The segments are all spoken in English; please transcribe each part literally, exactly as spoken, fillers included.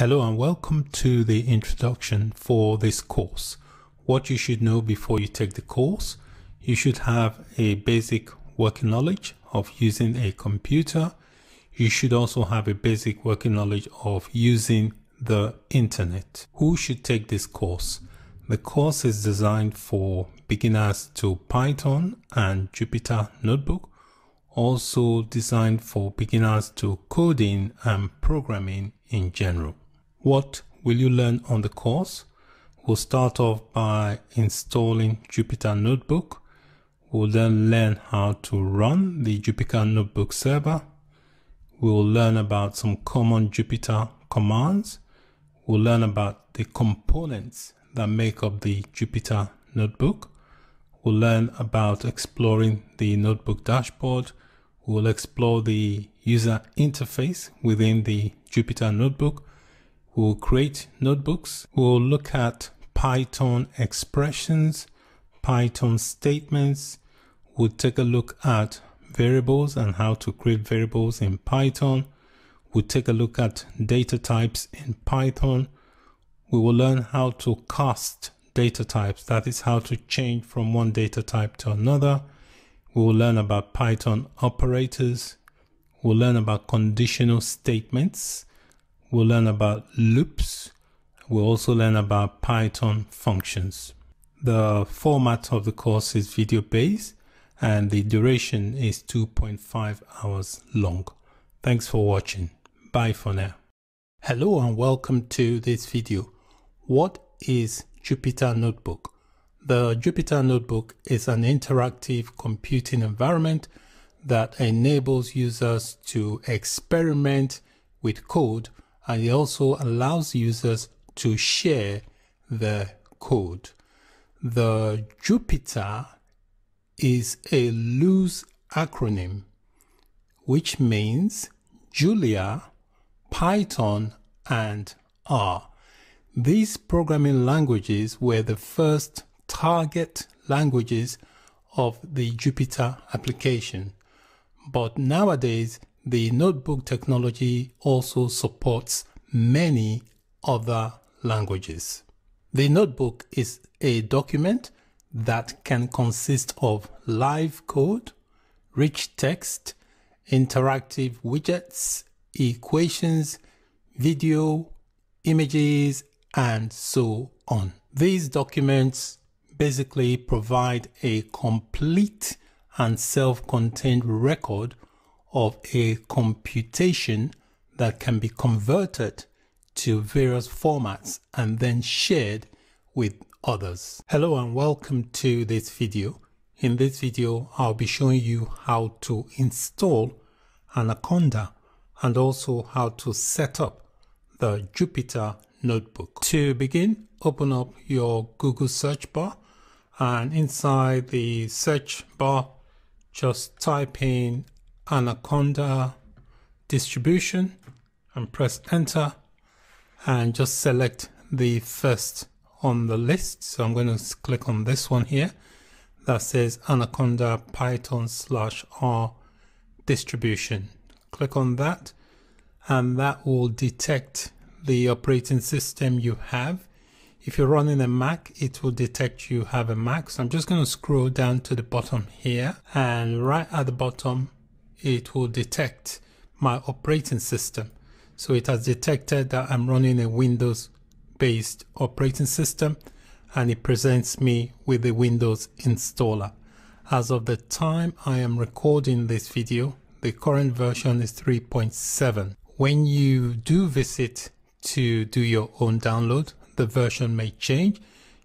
Hello and welcome to the introduction for this course. What you should know before you take the course: you should have a basic working knowledge of using a computer. You should also have a basic working knowledge of using the internet. Who should take this course? The course is designed for beginners to Python and Jupyter Notebook, also designed for beginners to coding and programming in general. What will you learn on the course? We'll start off by installing Jupyter Notebook. We'll then learn how to run the Jupyter Notebook server. We'll learn about some common Jupyter commands. We'll learn about the components that make up the Jupyter Notebook. We'll learn about exploring the notebook dashboard. We'll explore the user interface within the Jupyter Notebook. We'll create notebooks. We'll look at Python expressions, Python statements. We'll take a look at variables and how to create variables in Python. We'll take a look at data types in Python. We will learn how to cast data types, that is how to change from one data type to another. We will learn about Python operators. We'll learn about conditional statements. We'll learn about loops. We'll also learn about Python functions. The format of the course is video-based and the duration is two point five hours long. Thanks for watching. Bye for now. Hello and welcome to this video. What is Jupyter Notebook? The Jupyter Notebook is an interactive computing environment that enables users to experiment with code, and it also allows users to share their code. The Jupyter is a loose acronym, which means Julia, Python, and R. These programming languages were the first target languages of the Jupyter application. But nowadays, the notebook technology also supports many other languages. The notebook is a document that can consist of live code, rich text, interactive widgets, equations, video, images, and so on. These documents basically provide a complete and self-contained record of a computation that can be converted to various formats and then shared with others. Hello and welcome to this video. In this video, I'll be showing you how to install Anaconda and also how to set up the Jupyter Notebook. To begin, open up your Google search bar, and inside the search bar, just type in Anaconda distribution and press enter, and just select the first on the list. So I'm going to click on this one here that says Anaconda Python slash R distribution. Click on that, and that will detect the operating system you have. If you're running a Mac, it will detect you have a Mac. So I'm just going to scroll down to the bottom here, and right at the bottom, it will detect my operating system. So it has detected that I'm running a Windows-based operating system, and it presents me with the Windows installer. As of the time I am recording this video, the current version is three point seven. When you do visit to do your own download, the version may change.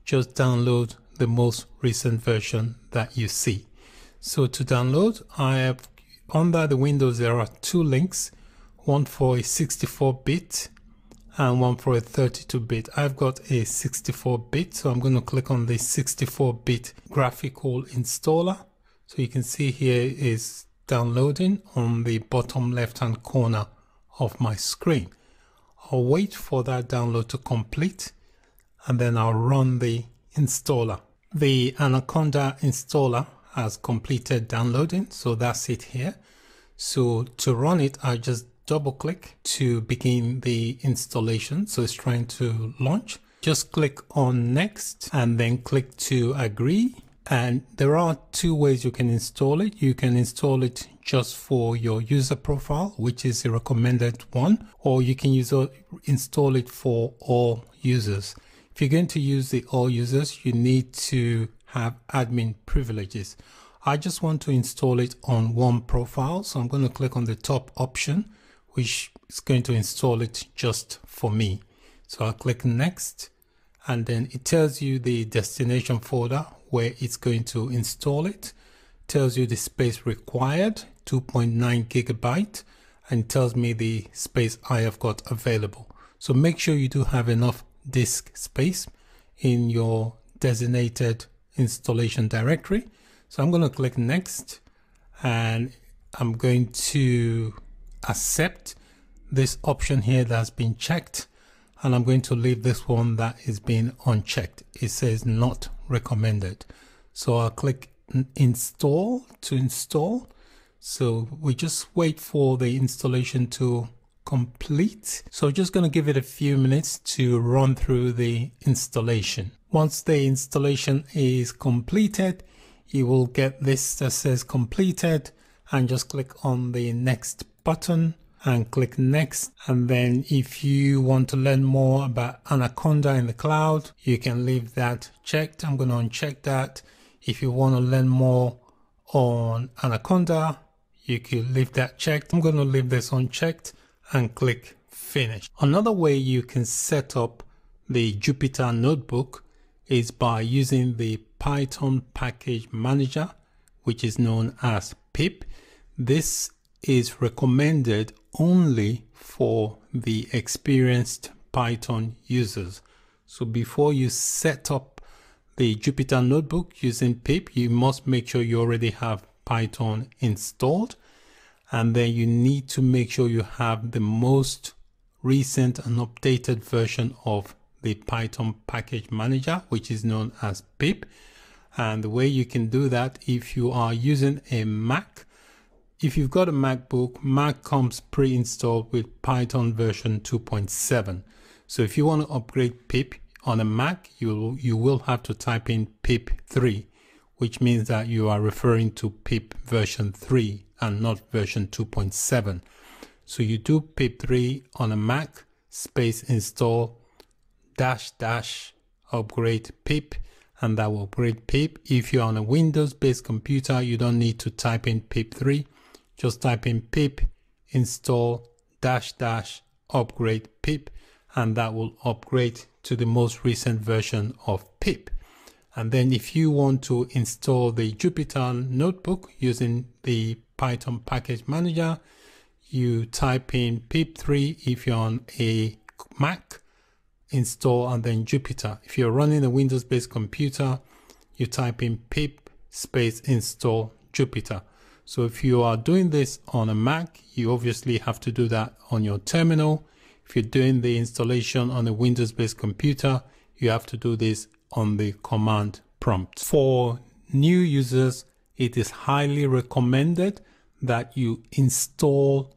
Just download the most recent version that you see. So to download, I have under the Windows there are two links, one for a sixty-four bit and one for a thirty-two bit. I've got a sixty-four bit, so I'm going to click on the sixty-four bit graphical installer. So you can see here is downloading on the bottom left hand corner of my screen. I'll wait for that download to complete, and then I'll run the installer. The Anaconda installer has completed downloading, so that's it here. So to run it, I just double click to begin the installation. So it's trying to launch. Just click on next and then click to agree. And there are two ways you can install it. You can install it just for your user profile, which is a recommended one, or you can use or install it for all users. If you're going to use the all users, you need to have admin privileges. I just want to install it on one profile, so I'm going to click on the top option, which is going to install it just for me. So I'll click next, and then it tells you the destination folder where it's going to install it, tells you the space required, two point nine gigabyte, and tells me the space I have got available. So make sure you do have enough disk space in your designated installation directory. So I'm going to click next, and I'm going to accept this option here that's been checked, and I'm going to leave this one that is being unchecked. It says not recommended. So I'll click install to install. So we just wait for the installation to complete. So just going to give it a few minutes to run through the installation. Once the installation is completed, you will get this that says completed, and just click on the next button and click next. And then if you want to learn more about Anaconda in the cloud, you can leave that checked. I'm going to uncheck that. If you want to learn more on Anaconda, you can leave that checked. I'm going to leave this unchecked and click finish. Another way you can set up the Jupyter Notebook is by using the Python package manager, which is known as pip. This is recommended only for the experienced Python users. So before you set up the Jupyter Notebook using pip, you must make sure you already have Python installed. And then you need to make sure you have the most recent and updated version of the Python package manager, which is known as pip. And the way you can do that, if you are using a Mac, if you've got a MacBook, Mac comes pre-installed with Python version two point seven. So if you want to upgrade pip on a Mac, you, you will have to type in pip three, which means that you are referring to pip version three and not version two point seven. So you do pip three on a Mac, space install, dash dash upgrade pip, and that will upgrade pip. If you're on a Windows-based computer, you don't need to type in pip three. Just type in pip install dash dash upgrade pip, and that will upgrade to the most recent version of pip. And then if you want to install the Jupyter Notebook using the Python package manager, you type in pip three if you're on a Mac, install, and then Jupyter. If you're running a Windows-based computer, you type in pip space install Jupyter. So if you are doing this on a Mac, you obviously have to do that on your terminal. If you're doing the installation on a Windows-based computer, you have to do this on the command prompt. For new users, it is highly recommended that you install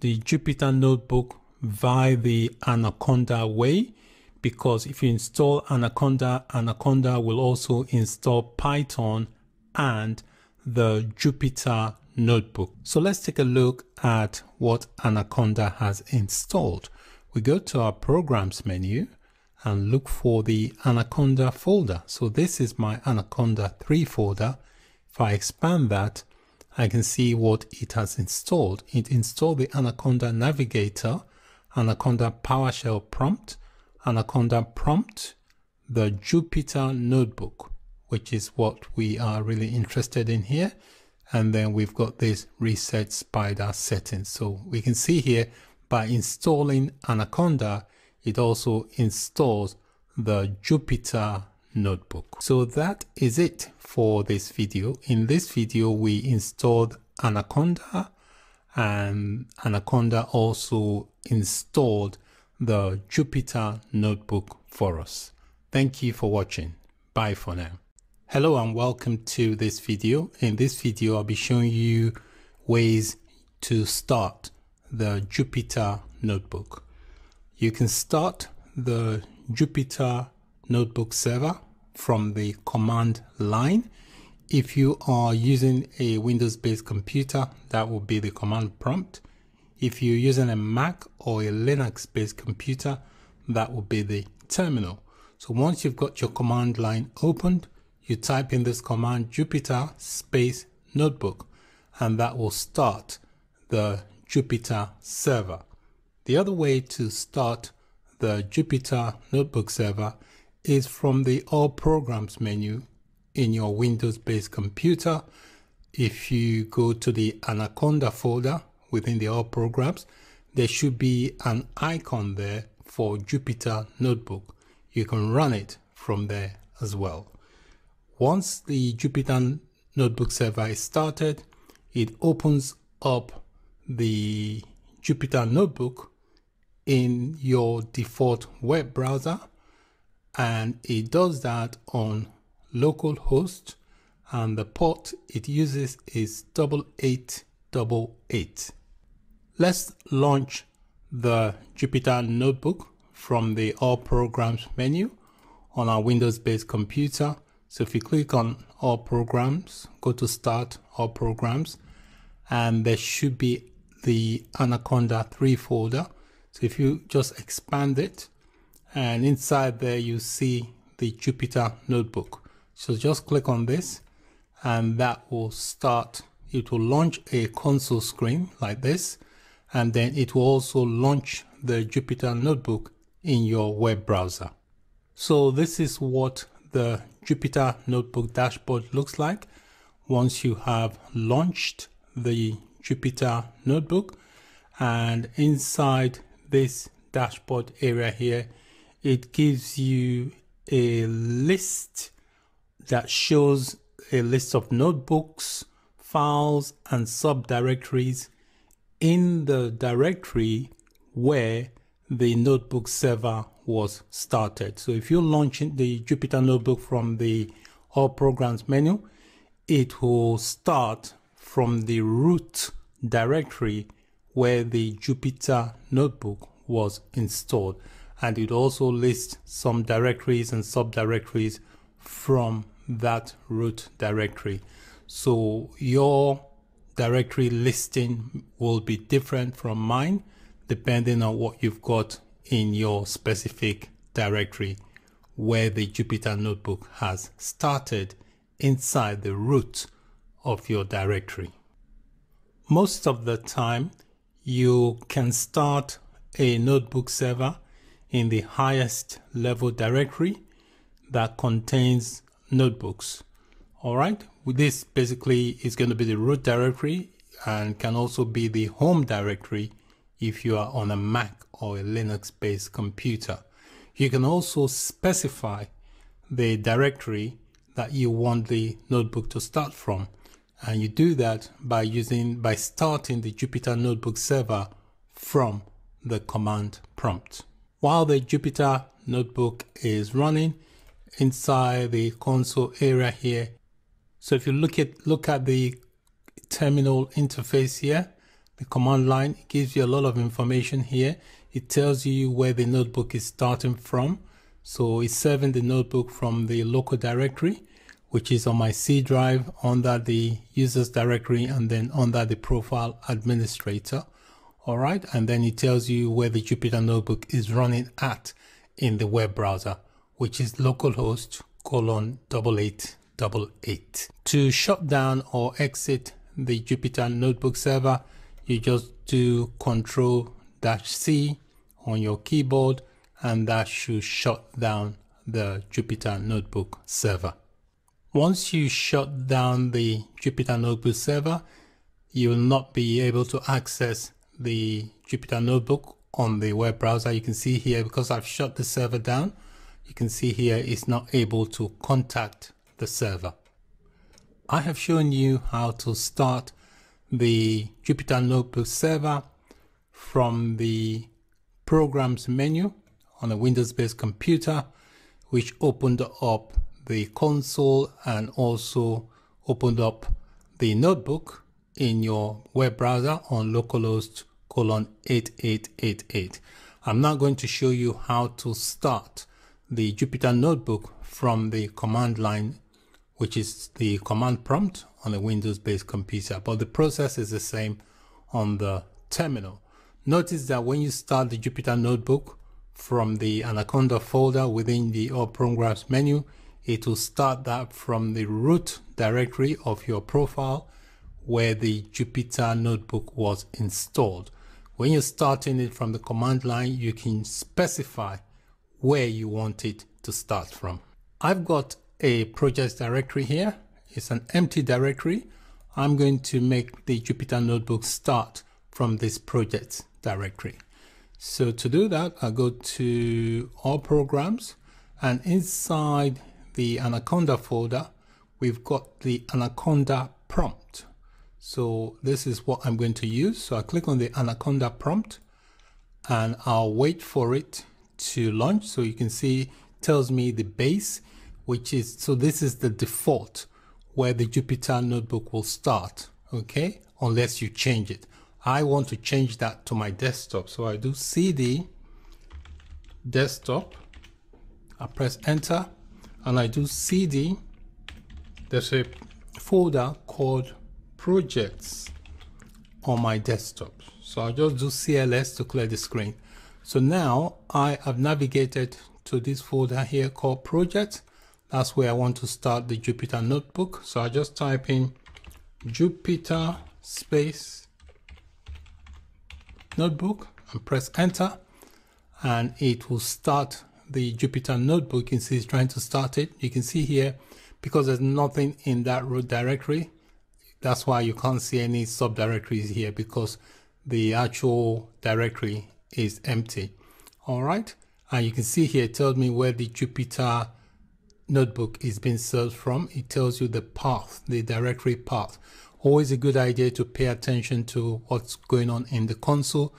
the Jupyter Notebook via the Anaconda way, because if you install Anaconda, Anaconda will also install Python and the Jupyter Notebook. So let's take a look at what Anaconda has installed. We go to our programs menu and look for the Anaconda folder. So this is my Anaconda three folder. If I expand that, I can see what it has installed. It installed the Anaconda Navigator, Anaconda PowerShell prompt, Anaconda prompt, the Jupyter Notebook, which is what we are really interested in here. And then we've got this reset Spyder settings. So we can see here, by installing Anaconda, it also installs the Jupyter Notebook. So that is it for this video. In this video, we installed Anaconda, and Anaconda also installed the Jupyter Notebook for us. Thank you for watching. Bye for now. Hello and welcome to this video. In this video, I'll be showing you ways to start the Jupyter Notebook. You can start the Jupyter Notebook server from the command line. If you are using a Windows-based computer, that will be the command prompt. If you're using a Mac or a Linux-based computer, that will be the terminal. So once you've got your command line opened, you type in this command Jupyter space notebook, and that will start the Jupyter server. The other way to start the Jupyter Notebook server is from the All Programs menu in your Windows-based computer. If you go to the Anaconda folder within the All Programs, there should be an icon there for Jupyter Notebook. You can run it from there as well. Once the Jupyter Notebook server is started, it opens up the Jupyter Notebook in your default web browser, and it does that on localhost, and the port it uses is eight eight eight eight. Let's launch the Jupyter Notebook from the All Programs menu on our Windows-based computer. So if you click on All Programs, go to Start All Programs, and there should be the Anaconda three folder. So if you just expand it, and inside there you see the Jupyter Notebook. So just click on this and that will start. It will launch a console screen like this, and then it will also launch the Jupyter Notebook in your web browser. So this is what the Jupyter Notebook dashboard looks like once you have launched the Jupyter Notebook. And inside this dashboard area here, it gives you a list that shows a list of notebooks, files, and subdirectories in the directory where the notebook server was started. So if you launch the Jupyter Notebook from the All Programs menu, it will start from the root directory where the Jupyter Notebook was installed. And it also lists some directories and subdirectories from that root directory. So your directory listing will be different from mine, depending on what you've got in your specific directory where the Jupyter Notebook has started inside the root of your directory. Most of the time, you can start a notebook server in the highest level directory that contains notebooks. All right, this basically is going to be the root directory and can also be the home directory if you are on a Mac or a Linux-based computer. You can also specify the directory that you want the notebook to start from, and you do that by using by starting the Jupyter Notebook server from the command prompt. While the Jupyter Notebook is running inside the console area here, so if you look at look at the terminal interface here, the command line gives you a lot of information here. It tells you where the notebook is starting from. So it's serving the notebook from the local directory, which is on my C drive under the users directory and then under the profile administrator. All right, and then it tells you where the Jupyter Notebook is running at in the web browser, which is localhost colon eight eight eight eight. To shut down or exit the Jupyter Notebook server, you just do control C on your keyboard, and that should shut down the Jupyter Notebook server. Once you shut down the Jupyter Notebook server, you will not be able to access the Jupyter Notebook on the web browser. You can see here, because I've shut the server down, you can see here it's not able to contact the server. I have shown you how to start the Jupyter Notebook server from the Programs menu on a Windows-based computer, which opened up the console and also opened up the notebook in your web browser on localhost colon eight eight eight eight. I'm now going to show you how to start the Jupyter Notebook from the command line, which is the command prompt on a Windows-based computer, but the process is the same on the terminal. Notice that when you start the Jupyter Notebook from the Anaconda folder within the All Programs menu, it will start that from the root directory of your profile where the Jupyter Notebook was installed. When you're starting it from the command line, you can specify where you want it to start from. I've got a project directory here. It's an empty directory. I'm going to make the Jupyter Notebook start from this project directory. So to do that, I go to All Programs, and inside the Anaconda folder, we've got the Anaconda prompt. So this is what I'm going to use. So I click on the Anaconda prompt and I'll wait for it to launch. So you can see it tells me the base, which is, so this is the default where the Jupyter Notebook will start, okay? Unless you change it. I want to change that to my desktop. So I do C D desktop, I press enter, and I do C D, there's a folder called projects on my desktop. So I'll just do C L S to clear the screen. So now I have navigated to this folder here called projects. That's where I want to start the Jupyter Notebook. So I just type in Jupyter space notebook and press enter, and it will start the Jupyter Notebook. You can see it's trying to start it. You can see here, because there's nothing in that root directory, that's why you can't see any subdirectories here, because the actual directory is empty. All right, and you can see here it tells me where the Jupyter Notebook is being served from. It tells you the path, the directory path. Always a good idea to pay attention to what's going on in the console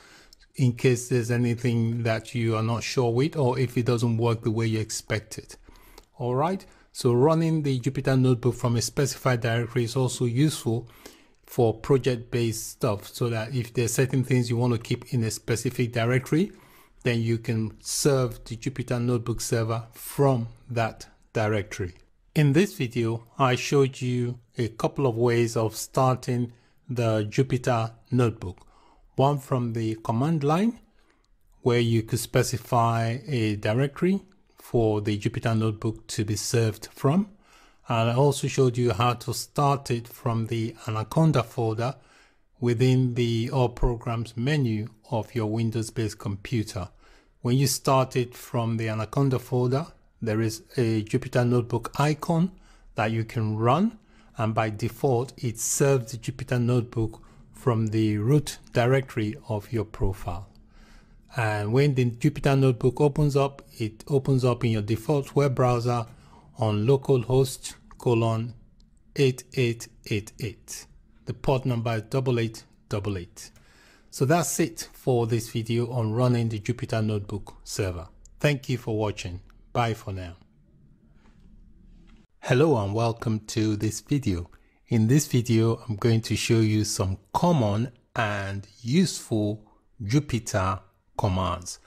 in case there's anything that you are not sure with, or if it doesn't work the way you expect it. All right, so running the Jupyter Notebook from a specified directory is also useful for project-based stuff, so that if there's certain things you want to keep in a specific directory, then you can serve the Jupyter Notebook server from that directory. In this video, I showed you a couple of ways of starting the Jupyter Notebook. One from the command line, where you could specify a directory for the Jupyter Notebook to be served from. And I also showed you how to start it from the Anaconda folder within the All Programs menu of your Windows-based computer. When you start it from the Anaconda folder, there is a Jupyter Notebook icon that you can run, and by default, it serves the Jupyter Notebook from the root directory of your profile. And when the Jupyter Notebook opens up, it opens up in your default web browser on localhost colon eight eight eight eight. The port number is double eight double eight. So that's it for this video on running the Jupyter Notebook server. Thank you for watching. Bye for now. Hello and welcome to this video. In this video, I'm going to show you some common and useful Jupyter commands.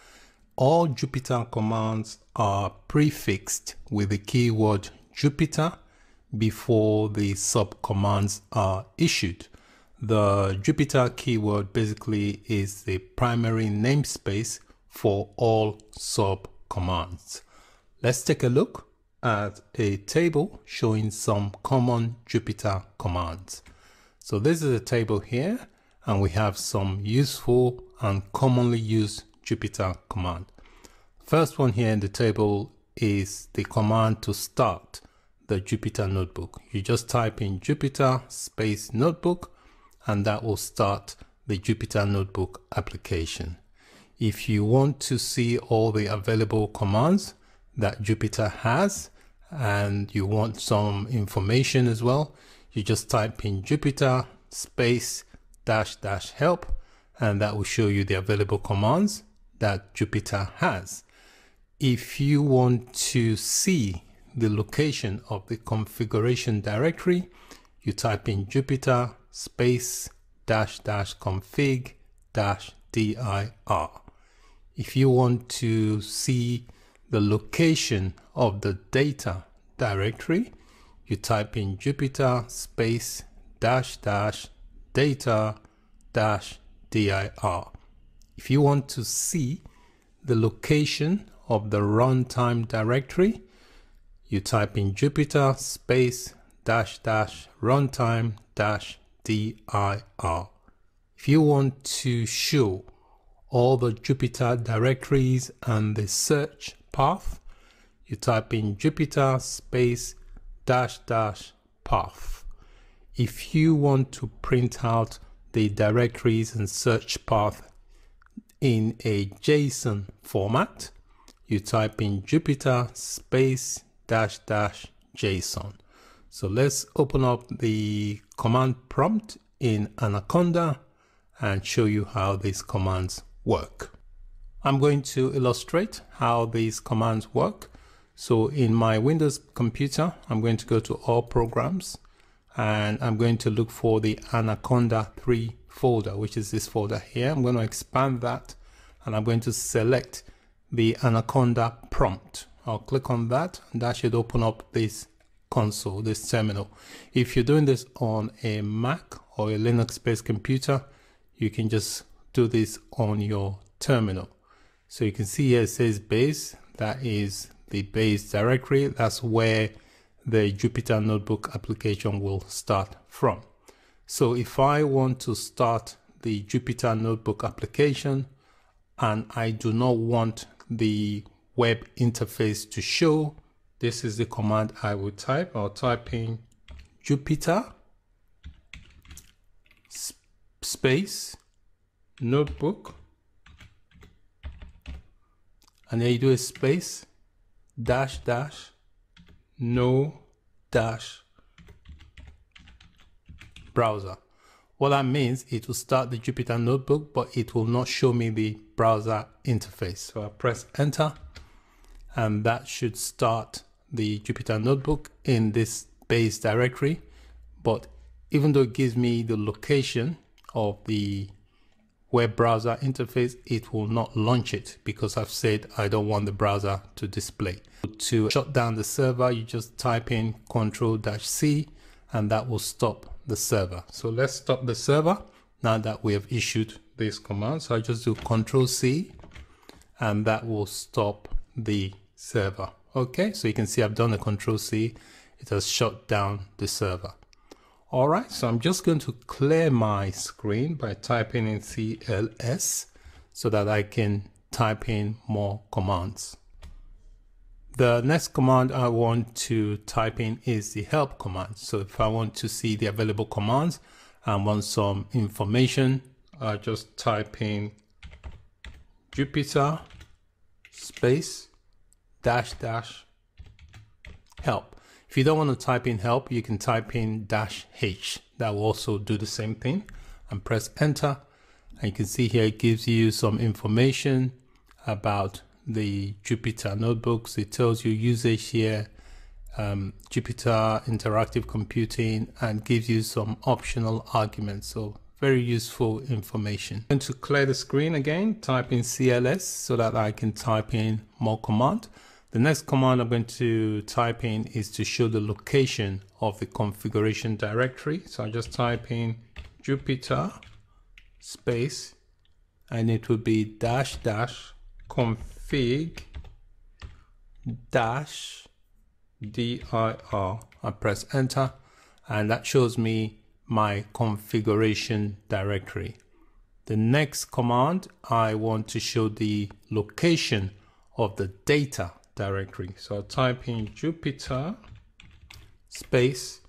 All Jupyter commands are prefixed with the keyword Jupyter before the subcommands are issued. The Jupyter keyword basically is the primary namespace for all subcommands. Let's take a look at a table showing some common Jupyter commands. So this is a table here, and we have some useful and commonly used Jupyter command. First one here in the table is the command to start the Jupyter Notebook. You just type in Jupyter space notebook, and that will start the Jupyter Notebook application. If you want to see all the available commands that Jupyter has, and you want some information as well, you just type in Jupyter space dash dash help, and that will show you the available commands that Jupyter has. If you want to see the location of the configuration directory, you type in Jupyter space dash dash config dash dir. If you want to see the location of the data directory, you type in Jupyter space dash dash data dash dir. If you want to see the location of the runtime directory, you type in Jupyter space dash dash runtime dash dir. If you want to show all the Jupyter directories and the search path, you type in Jupyter space dash dash path. If you want to print out the directories and search path in a JSON format, you type in Jupyter space dash dash JSON. So let's open up the command prompt in Anaconda and show you how these commands work. I'm going to illustrate how these commands work. So in my Windows computer, I'm going to go to All Programs, and I'm going to look for the Anaconda three folder, which is this folder here. I'm going to expand that, and I'm going to select the Anaconda prompt. I'll click on that, and that should open up this console, this terminal. If you're doing this on a Mac or a Linux-based computer, you can just do this on your terminal. So you can see here it says base. That is the base directory. That's where the Jupyter Notebook application will start from. So if I want to start the Jupyter Notebook application and I do not want the web interface to show, this is the command I will type. I'll type in Jupyter space notebook, and then you do a space dash dash no dash browser. What that means, it will start the Jupyter Notebook, but it will not show me the browser interface. So I press enter, and that should start the Jupyter Notebook in this base directory. But even though it gives me the location of the web browser interface, it will not launch it because I've said I don't want the browser to display. To shut down the server, you just type in control C, and that will stop the server. So let's stop the server now that we have issued this command. So I just do control C, and that will stop the server. Okay, so you can see I've done a control C. It has shut down the server. All right, so I'm just going to clear my screen by typing in C L S so that I can type in more commands. The next command I want to type in is the help command. So if I want to see the available commands and want some information, I just type in Jupyter space dash dash help. If you don't want to type in help, you can type in dash H. That will also do the same thing, and press enter. And you can see here it gives you some information about the Jupyter Notebooks. It tells you usage here, um, Jupyter interactive computing, and gives you some optional arguments. So very useful information. And to clear the screen again, type in C L S so that I can type in more command. The next command I'm going to type in is to show the location of the configuration directory. So I just type in Jupyter space, and it will be dash dash config dash dir. I press enter, and that shows me my configuration directory. The next command, I want to show the location of the data directory. So I'll type in Jupyter space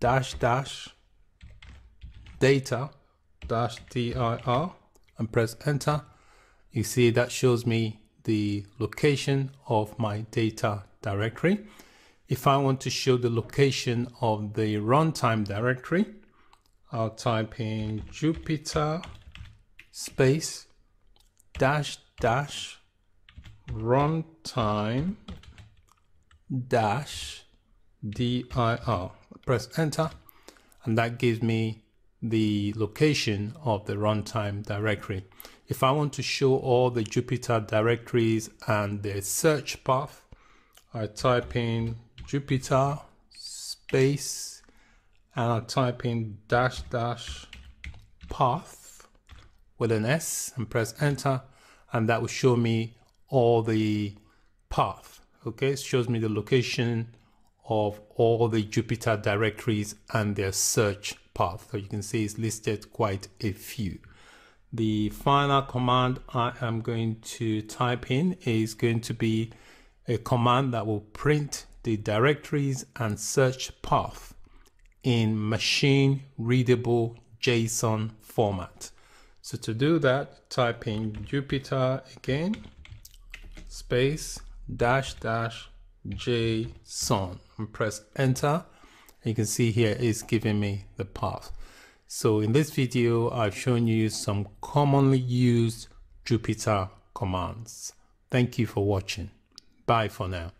dash dash data dash dir and press enter. You see that shows me the location of my data directory. If I want to show the location of the runtime directory, I'll type in Jupyter space dash dash runtime dash dir. Press enter, and that gives me the location of the runtime directory. If I want to show all the Jupyter directories and the search path, I type in Jupyter space and I type in dash dash path with an S and press enter, and that will show me all the path. Okay, it shows me the location of all the Jupyter directories and their search path. So you can see it's listed quite a few. The final command I am going to type in is going to be a command that will print the directories and search path in machine readable JSON format. So to do that, type in Jupyter again, space, dash, dash, JSON and press enter. You can see here it's giving me the path. So in this video, I've shown you some commonly used Jupyter commands. Thank you for watching. Bye for now.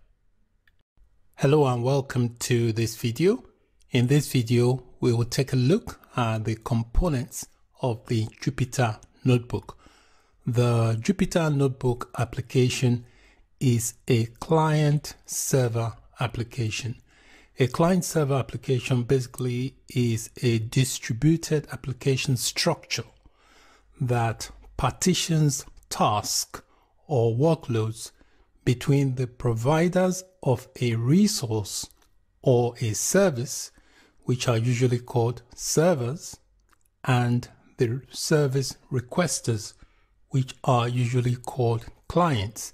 Hello and welcome to this video. In this video, we will take a look at the components of the Jupyter Notebook. The Jupyter Notebook application is a client-server application. A client-server application basically is a distributed application structure that partitions tasks or workloads between the providers of a resource or a service, which are usually called servers, and the service requesters, which are usually called clients.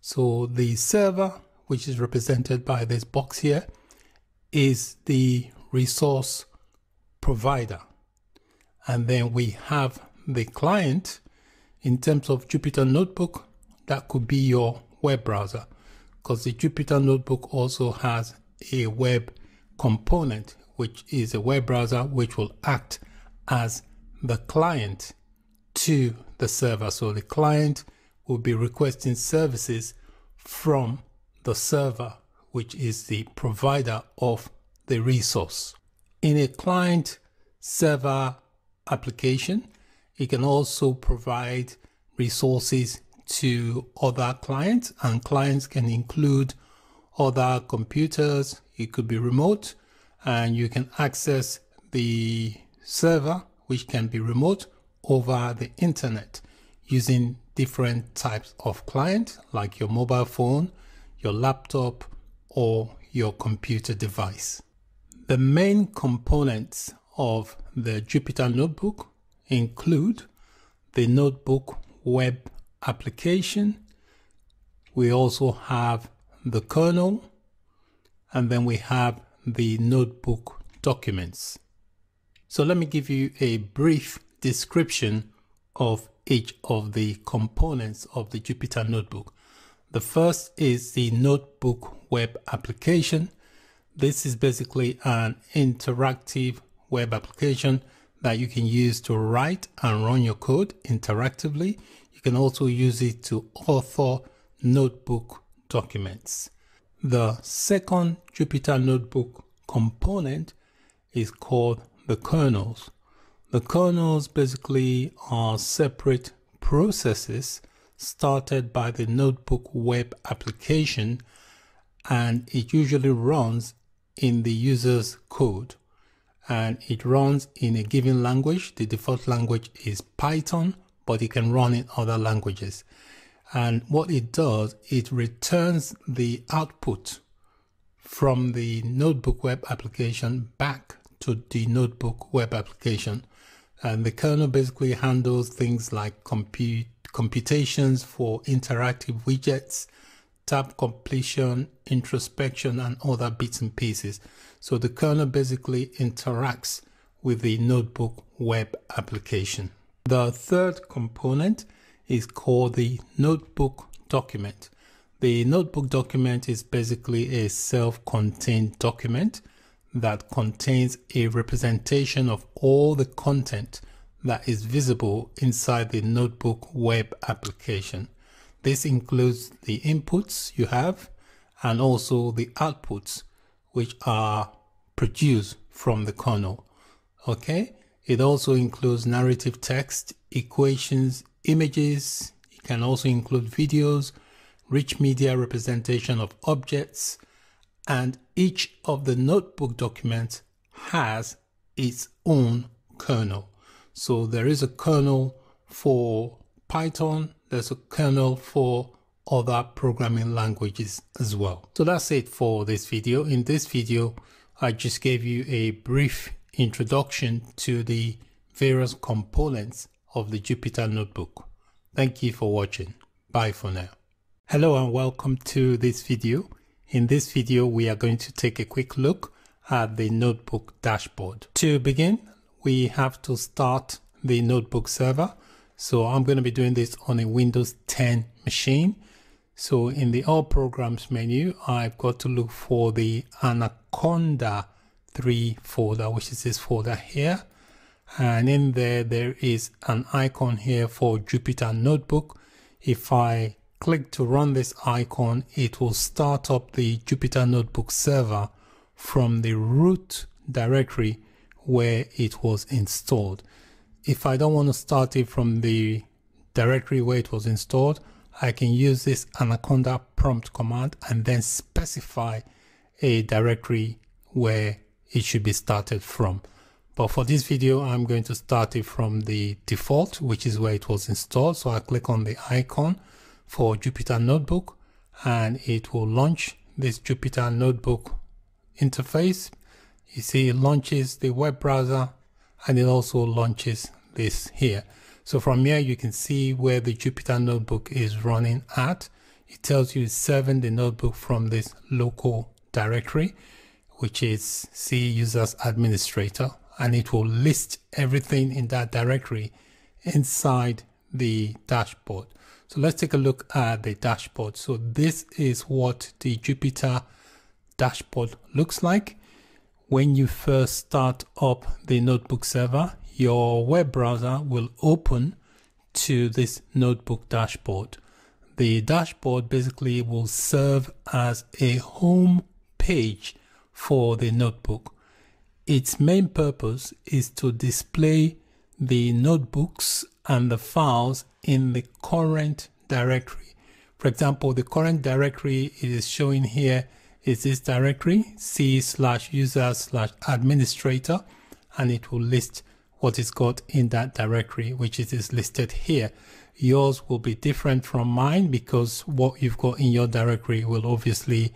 So the server, which is represented by this box here, is the resource provider. And then we have the client. In terms of Jupyter Notebook, that could be your web browser, because the Jupyter Notebook also has a web component, which is a web browser, which will act as the client to the server. So the client will be requesting services from the server, which is the provider of the resource. In a client server application, you can also provide resources to other clients, and clients can include other computers. It could be remote, and you can access the server, which can be remote, over the internet using different types of client, like your mobile phone, your laptop, or your computer device. The main components of the Jupyter Notebook include the notebook web application. We also have the kernel, and then we have the notebook documents. So let me give you a brief description of each of the components of the Jupyter Notebook. The first is the notebook web application. This is basically an interactive web application that you can use to write and run your code interactively. You can also use it to author notebook documents. The second Jupyter Notebook component is called the kernels. The kernels basically are separate processes started by the notebook web application, and it usually runs in the user's code, and it runs in a given language. The default language is Python, but it can run in other languages. And what it does, it returns the output from the notebook web application back to the notebook web application. And the kernel basically handles things like compute computations for interactive widgets, tab completion, introspection, and other bits and pieces. So the kernel basically interacts with the notebook web application. The third component is called the notebook document. The notebook document is basically a self-contained document that contains a representation of all the content that is visible inside the notebook web application. This includes the inputs you have and also the outputs, which are produced from the kernel. Okay, It also includes narrative text, equations, images. It can also include videos, rich media representation of objects, and each of the notebook documents has its own kernel. So there is a kernel for Python, there's a kernel for other programming languages as well. So that's it for this video. In this video, I just gave you a brief introduction to the various components of the Jupyter Notebook. Thank you for watching. Bye for now. Hello and welcome to this video. In this video, we are going to take a quick look at the notebook dashboard. To begin, we have to start the notebook server. So I'm going to be doing this on a Windows ten machine. So in the All Programs menu, I've got to look for the Anaconda three folder, which is this folder here. And in there, there is an icon here for Jupyter Notebook. If I click to run this icon, it will start up the Jupyter Notebook server from the root directory where it was installed. If I don't want to start it from the directory where it was installed, I can use this Anaconda prompt command and then specify a directory where it should be started from. But for this video, I'm going to start it from the default, which is where it was installed. So I click on the icon for Jupyter Notebook and it will launch this Jupyter Notebook interface. You see, it launches the web browser and it also launches this here. So from here, you can see where the Jupyter Notebook is running at. It tells you it's serving the notebook from this local directory, which is C users administrator, and it will list everything in that directory inside the dashboard. So let's take a look at the dashboard. So this is what the Jupyter dashboard looks like. When you first start up the notebook server, your web browser will open to this notebook dashboard. The dashboard basically will serve as a home page for the notebook. Its main purpose is to display the notebooks and the files in the current directory. For example, the current directory is showing here is this directory c slash user slash administrator, and it will list what is got in that directory, which it is listed here. Yours will be different from mine because what you've got in your directory will obviously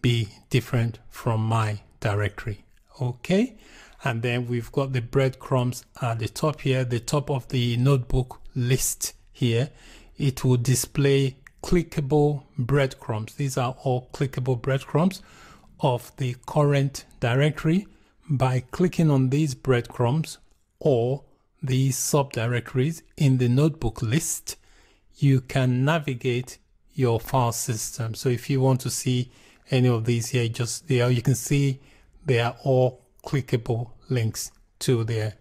be different from my directory. Okay, and then we've got the breadcrumbs at the top here, the top of the notebook list here. It will display clickable breadcrumbs. These are all clickable breadcrumbs of the current directory. By clicking on these breadcrumbs or these subdirectories in the notebook list, you can navigate your file system. So if you want to see any of these here, just there, you can see they are all clickable links to their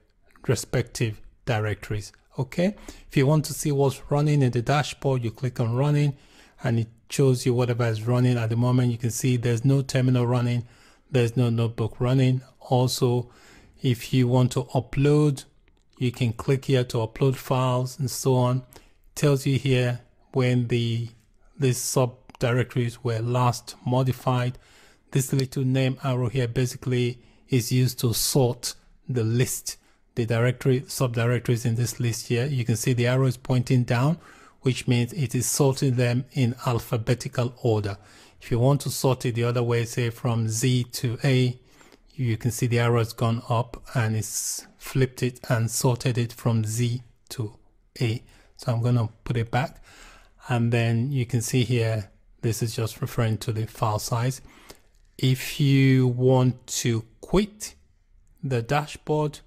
respective directories. Okay, if you want to see what's running in the dashboard, you click on running and it shows you whatever is running at the moment. You can see there's no terminal running, there's no notebook running. Also, if you want to upload, you can click here to upload files and so on. It tells you here when the these subdirectories were last modified. This little name arrow here basically is used to sort the list, the directory subdirectories in this list here. You can see the arrow is pointing down, which means it is sorting them in alphabetical order. If you want to sort it the other way, say from Z to A, you can see the arrow has gone up and it's flipped it and sorted it from Z to A. So I'm going to put it back. And then you can see here, this is just referring to the file size. If you want to quit the dashboard,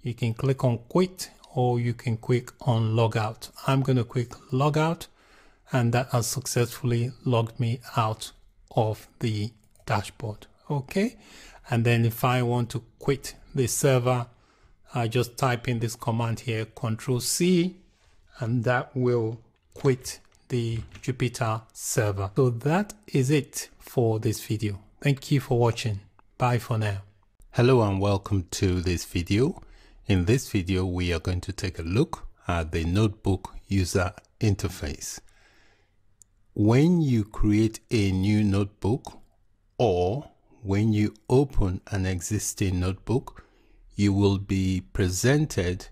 you can click on quit or you can click on log out. I'm going to click log out, and that has successfully logged me out of the dashboard. Okay. And then if I want to quit the server, I just type in this command here, control C, and that will quit the Jupyter server. So that is it for this video. Thank you for watching. Bye for now. Hello and welcome to this video. In this video, we are going to take a look at the notebook user interface. When you create a new notebook or when you open an existing notebook, you will be presented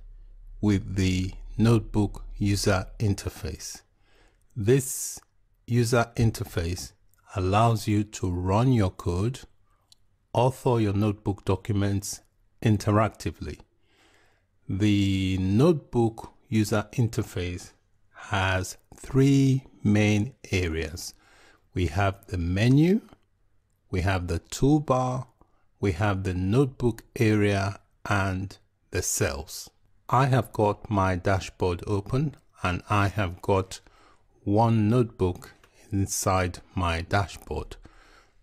with the notebook user interface. This user interface allows you to run your code, author your notebook documents interactively. The notebook user interface has three main areas. We have the menu, we have the toolbar, we have the notebook area and the cells. I have got my dashboard open and I have got one notebook inside my dashboard.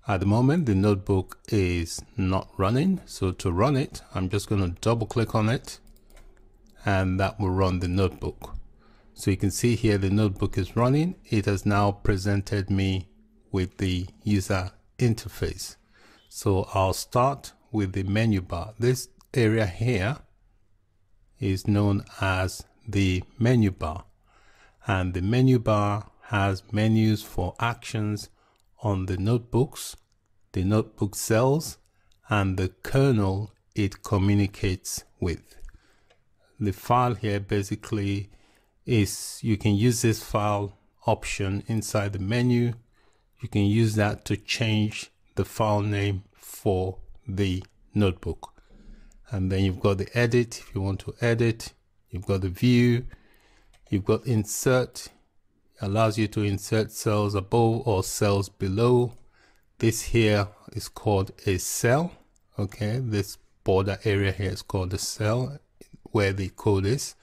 At the moment, the notebook is not running. So to run it, I'm just going to double click on it. And that will run the notebook. So you can see here the notebook is running. It has now presented me with the user interface. So I'll start with the menu bar. This area here is known as the menu bar. And the menu bar has menus for actions on the notebooks, the notebook cells, and the kernel it communicates with. The file here basically is, you can use this file option inside the menu. You can use that to change the file name for the notebook. And then you've got the edit if you want to edit. You've got the view. You've got insert. Allows you to insert cells above or cells below. This here is called a cell. Okay, this border area here is called a cell, where the code is.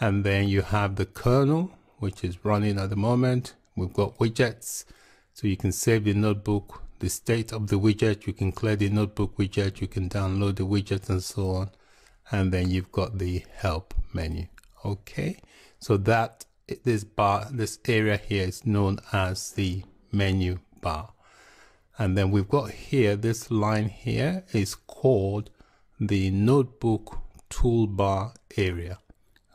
And then you have the kernel, which is running at the moment. We've got widgets, so you can save the notebook, the state of the widget, you can clear the notebook widget, you can download the widget and so on. And then you've got the help menu. Okay, so that this bar, this area here is known as the menu bar. And then we've got here, this line here is called the notebook toolbar area.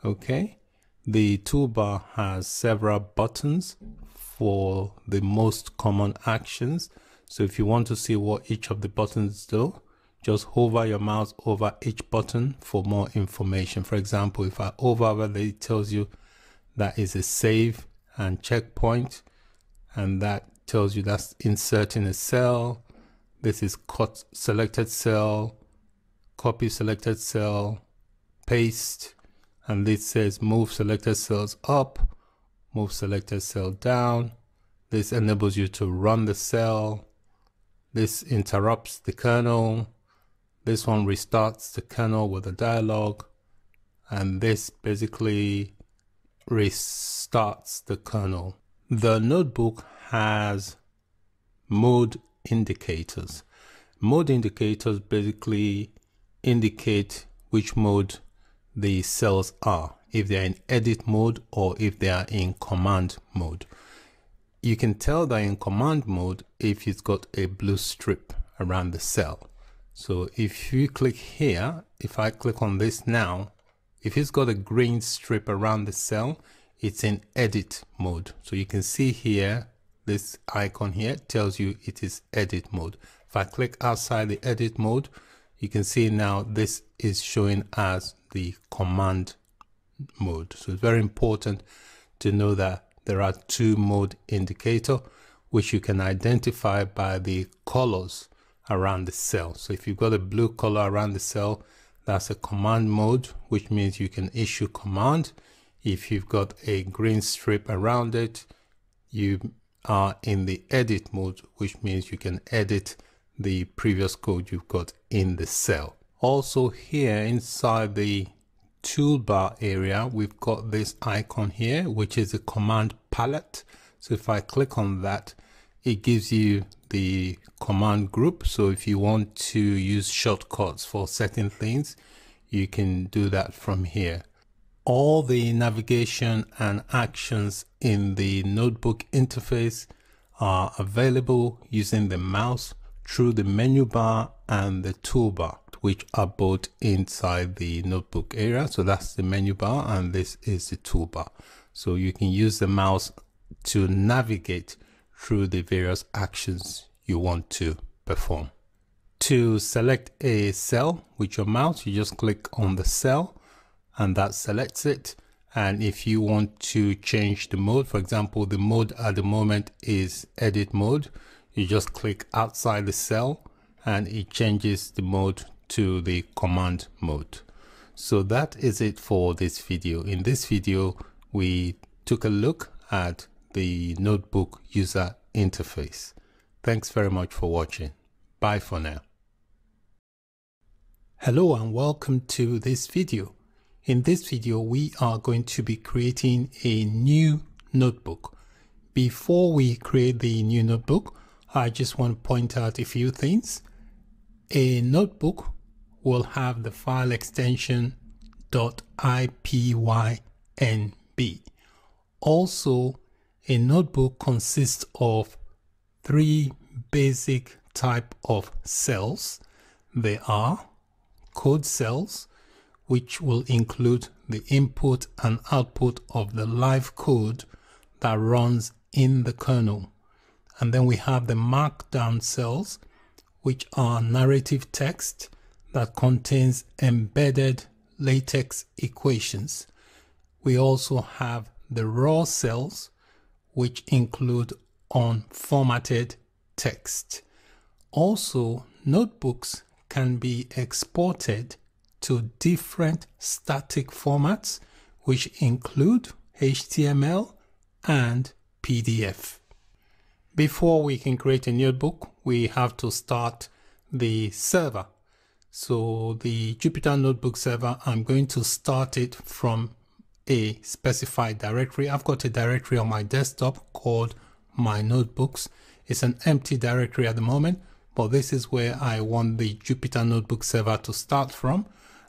Okay, the toolbar has several buttons for the most common actions. So if you want to see what each of the buttons do, just hover your mouse over each button for more information. For example, if I hover over there, it tells you that is a save and checkpoint, and that tells you that's inserting a cell. This is cut selected cell, copy selected cell, paste, and this says move selected cells up, move selected cell down. This enables you to run the cell. This interrupts the kernel. This one restarts the kernel with a dialog, and this basically restarts the kernel. The notebook has mode indicators. Mode indicators basically indicate which mode the cells are, if they're in edit mode or if they are in command mode. You can tell they're in command mode if it's got a blue strip around the cell. So if you click here, if I click on this now, if it's got a green strip around the cell, it's in edit mode. So you can see here, this icon here tells you it is edit mode. If I click outside the edit mode, you can see now this is showing as the command mode. So it's very important to know that there are two mode indicator, which you can identify by the colors around the cell. So if you've got a blue color around the cell, that's a command mode, which means you can issue command. If you've got a green strip around it, you are in the edit mode, which means you can edit the previous code you've got in the cell. Also here inside the toolbar area, we've got this icon here, which is a command palette. So if I click on that, it gives you the command group. So if you want to use shortcuts for certain things, you can do that from here. All the navigation and actions in the notebook interface are available using the mouse through the menu bar and the toolbar. which are both inside the notebook area. So that's the menu bar, and this is the toolbar. So you can use the mouse to navigate through the various actions you want to perform. To select a cell with your mouse, you just click on the cell and that selects it. And if you want to change the mode, for example, the mode at the moment is edit mode, you just click outside the cell and it changes the mode to the command mode. So that is it for this video. In this video, we took a look at the notebook user interface. Thanks very much for watching. Bye for now. Hello and welcome to this video. In this video, we are going to be creating a new notebook. Before we create the new notebook, I just want to point out a few things. A notebook will have the file extension .ipynb. Also, a notebook consists of three basic type of cells. They are code cells, which will include the input and output of the live code that runs in the kernel. And then we have the markdown cells, which are narrative text that contains embedded LaTeX equations. We also have the raw cells, which include unformatted text. Also, notebooks can be exported to different static formats, which include H T M L and P D F. Before we can create a notebook, we have to start the server. So the Jupyter Notebook server, I'm going to start it from a specified directory. I've got a directory on my desktop called My Notebooks. It's an empty directory at the moment, but this is where I want the Jupyter Notebook server to start from.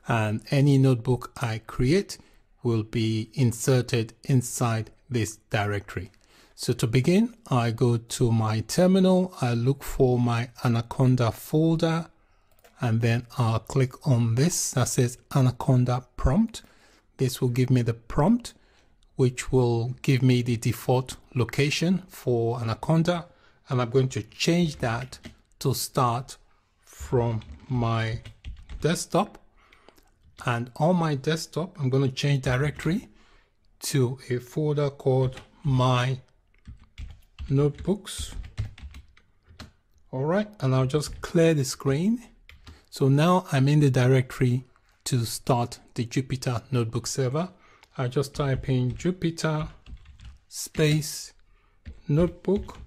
And any notebook I create will be inserted inside this directory. So to begin, I go to my terminal, I look for my Anaconda folder, and then I'll click on this that says Anaconda prompt. This will give me the prompt, which will give me the default location for Anaconda. And I'm going to change that to start from my desktop. And on my desktop, I'm going to change directory to a folder called My Notebooks. All right, and I'll just clear the screen. So now I'm in the directory to start the Jupyter Notebook server. I just type in Jupyter space notebook,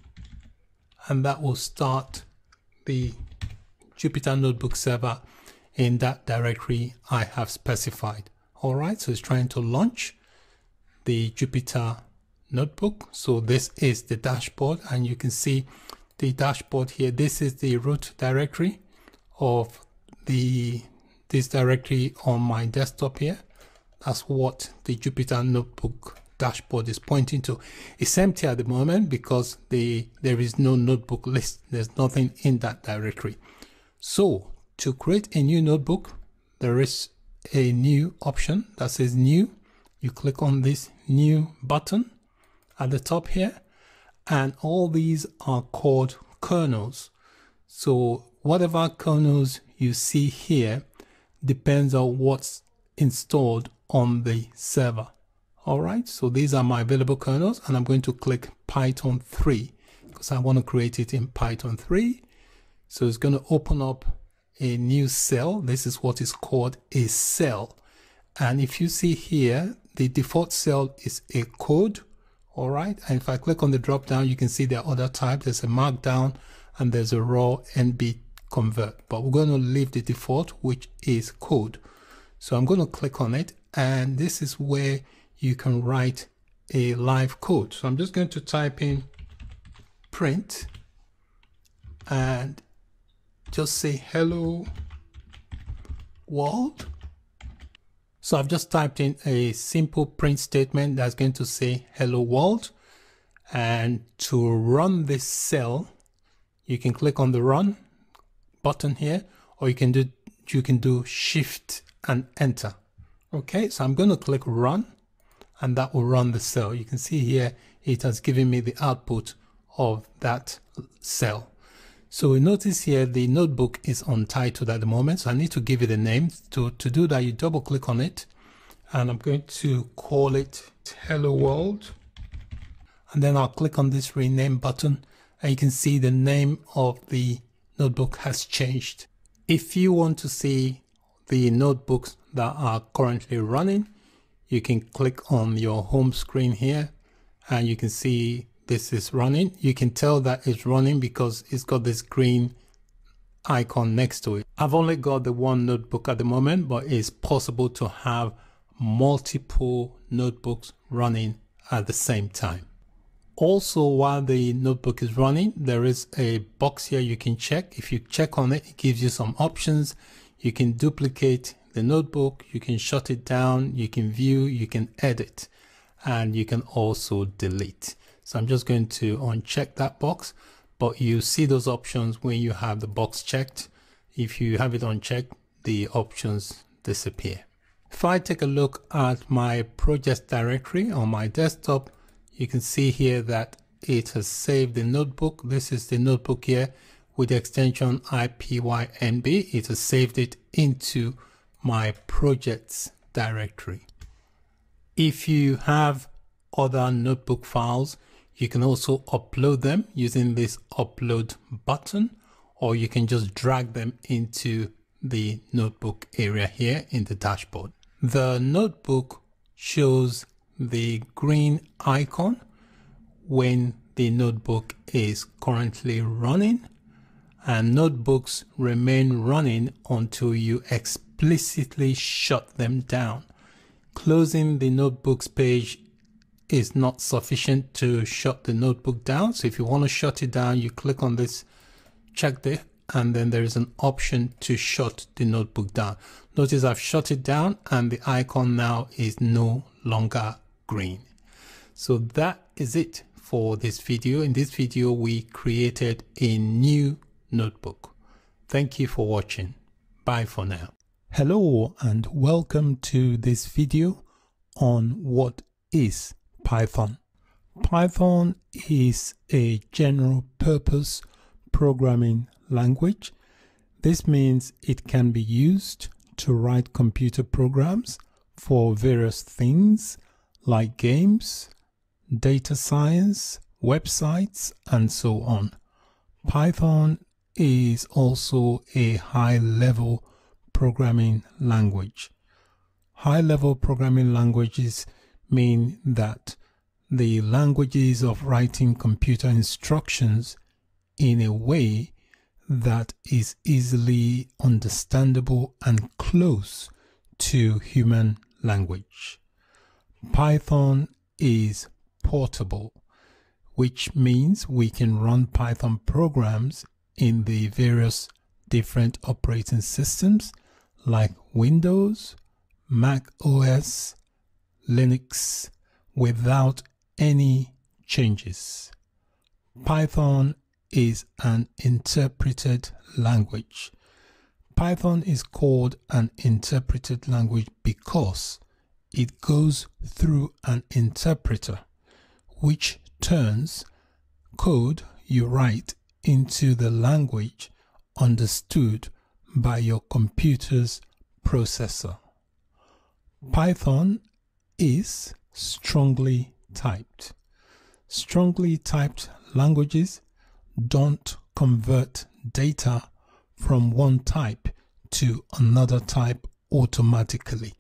and that will start the Jupyter Notebook server in that directory I have specified. All right, so it's trying to launch the Jupyter Notebook. So this is the dashboard, and you can see the dashboard here. This is the root directory of the this directory on my desktop here. That's what the Jupyter Notebook dashboard is pointing to. It's empty at the moment because the there is no notebook list. There's nothing in that directory. So to create a new notebook, there is a new option that says new. You click on this new button at the top here, and all these are called kernels. So whatever kernels you see here depends on what's installed on the server. All right, so these are my available kernels, and I'm going to click Python three because I want to create it in Python three. So it's going to open up a new cell. This is what is called a cell. And if you see here, the default cell is a code. All right, and if I click on the drop down, you can see there are other types. There's a markdown and there's a raw N B convert, but we're going to leave the default, which is code. So I'm going to click on it, and this is where you can write a live code. So I'm just going to type in print and just say hello world. So I've just typed in a simple print statement that's going to say hello world. And to run this cell, you can click on the run button here, or you can do you can do Shift and Enter. Okay, so I'm going to click Run, and that will run the cell. You can see here it has given me the output of that cell. So we notice here the notebook is untitled at the moment, so I need to give it a name. To, to do that, you double click on it, and I'm going to call it Hello World. And then I'll click on this rename button, and you can see the name of the notebook has changed. If you want to see the notebooks that are currently running, you can click on your home screen here, and you can see this is running. You can tell that it's running because it's got this green icon next to it. I've only got the one notebook at the moment, but it's possible to have multiple notebooks running at the same time. Also, while the notebook is running, there is a box here you can check. If you check on it, it gives you some options. You can duplicate the notebook, you can shut it down, you can view, you can edit, and you can also delete. So I'm just going to uncheck that box, but you see those options when you have the box checked. If you have it unchecked, the options disappear. If I take a look at my project directory on my desktop, you can see here that it has saved the notebook. This is the notebook here with the extension I P Y N B. It has saved it into my projects directory. If you have other notebook files, you can also upload them using this upload button, or you can just drag them into the notebook area here in the dashboard. The notebook shows the green icon when the notebook is currently running, and notebooks remain running until you explicitly shut them down. Closing the notebooks page is not sufficient to shut the notebook down. So if you want to shut it down, you click on this check there, and then there is an option to shut the notebook down. Notice I've shut it down, and the icon now is no longer green. So that is it for this video. In this video, we created a new notebook. Thank you for watching. Bye for now. Hello, and welcome to this video on what is Python. Python is a general purpose programming language. This means it can be used to write computer programs for various things like games, data science, websites, and so on. Python is also a high-level programming language. High-level programming languages mean that the languages of writing computer instructions in a way that is easily understandable and close to human language. Python is portable, which means we can run Python programs in the various different operating systems like Windows, Mac O S, Linux, without any changes. Python is an interpreted language. Python is called an interpreted language because it goes through an interpreter, which turns code you write into the language understood by your computer's processor. Python is strongly typed. Strongly typed languages don't convert data from one type to another type automatically.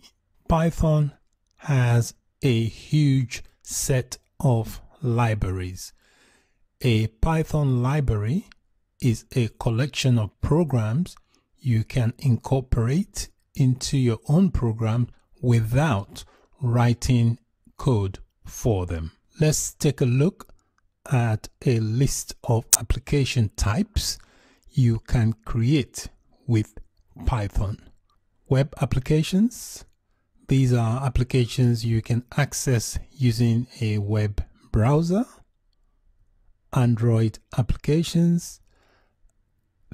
Python has a huge set of libraries. A Python library is a collection of programs you can incorporate into your own program without writing code for them. Let's take a look at a list of application types you can create with Python. Web applications. These are applications you can access using a web browser. Android applications.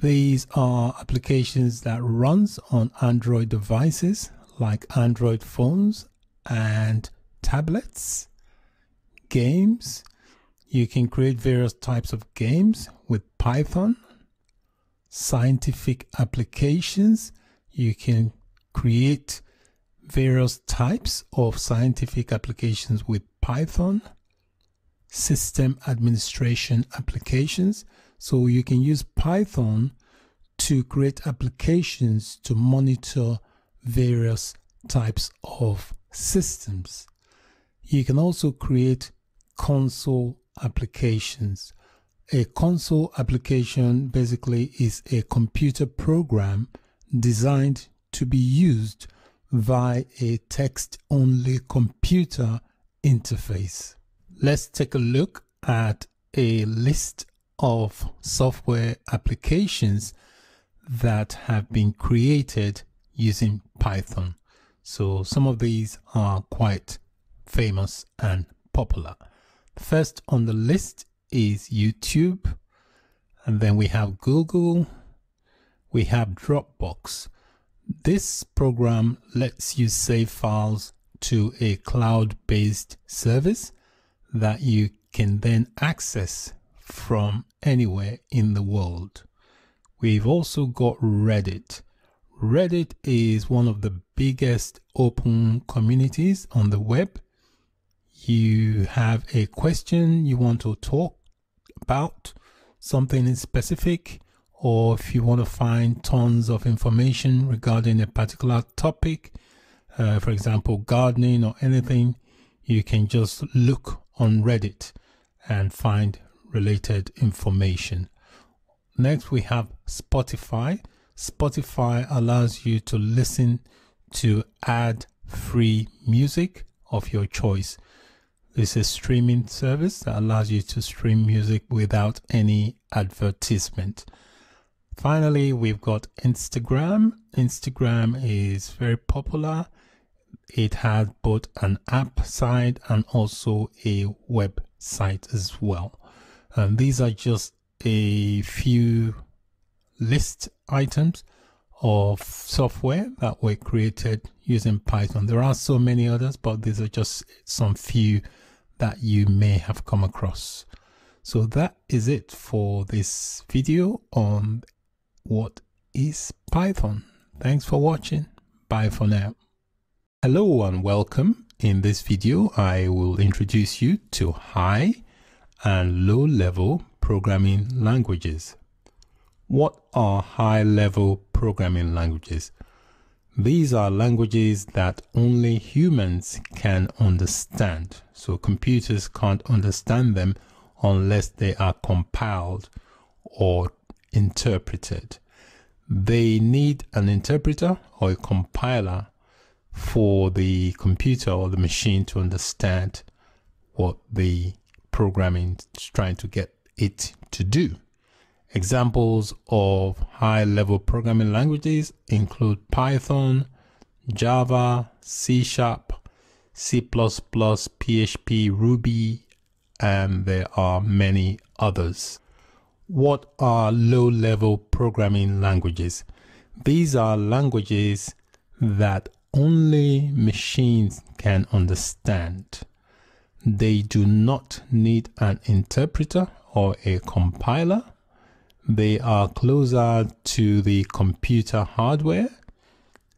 These are applications that runs on Android devices like Android phones and tablets, games. You can create various types of games with Python, scientific applications. You can create various types of scientific applications with Python, system administration applications. So you can use Python to create applications to monitor various types of systems. You can also create console applications. A console application basically is a computer program designed to be used via a text-only computer interface. Let's take a look at a list of software applications that have been created using Python. So some of these are quite famous and popular. First on the list is YouTube, and then we have Google, we have Dropbox. This program lets you save files to a cloud-based service that you can then access from anywhere in the world. We've also got Reddit. Reddit is one of the biggest open communities on the web. You have a question you want to talk about, something specific, or if you want to find tons of information regarding a particular topic, uh, for example, gardening or anything, you can just look on Reddit and find related information. Next, we have Spotify. Spotify allows you to listen to ad-free music of your choice. This is a streaming service that allows you to stream music without any advertisement. Finally, we've got Instagram. Instagram is very popular. It has both an app side and also a website as well. And these are just a few list items of software that were created using Python. There are so many others, but these are just some few that you may have come across. So that is it for this video on what is Python. Thanks for watching. Bye for now. Hello and welcome. In this video, I will introduce you to high and low-level programming languages. What are high-level programming languages? These are languages that only humans can understand. So computers can't understand them unless they are compiled or interpreted. They need an interpreter or a compiler for the computer or the machine to understand what the programming is trying to get it to do. Examples of high-level programming languages include Python, Java, C sharp, C plus plus, P H P, Ruby, and there are many others. What are low-level programming languages? These are languages that only machines can understand. They do not need an interpreter or a compiler. They are closer to the computer hardware.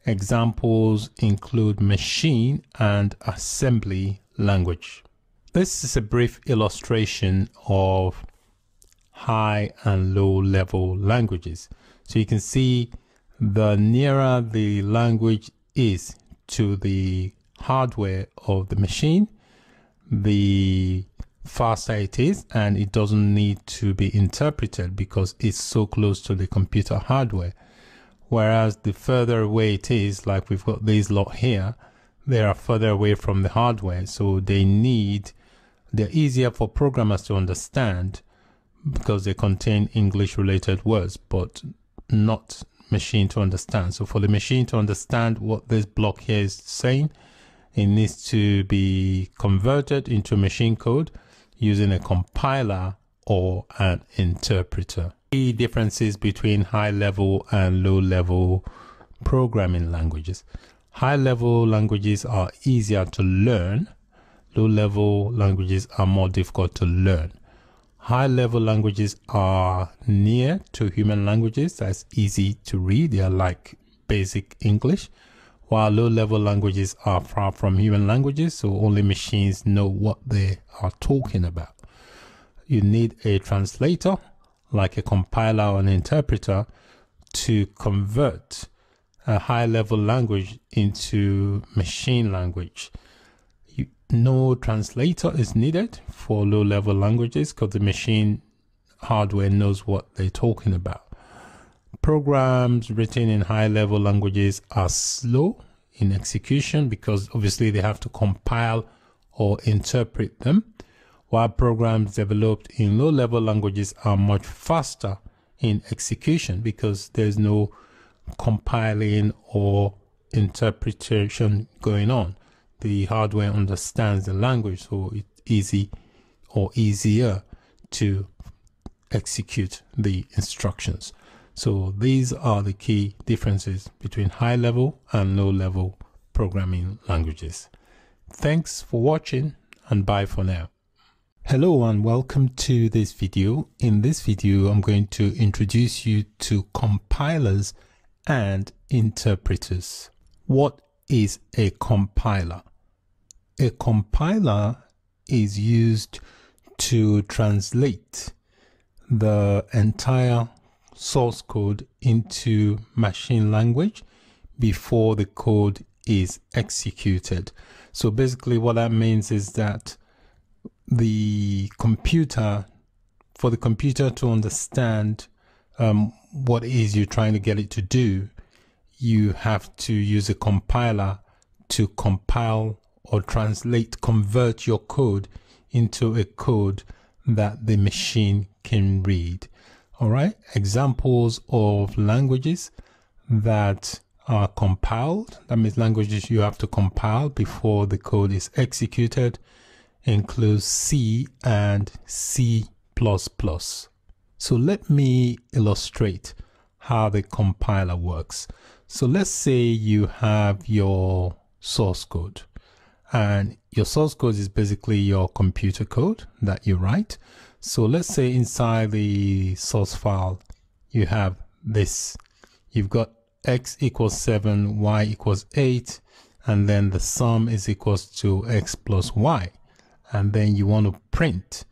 Examples include machine and assembly language. This is a brief illustration of high and low level languages. So you can see the nearer the language is to the hardware of the machine, the faster it is, and it doesn't need to be interpreted because it's so close to the computer hardware. Whereas the further away it is, like we've got these lot here, they are further away from the hardware, so they need they're easier for programmers to understand because they contain English related words but not machine to understand. So for the machine to understand what this block here is saying, it needs to be converted into machine code using a compiler or an interpreter. key differences between high-level and low-level programming languages. High-level languages are easier to learn. Low-level languages are more difficult to learn. High-level languages are near to human languages. That's easy to read. They are like basic English, while low-level languages are far from human languages, so only machines know what they are talking about. You need a translator, like a compiler or an interpreter, to convert a high-level language into machine language. You, no translator is needed for low-level languages because the machine hardware knows what they're talking about. Programs written in high-level languages are slow in execution because obviously they have to compile or interpret them, while programs developed in low-level languages are much faster in execution because there's no compiling or interpretation going on. The hardware understands the language, so it's easy or easier to execute the instructions. So these are the key differences between high-level and low-level programming languages. Thanks for watching, and bye for now. Hello and welcome to this video. In this video, I'm going to introduce you to compilers and interpreters. What is a compiler? A compiler is used to translate the entire source code into machine language before the code is executed. So basically what that means is that the computer, for the computer to understand um, what it is you're trying to get it to do, you have to use a compiler to compile or translate, convert your code into a code that the machine can read. All right, examples of languages that are compiled, that means languages you have to compile before the code is executed, includes C and C plus plus. So let me illustrate how the compiler works. So let's say you have your source code, and your source code is basically your computer code that you write. So let's say inside the source file, you have this. You've got x equals seven, y equals eight, and then the sum is equals to x plus y. And then you want to print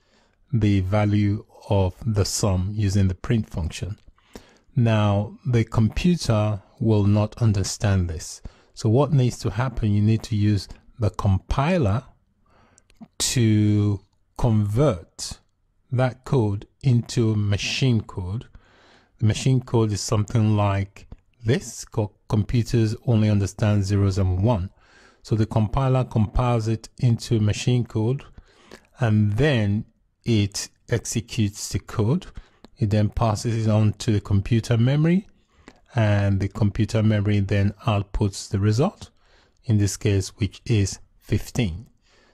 the value of the sum using the print function. Now, the computer will not understand this. So what needs to happen, you need to use the compiler to convert that code into machine code. The machine code is something like this. Computers only understand zeros and one. So the compiler compiles it into machine code, and then it executes the code. It then passes it on to the computer memory, and the computer memory then outputs the result, in this case, which is fifteen.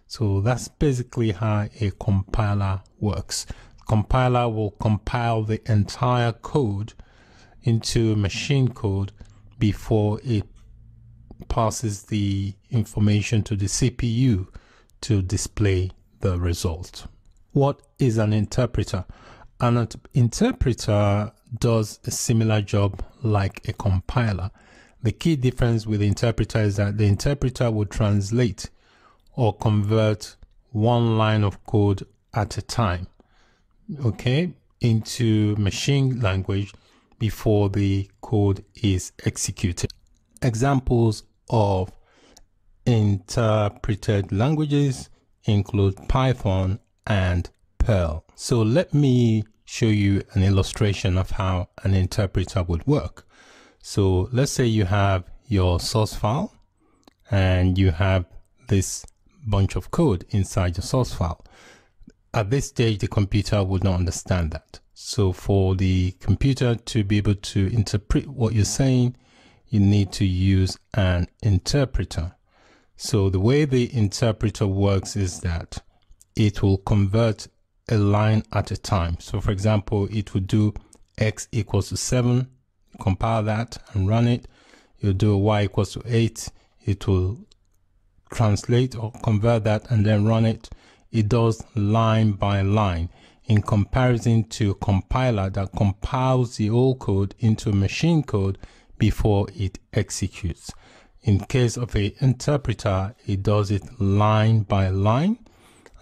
So that's basically how a compiler works. The compiler will compile the entire code into machine code before it passes the information to the C P U to display the result. What is an interpreter? An interpreter does a similar job like a compiler. The key difference with the interpreter is that the interpreter will translate or convert one line of code at a time, okay, into machine language before the code is executed. Examples of interpreted languages include Python and Perl. So let me show you an illustration of how an interpreter would work. So let's say you have your source file, and you have this bunch of code inside your source file. At this stage, the computer would not understand that. So for the computer to be able to interpret what you're saying, you need to use an interpreter. So the way the interpreter works is that it will convert a line at a time. So for example, it would do x equals to seven, compile that and run it. You do y equals to eight, it will translate or convert that and then run it. It does line by line in comparison to a compiler that compiles the old code into machine code before it executes. In case of an interpreter, it does it line by line,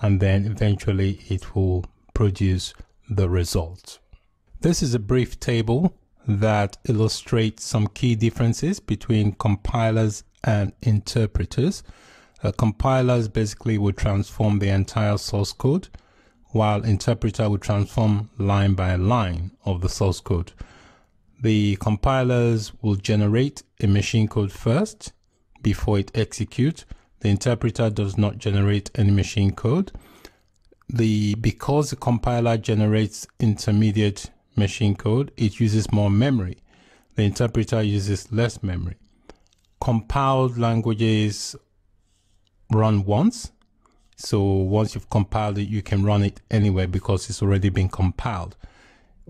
and then eventually it will produce the result. This is a brief table that illustrates some key differences between compilers and interpreters. Uh, compilers basically will transform the entire source code, while interpreter will transform line by line of the source code. The compilers will generate a machine code first before it executes. The interpreter does not generate any machine code. The, because the compiler generates intermediate machine code, it uses more memory. The interpreter uses less memory. Compiled languages run once. So once you've compiled it, you can run it anywhere because it's already been compiled.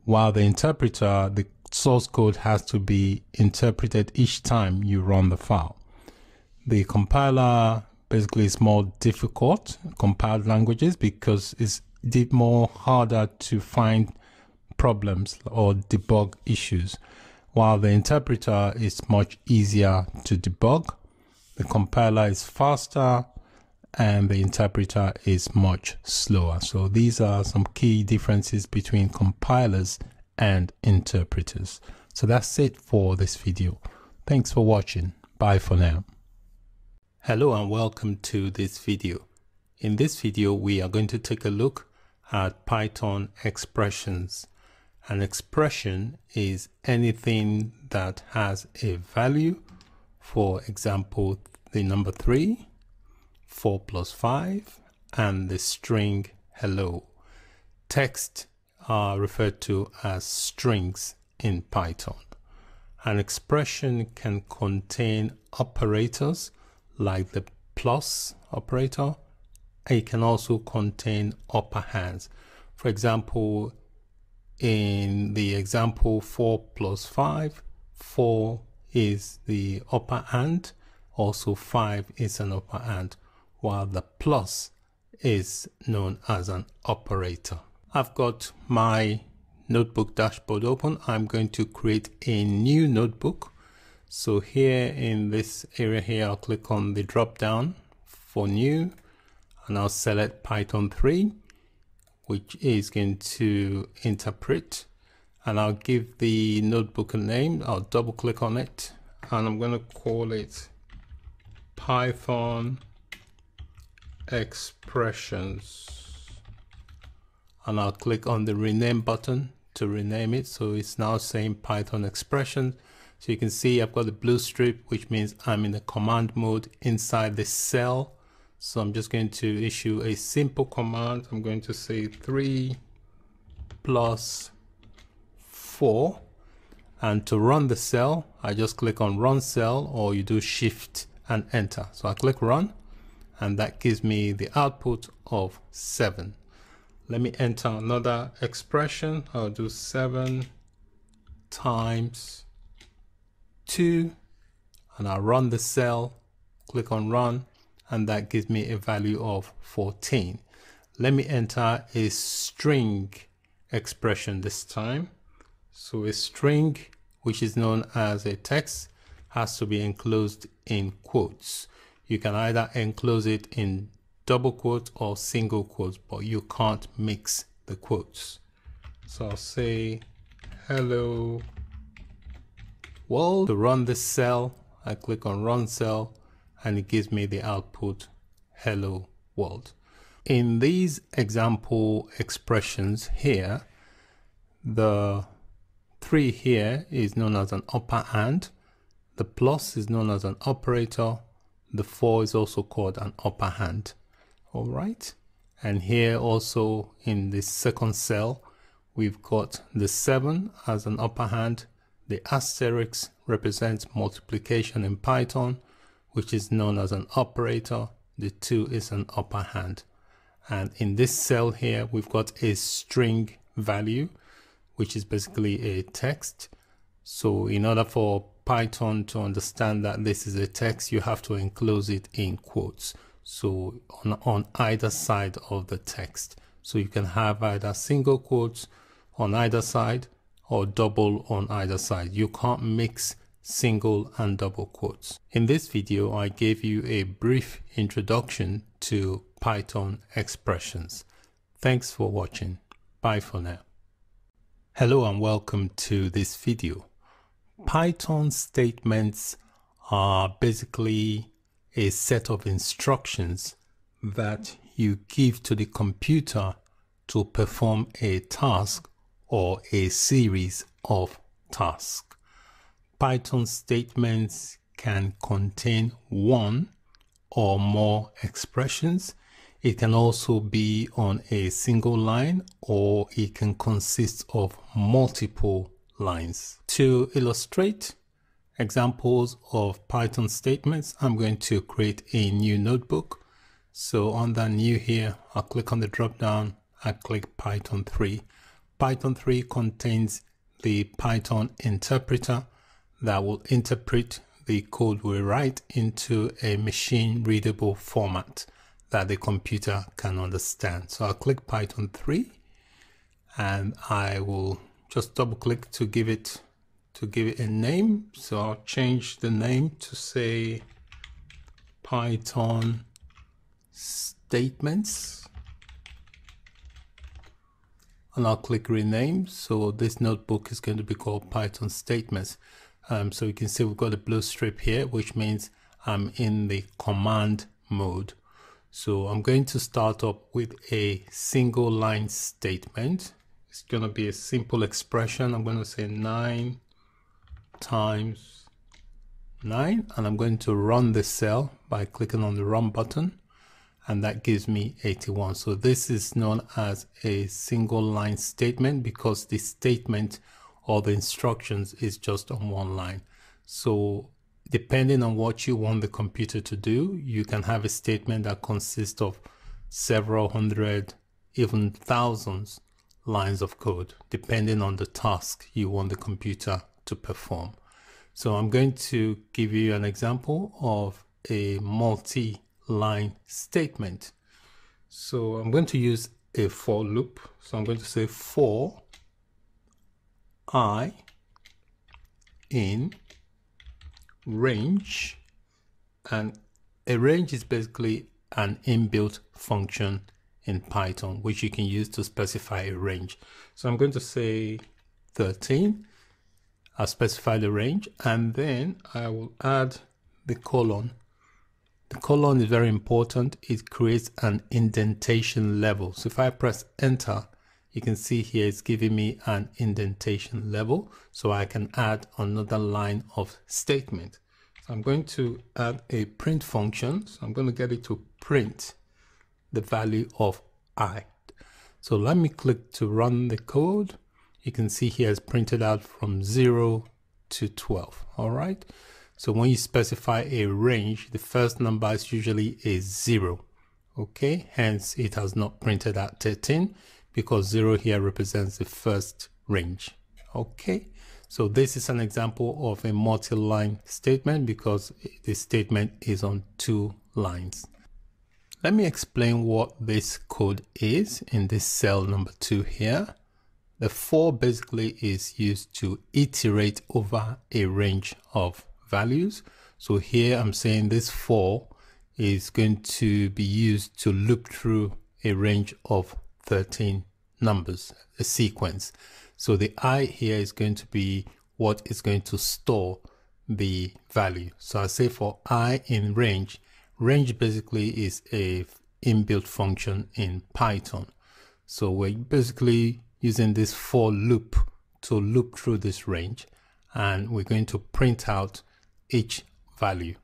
While the interpreter, the source code has to be interpreted each time you run the file. The compiler basically is more difficult, compiled languages, because it's more harder to find problems or debug issues, while the interpreter is much easier to debug. The compiler is faster and the interpreter is much slower. So these are some key differences between compilers and interpreters. So that's it for this video. Thanks for watching. Bye for now. Hello and welcome to this video. In this video, we are going to take a look at Python expressions. An expression is anything that has a value. For example, the number three, four plus five, and the string hello. Text are referred to as strings in Python. An expression can contain operators like the plus operator. It can also contain upper hands. For example, in the example four plus five, four is the upper hand, also five is an upper hand, while the plus is known as an operator. I've got my notebook dashboard open. I'm going to create a new notebook. So here in this area here, I'll click on the drop down for new, and I'll select Python three, which is going to interpret, and I'll give the notebook a name. I'll double click on it and I'm going to call it Python Expressions. And I'll click on the rename button to rename it. So it's now saying Python expression. So you can see I've got the blue strip, which means I'm in the command mode inside this cell. So I'm just going to issue a simple command. I'm going to say three plus four. And to run the cell, I just click on run cell, or you do shift and enter. So I click run, and that gives me the output of seven. Let me enter another expression. I'll do seven times two, and I'll run the cell, click on run, and that gives me a value of fourteen. Let me enter a string expression this time. So a string, which is known as a text, has to be enclosed in quotes. You can either enclose it in double quotes or single quotes, but you can't mix the quotes. So I'll say hello world. To run this cell, I click on run cell, and it gives me the output hello world. In these example expressions here, the three here is known as an upper hand, the plus is known as an operator, the four is also called an upper hand. All right, and here also in the second cell, we've got the seven as an upper hand. The asterisk represents multiplication in Python, which is known as an operator. The two is an upper hand. And in this cell here, we've got a string value, which is basically a text. So in order for Python to understand that this is a text, you have to enclose it in quotes. So on, on either side of the text. So you can have either single quotes on either side or double on either side. You can't mix single and double quotes. In this video, I gave you a brief introduction to Python expressions. Thanks for watching. Bye for now. Hello and welcome to this video. Python statements are basically a set of instructions that you give to the computer to perform a task or a series of tasks. Python statements can contain one or more expressions. It can also be on a single line, or it can consist of multiple lines. To illustrate examples of Python statements, I'm going to create a new notebook. So under new here, I'll click on the drop down, I click Python three. Python three contains the Python interpreter that will interpret the code we write into a machine readable format that the computer can understand. So I'll click Python three and I will just double click to give it to give it a name. So I'll change the name to say Python statements. And I'll click rename. So this notebook is going to be called Python statements. Um, so you can see we've got a blue strip here, which means I'm in the command mode. So I'm going to start up with a single line statement. It's going to be a simple expression. I'm going to say nine times nine, and I'm going to run this cell by clicking on the run button. And that gives me eighty-one. So this is known as a single line statement because the statement or the instructions is just on one line. So depending on what you want the computer to do, you can have a statement that consists of several hundred, even thousands lines of code, depending on the task you want the computer to perform. So I'm going to give you an example of a multi-line statement. So I'm going to use a for loop. So I'm going to say for I in range, and a range is basically an inbuilt function in Python which you can use to specify a range. So I'm going to say thirteen. I'll specify the range and then I will add the colon. The colon is very important. It creates an indentation level. So if I press enter, you can see here it's giving me an indentation level, so I can add another line of statement. So I'm going to add a print function. So I'm going to get it to print the value of I. So let me click to run the code. You can see here it's printed out from zero to twelve. All right. So when you specify a range, the first number is usually a zero. Okay. Hence it has not printed out thirteen. Because zero here represents the first range. Okay, so this is an example of a multi-line statement because the statement is on two lines. Let me explain what this code is in this cell number two here. The for basically is used to iterate over a range of values. So here I'm saying this for is going to be used to loop through a range of thirteen numbers, a sequence. So the I here is going to be what is going to store the value. So I say for I in range, range basically is a inbuilt function in Python. So we're basically using this for loop to loop through this range, and we're going to print out each value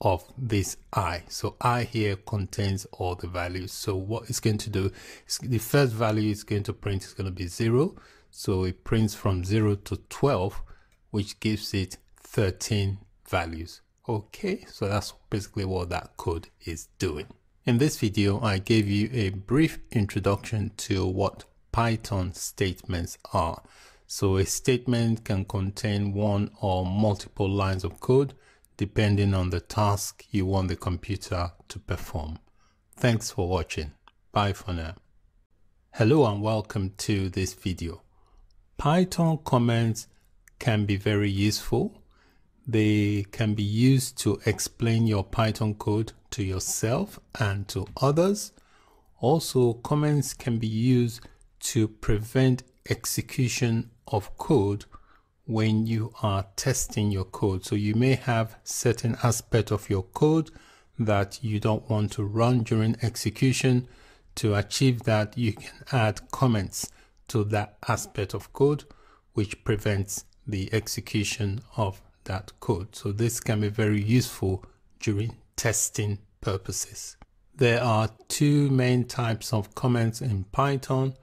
of this I. So I here contains all the values. So what it's going to do is the first value it's going to print is going to be zero. So it prints from zero to twelve, which gives it thirteen values. Okay, so that's basically what that code is doing. In this video, I gave you a brief introduction to what Python statements are. So a statement can contain one or multiple lines of code, depending on the task you want the computer to perform. Thanks for watching. Bye for now. Hello and welcome to this video. Python comments can be very useful. They can be used to explain your Python code to yourself and to others. Also, comments can be used to prevent execution of code when you are testing your code. So you may have certain aspect of your code that you don't want to run during execution. To achieve that, you can add comments to that aspect of code, which prevents the execution of that code. So this can be very useful during testing purposes. There are two main types of comments in Python.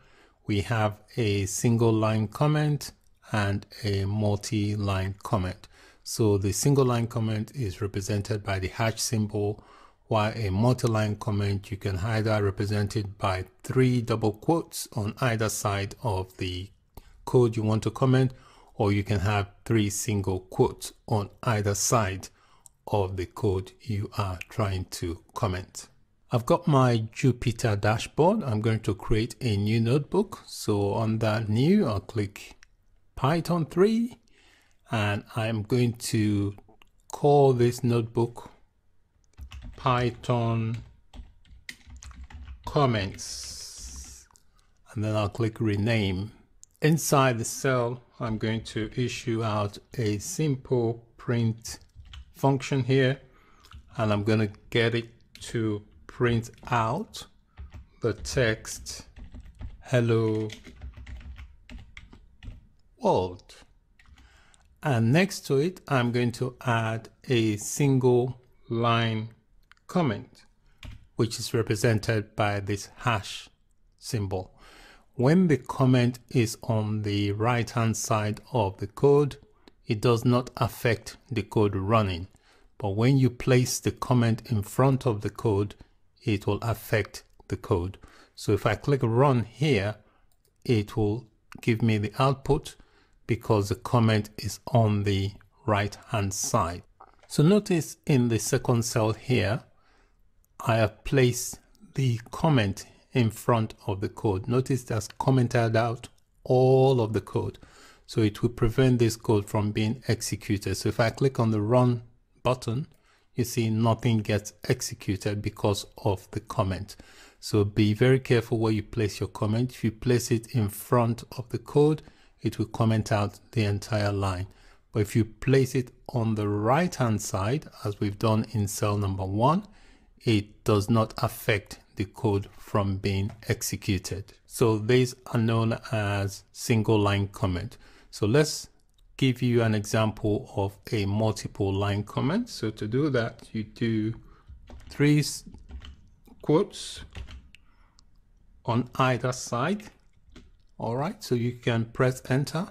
We have a single line comment and a multi-line comment. So the single line comment is represented by the hash symbol, while a multi-line comment, you can either represent it by three double quotes on either side of the code you want to comment, or you can have three single quotes on either side of the code you are trying to comment. I've got my Jupyter dashboard. I'm going to create a new notebook. So on that new, I'll click Python three, and I'm going to call this notebook Python comments, and then I'll click rename. Inside the cell, I'm going to issue out a simple print function here, and I'm going to get it to print out the text "Hello World," and next to it, I'm going to add a single line comment, which is represented by this hash symbol. When the comment is on the right hand side of the code, it does not affect the code running, but when you place the comment in front of the code, it will affect the code. So if I click run here, it will give me the output because the comment is on the right hand side. So notice in the second cell here, I have placed the comment in front of the code. Notice that's commented out all of the code. So it will prevent this code from being executed. So if I click on the run button, you see nothing gets executed because of the comment. So be very careful where you place your comment. If you place it in front of the code, it will comment out the entire line. But if you place it on the right hand side, as we've done in cell number one, it does not affect the code from being executed. So these are known as single line comment. So let's give you an example of a multiple line comment. So to do that, you do three quotes on either side. All right, so you can press enter.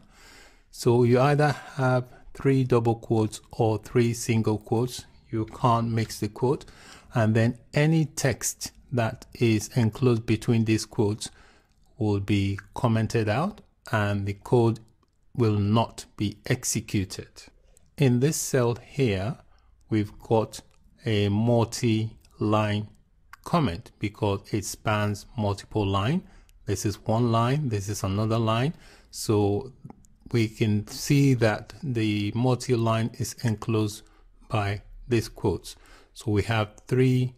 So you either have three double quotes or three single quotes. You can't mix the quote. And then any text that is enclosed between these quotes will be commented out and the code will not be executed. In this cell here, we've got a multi-line comment because it spans multiple lines. This is one line, this is another line. So we can see that the multi-line is enclosed by these quotes. So we have three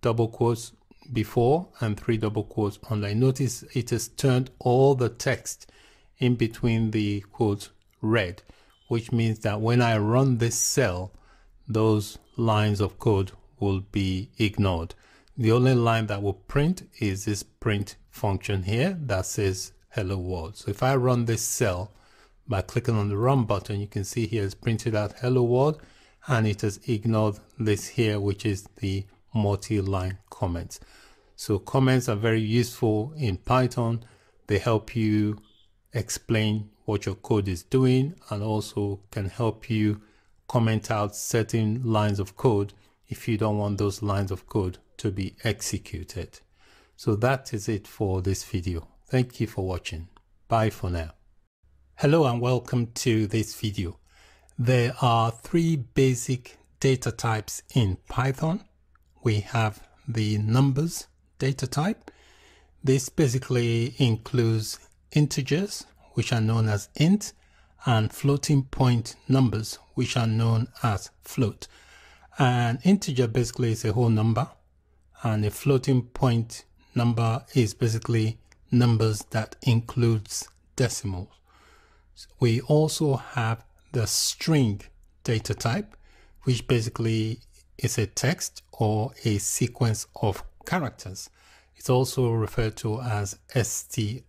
double quotes before and three double quotes online. Notice it has turned all the text in between the quotes red, which means that when I run this cell, those lines of code will be ignored. The only line that will print is this print function here that says "Hello World." So if I run this cell by clicking on the run button, you can see here it's printed out "Hello World," and it has ignored this here, which is the multi-line comments. So comments are very useful in Python. They help you explain what your code is doing and also can help you comment out certain lines of code if you don't want those lines of code to be executed. So that is it for this video. Thank you for watching. Bye for now. Hello and welcome to this video. There are three basic data types in Python. We have the numbers data type. This basically includes integers, which are known as int, and floating point numbers, which are known as float. An integer basically is a whole number, and a floating point number is basically numbers that includes decimals. We also have the string data type, which basically is a text or a sequence of characters. It's also referred to as str.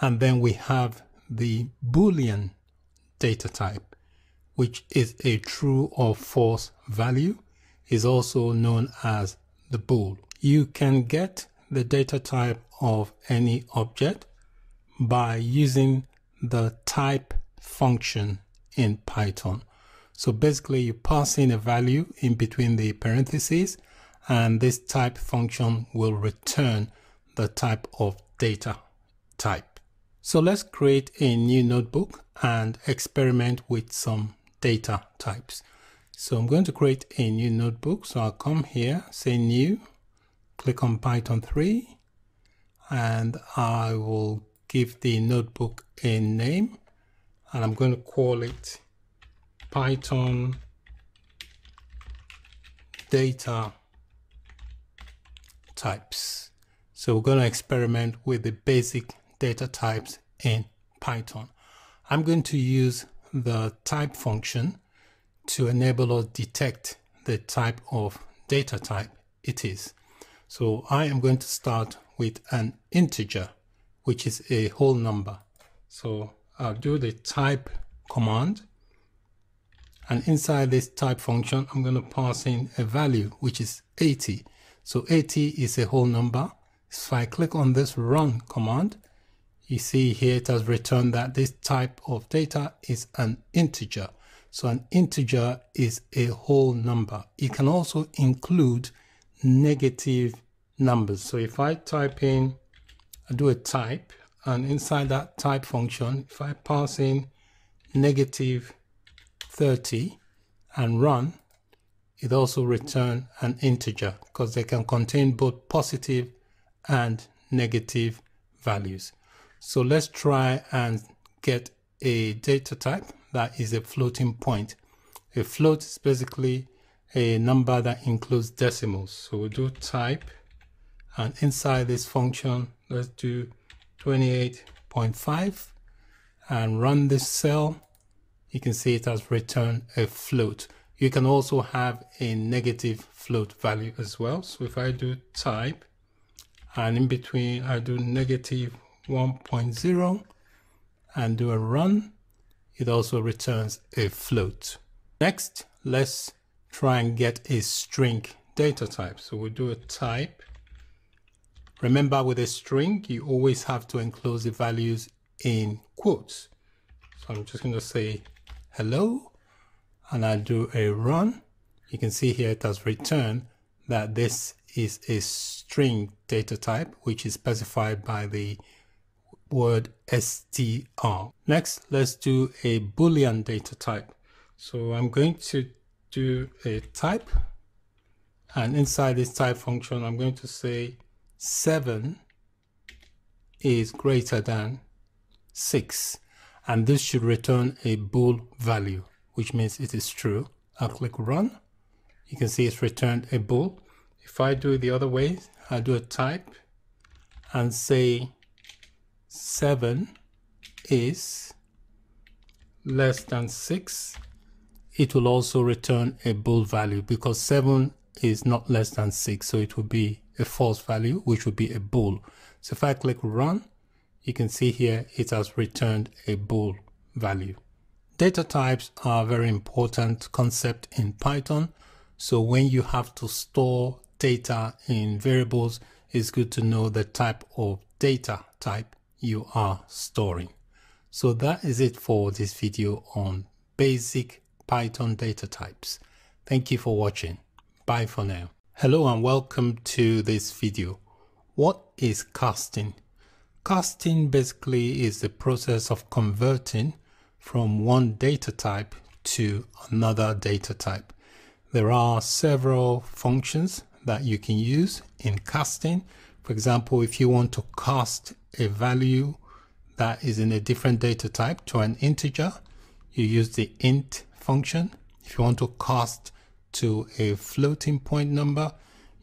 And then we have the Boolean data type, which is a true or false value, is also known as the bool. You can get the data type of any object by using the type function in Python. So basically you pass in a value in between the parentheses, and this type function will return the type of data type. So let's create a new notebook and experiment with some data types. So I'm going to create a new notebook. So I'll come here, say new, click on Python three, and I will give the notebook a name, and I'm going to call it Python data types. So we're going to experiment with the basic data types in Python. I'm going to use the type function to enable or detect the type of data type it is. So I am going to start with an integer, which is a whole number. So I'll do the type command, and inside this type function, I'm going to pass in a value, which is eighty. So eighty is a whole number. So I click on this run command. You see here it has returned that this type of data is an integer. So an integer is a whole number. It can also include negative numbers. So if I type in, I do a type, and inside that type function, if I pass in negative thirty and run, it also returns an integer because they can contain both positive and negative values. So let's try and get a data type that is a floating point. A float is basically a number that includes decimals. So we'll do type, and inside this function, let's do twenty-eight point five and run this cell. You can see it has returned a float. You can also have a negative float value as well. So if I do type, and in between I do negative one point zero and do a run, it also returns a float. Next, let's try and get a string data type. So we'll do a type. Remember, with a string, you always have to enclose the values in quotes. So I'm just going to say hello, and I do a run. You can see here it has returned that this is a string data type, which is specified by the word str. Next, let's do a Boolean data type. So I'm going to do a type, and inside this type function, I'm going to say seven is greater than six, and this should return a bool value, which means it is true. I'll click run. You can see it's returned a bool. If I do it the other way, I do a type and say seven is less than six, it will also return a bool value because seven is not less than six, so it will be a false value, which would be a bool. So if I click run, you can see here it has returned a bool value. Data types are a very important concept in Python. So when you have to store data in variables, it's good to know the type of data type you are storing. So that is it for this video on basic Python data types. Thank you for watching. Bye for now. Hello and welcome to this video. What is casting? Casting basically is the process of converting from one data type to another data type. There are several functions that you can use in casting. For example, if you want to cast a value that is in a different data type to an integer, you use the int function. If you want to cast to a floating point number,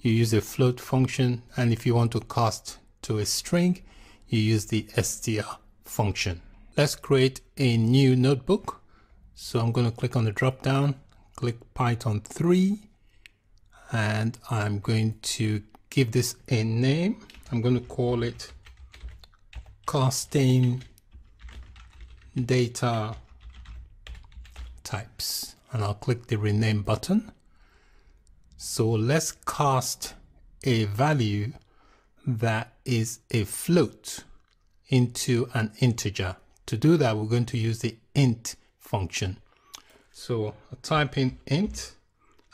you use the float function. And if you want to cast to a string, you use the str function. Let's create a new notebook. So I'm going to click on the drop down, click Python three, and I'm going to give this a name. I'm going to call it Casting Data Types, and I'll click the rename button. So let's cast a value that is a float into an integer. To do that, we're going to use the int function. So I'll type in int,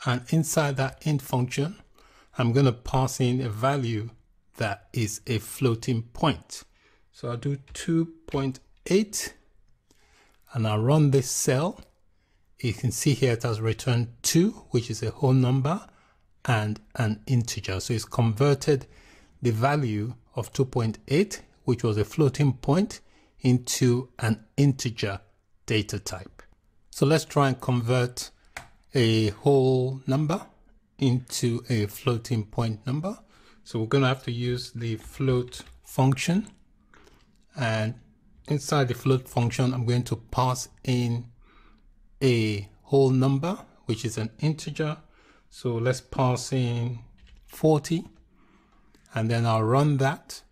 and inside that int function, I'm going to pass in a value that is a floating point. So I'll do two point eight, and I'll run this cell. You can see here it has returned two, which is a whole number and an integer. So it's converted the value of two point eight, which was a floating point, into an integer data type. So let's try and convert a whole number into a floating point number. So we're going to have to use the float function, and inside the float function, I'm going to pass in a whole number, which is an integer. So let's pass in forty, and then I'll run that.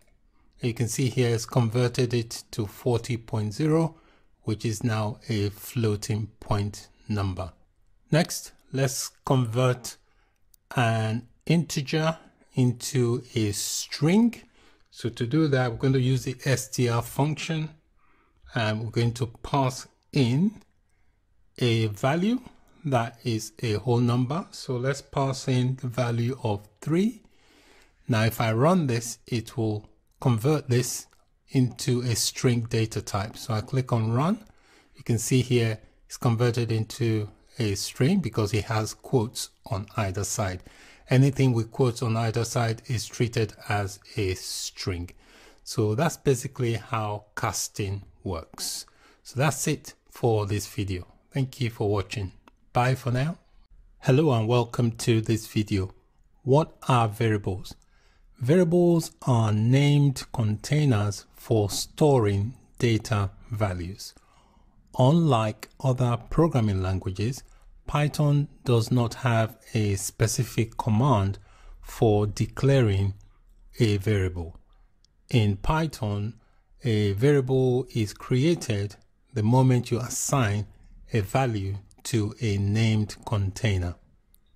You can see here it's converted it to forty point zero, which is now a floating point number. Next, let's convert an integer into a string. So to do that, we're going to use the str function, and we're going to pass in a value that is a whole number. So let's pass in the value of three. Now, if I run this, it will convert this into a string data type. So I click on run. You can see here it's converted into a string because it has quotes on either side. Anything with quotes on either side is treated as a string. So that's basically how casting works. So that's it for this video. Thank you for watching. Bye for now. Hello and welcome to this video. What are variables? Variables are named containers for storing data values. Unlike other programming languages, Python does not have a specific command for declaring a variable. In Python, a variable is created the moment you assign a value to a named container.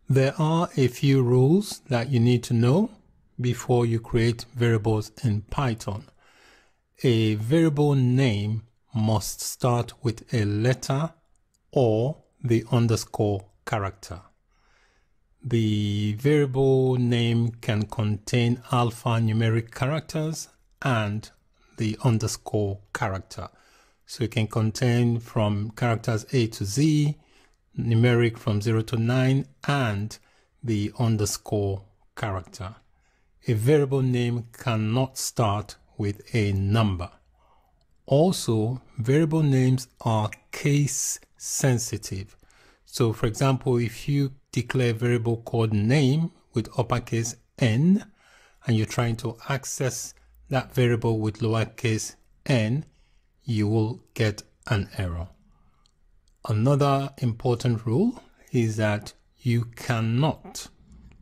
There are a few rules that you need to know before you create variables in Python. A variable name must start with a letter or the underscore character. The variable name can contain alphanumeric characters and the underscore character. So it can contain from characters A to Z, numeric from zero to nine, and the underscore character. A variable name cannot start with a number. Also, variable names are case sensitive. So for example, if you declare a variable called name with uppercase N, and you're trying to access that variable with lowercase n, you will get an error. Another important rule is that you cannot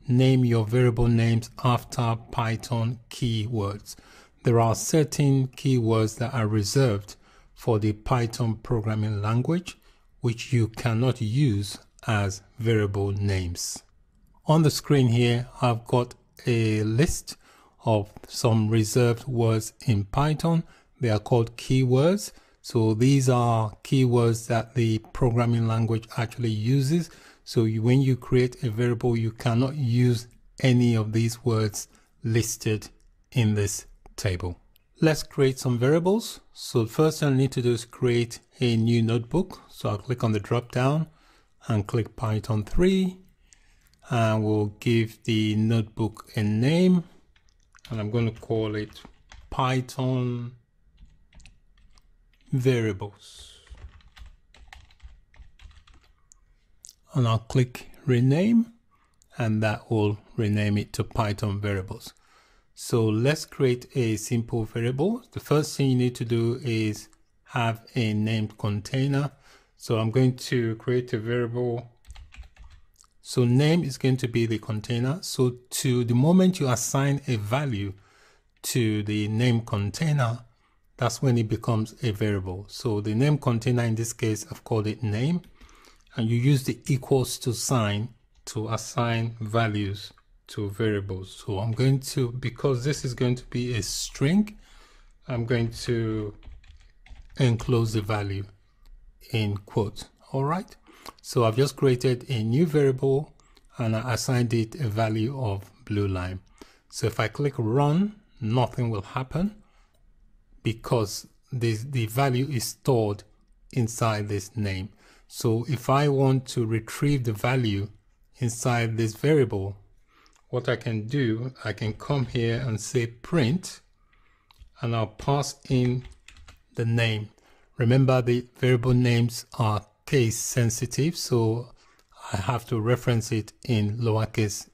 name your variable names after Python keywords. There are certain keywords that are reserved for the Python programming language, which you cannot use as variable names. On the screen here, I've got a list of some reserved words in Python. They are called keywords. So these are keywords that the programming language actually uses. So you, when you create a variable, you cannot use any of these words listed in this table. Let's create some variables. So first I'll need to do is create a new notebook. So I'll click on the drop down and click Python three, and we'll give the notebook a name, and I'm going to call it Python variables, and I'll click rename, and that will rename it to Python variables. So let's create a simple variable. The first thing you need to do is have a named container. So I'm going to create a variable. So name is going to be the container. So to the moment you assign a value to the name container, that's when it becomes a variable. So the name container, in this case, I've called it name, and you use the equals to sign to assign values to variables. So I'm going to, because this is going to be a string, I'm going to enclose the value in quotes. All right. So I've just created a new variable and I assigned it a value of blue lime. So if I click run, nothing will happen because this, the value is stored inside this name. So if I want to retrieve the value inside this variable, what I can do, I can come here and say print, and I'll pass in the name. Remember, the variable names are case sensitive, so I have to reference it in lowercase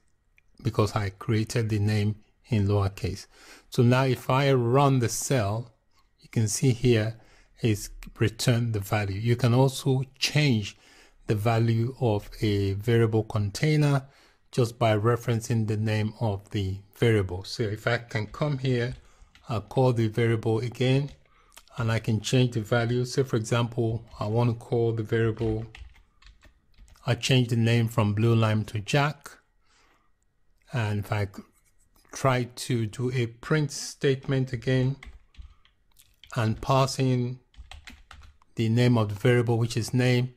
because I created the name in lowercase. So now if I run the cell, you can see here is return the value. You can also change the value of a variable container just by referencing the name of the variable. So if I can come here, I'll call the variable again, and I can change the value. So for example, I want to call the variable, I change the name from Blue Lime to Jack. And if I try to do a print statement again and pass in the name of the variable, which is name,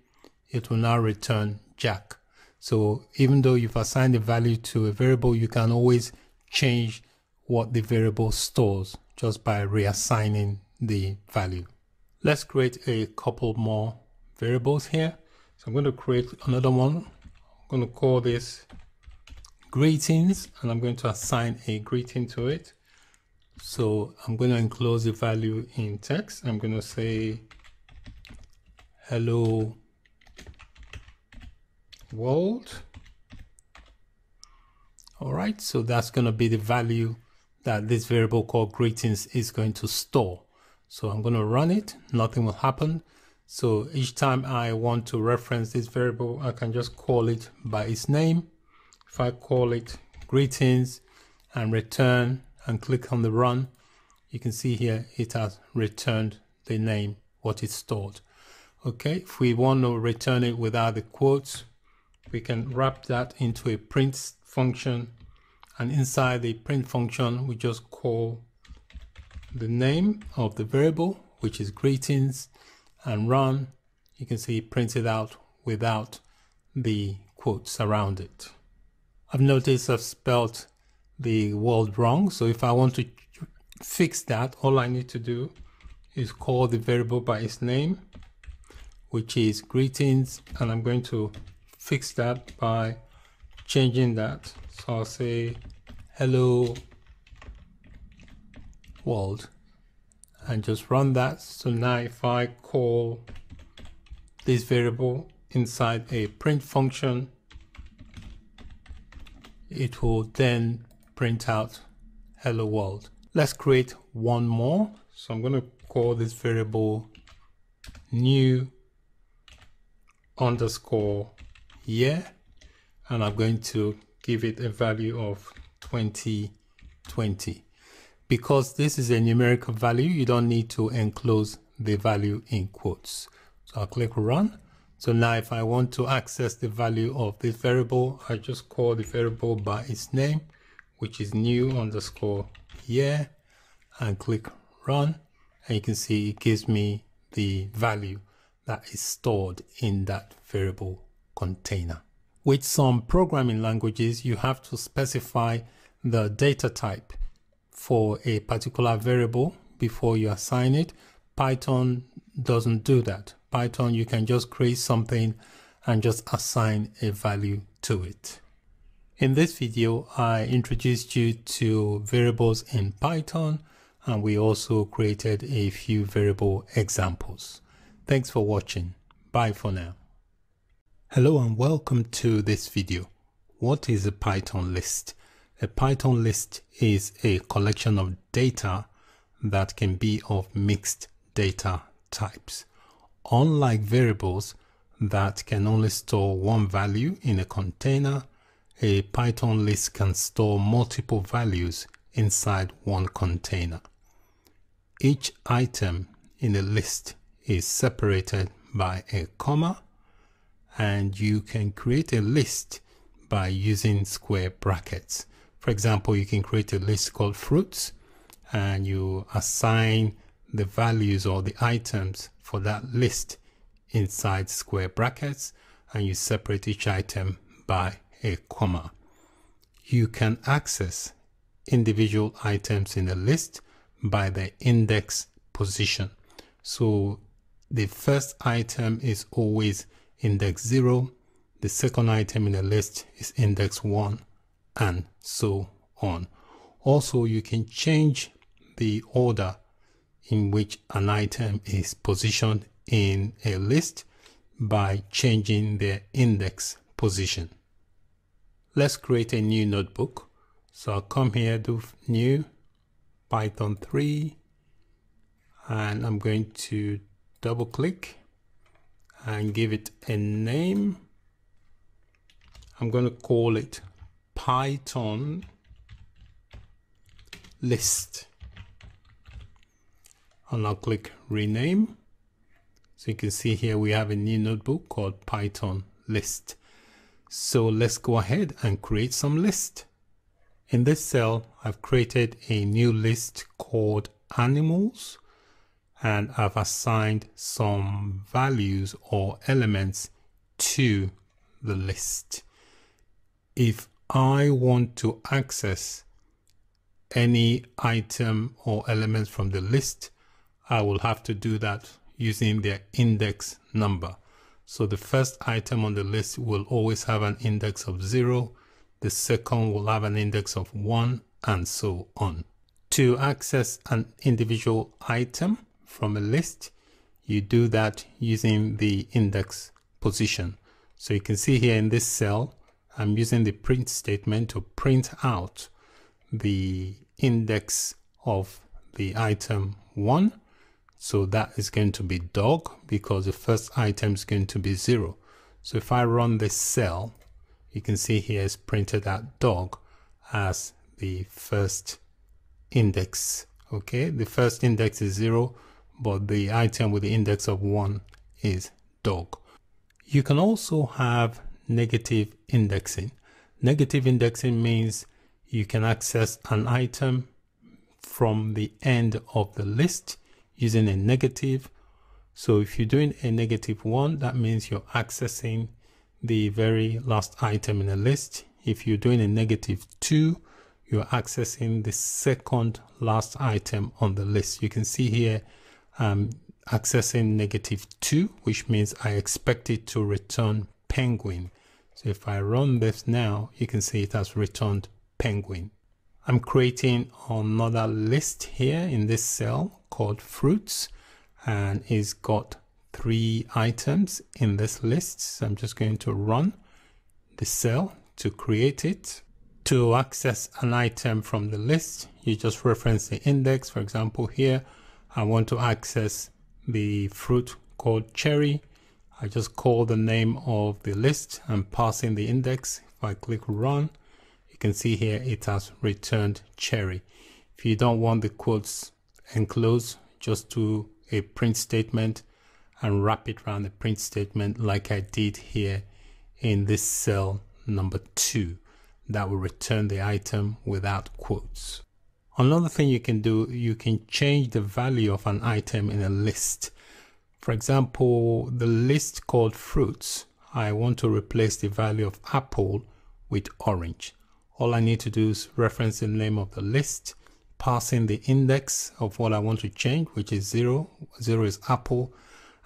it will now return Jack. So even though you've assigned a value to a variable, you can always change what the variable stores just by reassigning the value. Let's create a couple more variables here. So I'm going to create another one. I'm going to call this greetings, and I'm going to assign a greeting to it. So I'm going to enclose the value in text. I'm going to say, hello world. All right, so that's going to be the value that this variable called greetings is going to store. So I'm going to run it, nothing will happen. So each time I want to reference this variable, I can just call it by its name. If I call it greetings and return and click on the run, you can see here it has returned the name, what it stored. Okay, if we want to return it without the quotes, we can wrap that into a print function, and inside the print function we just call the name of the variable, which is greetings, and run. You can see it printed out without the quotes around it. I've noticed I've spelled the word wrong, so if I want to fix that, all I need to do is call the variable by its name, which is greetings, and I'm going to fix that by changing that. So I'll say hello world and just run that. So now if I call this variable inside a print function, it will then print out hello world. Let's create one more. So I'm going to call this variable new underscore year, and I'm going to give it a value of twenty twenty. Because this is a numerical value, you don't need to enclose the value in quotes. So I'll click run. So now if I want to access the value of this variable, I just call the variable by its name, which is new underscore year, and click run, and you can see it gives me the value that is stored in that variable container. With some programming languages, you have to specify the data type for a particular variable before you assign it. Python doesn't do that. Python, you can just create something and just assign a value to it. In this video, I introduced you to variables in Python, and we also created a few variable examples. Thanks for watching. Bye for now. Hello and welcome to this video. What is a Python list? A Python list is a collection of data that can be of mixed data types. Unlike variables that can only store one value in a container, a Python list can store multiple values inside one container. Each item in a list is separated by a comma, and you can create a list by using square brackets. For example, you can create a list called fruits, and you assign the values or the items for that list inside square brackets, and you separate each item by a comma. You can access individual items in the list by their index position. So the first item is always index zero, the second item in the list is index one, and so on. Also, you can change the order in which an item is positioned in a list by changing their index position. Let's create a new notebook. So I'll come here, do new Python three, and I'm going to double click and give it a name. I'm going to call it Python list. And I'll click rename. So you can see here we have a new notebook called Python list. So let's go ahead and create some list. In this cell, I've created a new list called animals, and I've assigned some values or elements to the list. If I want to access any item or elements from the list, I will have to do that using their index number. So the first item on the list will always have an index of zero, the second will have an index of one, and so on. To access an individual item from a list, you do that using the index position. So you can see here in this cell, I'm using the print statement to print out the index of the item one. So that is going to be dog, because the first item is going to be zero. So if I run this cell, you can see here is printed out dog as the first index. Okay, the first index is zero, but the item with the index of one is dog. You can also have negative indexing. Negative indexing means you can access an item from the end of the list using a negative. So if you're doing a negative one, that means you're accessing the very last item in the list. If you're doing a negative two, you're accessing the second last item on the list. You can see here I'm accessing negative two, which means I expect it to return penguin. So if I run this now, you can see it has returned penguin. I'm creating another list here in this cell called fruits, and it's got three items in this list. So I'm just going to run the cell to create it. To access an item from the list, you just reference the index. For example, here I want to access the fruit called cherry. I just call the name of the list and pass in the index. If I click run, can see here it has returned cherry. If you don't want the quotes enclosed, just do a print statement and wrap it around the print statement like I did here in this cell number two. That will return the item without quotes. Another thing you can do, you can change the value of an item in a list. For example, the list called fruits, I want to replace the value of apple with orange. All I need to do is reference the name of the list, pass in the index of what I want to change, which is zero. Zero is apple,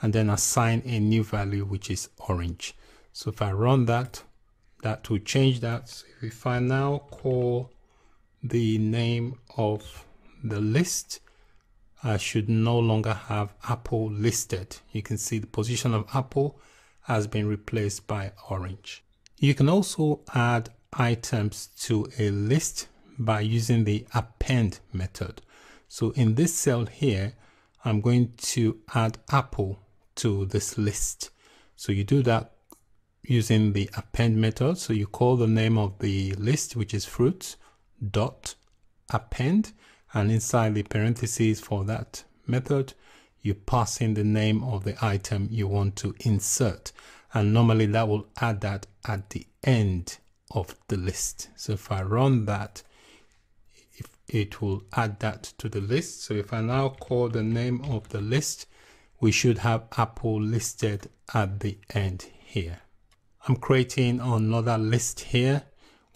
and then assign a new value, which is orange. So if I run that, that will change that. So if I now call the name of the list, I should no longer have apple listed. You can see the position of apple has been replaced by orange. You can also add items to a list by using the append method. So in this cell here, I'm going to add apple to this list. So you do that using the append method. So you call the name of the list, which is fruit dot append, and inside the parentheses for that method, you pass in the name of the item you want to insert. And normally that will add that at the end of the list. So if I run that, if it will add that to the list. So if I now call the name of the list, we should have apple listed at the end here. I'm creating another list here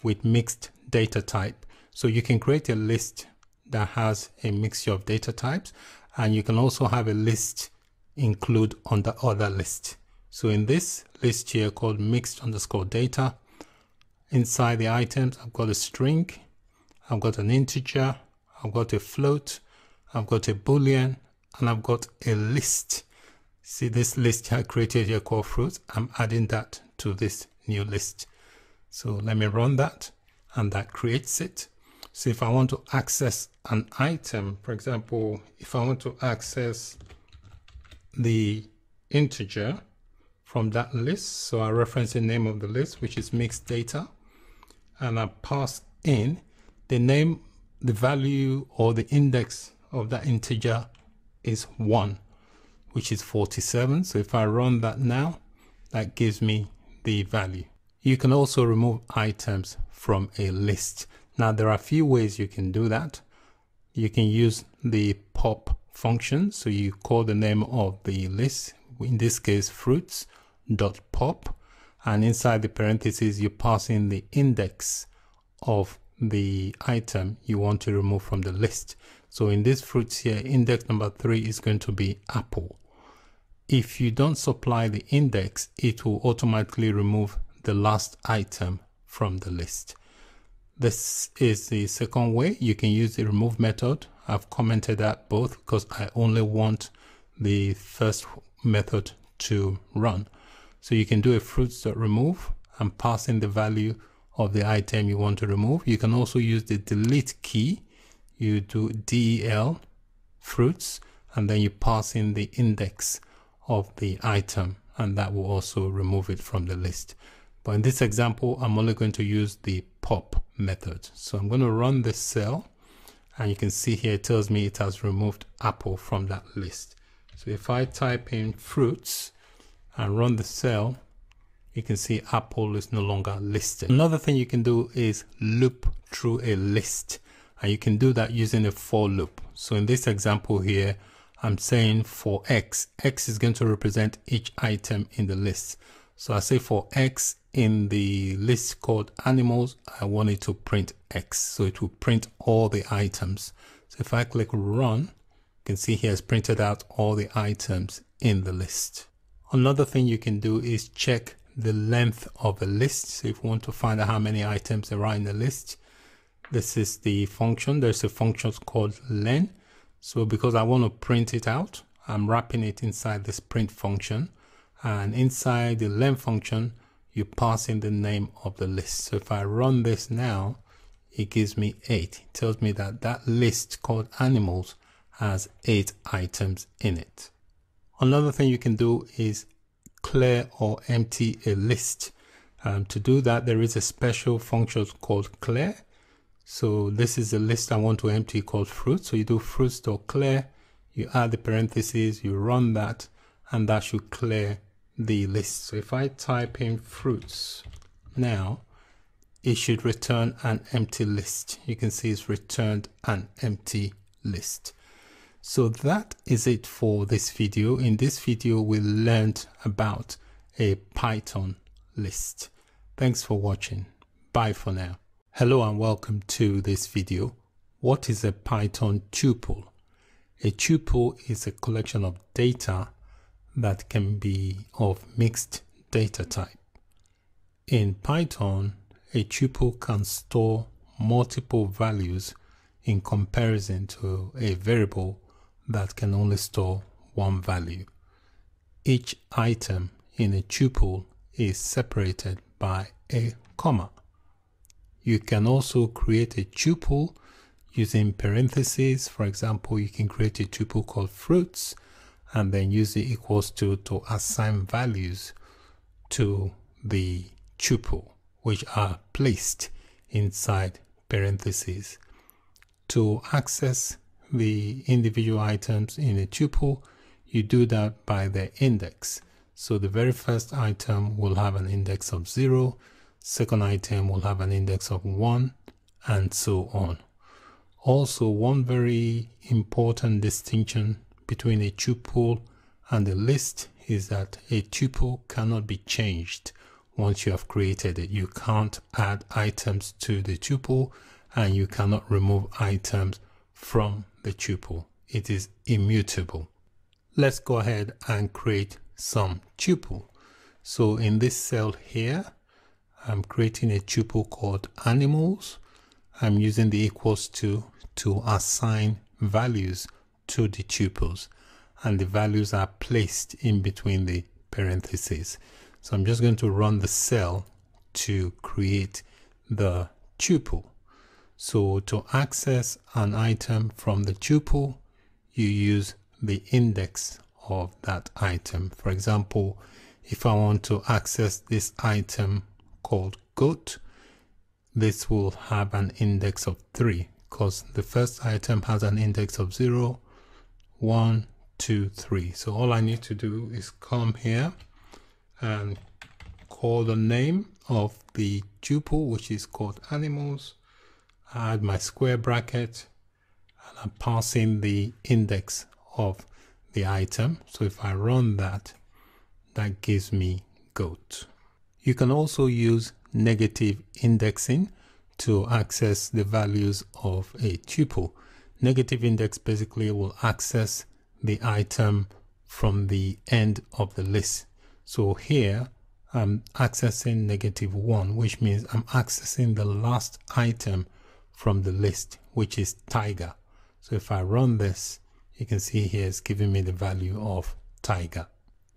with mixed data type. So you can create a list that has a mixture of data types, and you can also have a list include on the other list. So in this list here called mixed underscore data, inside the items, I've got a string, I've got an integer, I've got a float, I've got a boolean, and I've got a list. See this list I created here called fruit, I'm adding that to this new list. So let me run that, and that creates it. So if I want to access an item, for example, if I want to access the integer from that list, so I reference the name of the list, which is mixed data, and I pass in the name, the value or the index of that integer is one, which is forty-seven. So if I run that now, that gives me the value. You can also remove items from a list. Now there are a few ways you can do that. You can use the pop function. So you call the name of the list, in this case fruits.pop, and inside the parentheses you pass in the index of the item you want to remove from the list. So in this fruits here, index number three is going to be apple. If you don't supply the index, it will automatically remove the last item from the list. This is the second way. You can use the remove method. I've commented that both because I only want the first method to run. So you can do a fruits.remove and pass in the value of the item you want to remove. You can also use the delete key. You do del fruits and then you pass in the index of the item, and that will also remove it from the list. But in this example, I'm only going to use the pop method. So I'm going to run this cell, and you can see here it tells me it has removed apple from that list. So if I type in fruits and run the cell, you can see apple is no longer listed. Another thing you can do is loop through a list, and you can do that using a for loop. So in this example here, I'm saying for X, X is going to represent each item in the list. So I say for X in the list called animals, I want it to print X. So it will print all the items. So if I click run, you can see here it's printed out all the items in the list. Another thing you can do is check the length of a list. So if you want to find out how many items there are in the list, this is the function. There's a function called len. So because I want to print it out, I'm wrapping it inside this print function, and inside the len function, you pass in the name of the list. So if I run this now, it gives me eight. It tells me that that list called animals has eight items in it. Another thing you can do is clear or empty a list. Um, to do that, there is a special function called clear. So this is the list I want to empty called fruit. So you do fruits.clear, you add the parentheses, you run that, and that should clear the list. So if I type in fruits now, it should return an empty list. You can see it's returned an empty list. So that is it for this video. In this video, we learned about a Python list. Thanks for watching. Bye for now. Hello and welcome to this video. What is a Python tuple? A tuple is a collection of data that can be of mixed data type. In Python, a tuple can store multiple values in comparison to a variable that can only store one value. Each item in a tuple is separated by a comma. You can also create a tuple using parentheses. For example, you can create a tuple called fruits and then use the equals to to assign values to the tuple, which are placed inside parentheses. To access the individual items in a tuple, you do that by their index. So the very first item will have an index of zero, second item will have an index of one, and so on. Also, one very important distinction between a tuple and a list is that a tuple cannot be changed once you have created it. You can't add items to the tuple and you cannot remove items from the tuple. It is immutable. Let's go ahead and create some tuple. So in this cell here, I'm creating a tuple called animals. I'm using the equals to to assign values to the tuples, and the values are placed in between the parentheses. So I'm just going to run the cell to create the tuple. So to access an item from the tuple, you use the index of that item. For example, if I want to access this item called goat, this will have an index of three because the first item has an index of zero, one, two, three. So all I need to do is come here and call the name of the tuple, which is called animals. I add my square bracket and I'm passing the index of the item. So if I run that, that gives me goat. You can also use negative indexing to access the values of a tuple. Negative index basically will access the item from the end of the list. So here I'm accessing negative one, which means I'm accessing the last item from the list, which is tiger. So if I run this, you can see here it's giving me the value of tiger.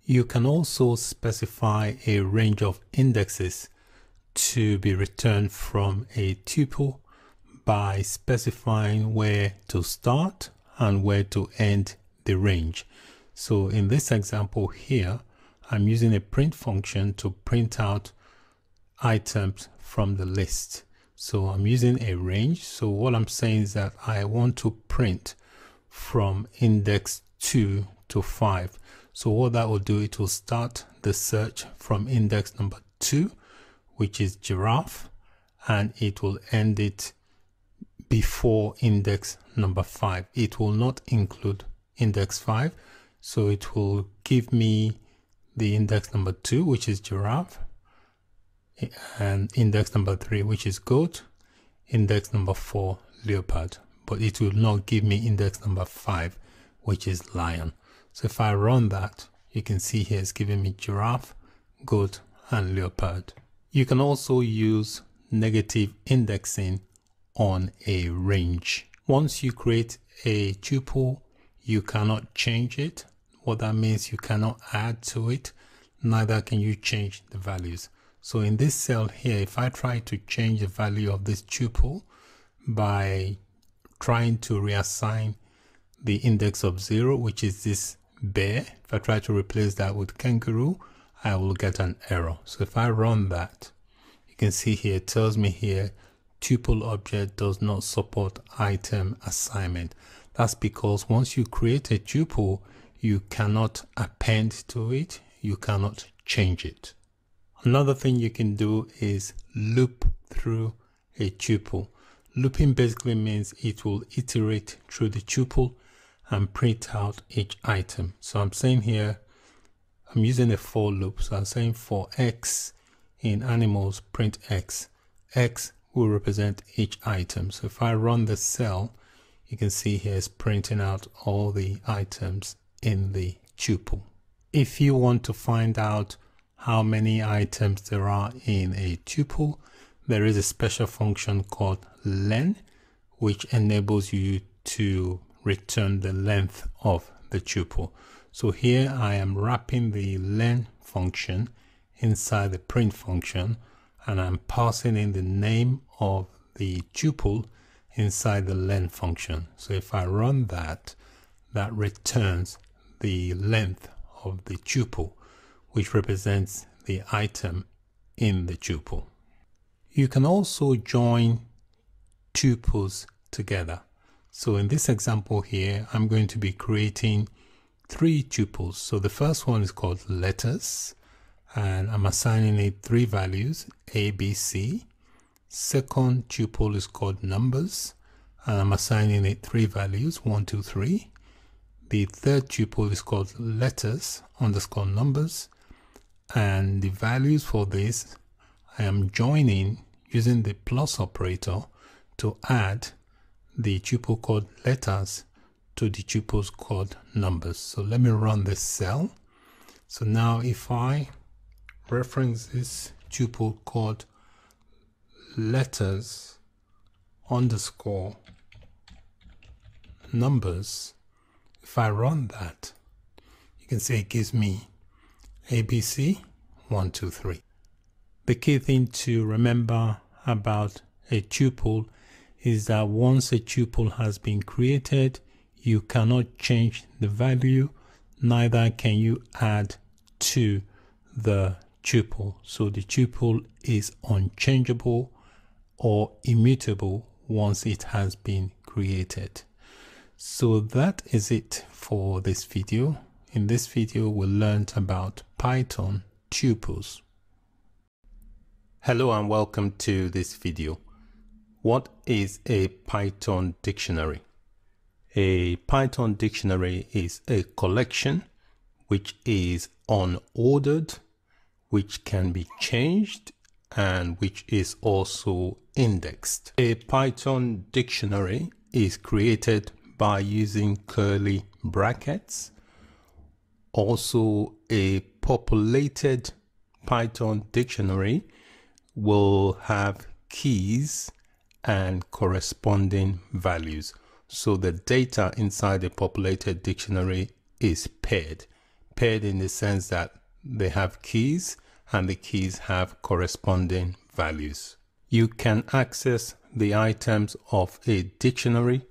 You can also specify a range of indexes to be returned from a tuple by specifying where to start and where to end the range. So in this example here, I'm using a print function to print out items from the list. So I'm using a range. So what I'm saying is that I want to print from index two to five. So what that will do, it will start the search from index number two, which is giraffe, and it will end it before index number five. It will not include index five. So it will give me the index number two, which is giraffe, and index number three, which is goat, index number four, leopard, but it will not give me index number five, which is lion. So if I run that, you can see here it's giving me giraffe, goat, and leopard. You can also use negative indexing on a range. Once you create a tuple, you cannot change it. What that means, you cannot add to it, neither can you change the values. So in this cell here, if I try to change the value of this tuple by trying to reassign the index of zero, which is this bear, if I try to replace that with kangaroo, I will get an error. So if I run that, you can see here, it tells me here, tuple object does not support item assignment. That's because once you create a tuple, you cannot append to it, you cannot change it. Another thing you can do is loop through a tuple. Looping basically means it will iterate through the tuple and print out each item. So I'm saying here, I'm using a for loop. So I'm saying for x in animals, print x. X will represent each item. So if I run the cell, you can see here it's printing out all the items in the tuple. If you want to find out how many items there are in a tuple, there is a special function called len, which enables you to return the length of the tuple. So here I am wrapping the len function inside the print function, and I'm passing in the name of the tuple inside the len function. So if I run that, that returns the length of the tuple, which represents the item in the tuple. You can also join tuples together. So in this example here, I'm going to be creating three tuples. So the first one is called letters, and I'm assigning it three values, A, B, C. Second tuple is called numbers, and I'm assigning it three values, one, two, three. The third tuple is called letters underscore numbers, and the values for this I am joining using the plus operator to add the tuple called letters to the tuples called numbers. So let me run this cell. So now if I reference this tuple called letters underscore numbers, if I run that, you can see it gives me A B C one two three. The key thing to remember about a tuple is that once a tuple has been created, you cannot change the value, neither can you add to the tuple. So the tuple is unchangeable or immutable once it has been created. So that is it for this video. In this video, we learned about Python tuples. Hello and welcome to this video. What is a Python dictionary? A Python dictionary is a collection which is unordered, which can be changed, and which is also indexed. A Python dictionary is created by using curly brackets. Also, a populated Python dictionary will have keys and corresponding values. So the data inside a populated dictionary is paired. Paired in the sense that they have keys and the keys have corresponding values. You can access the items of a dictionary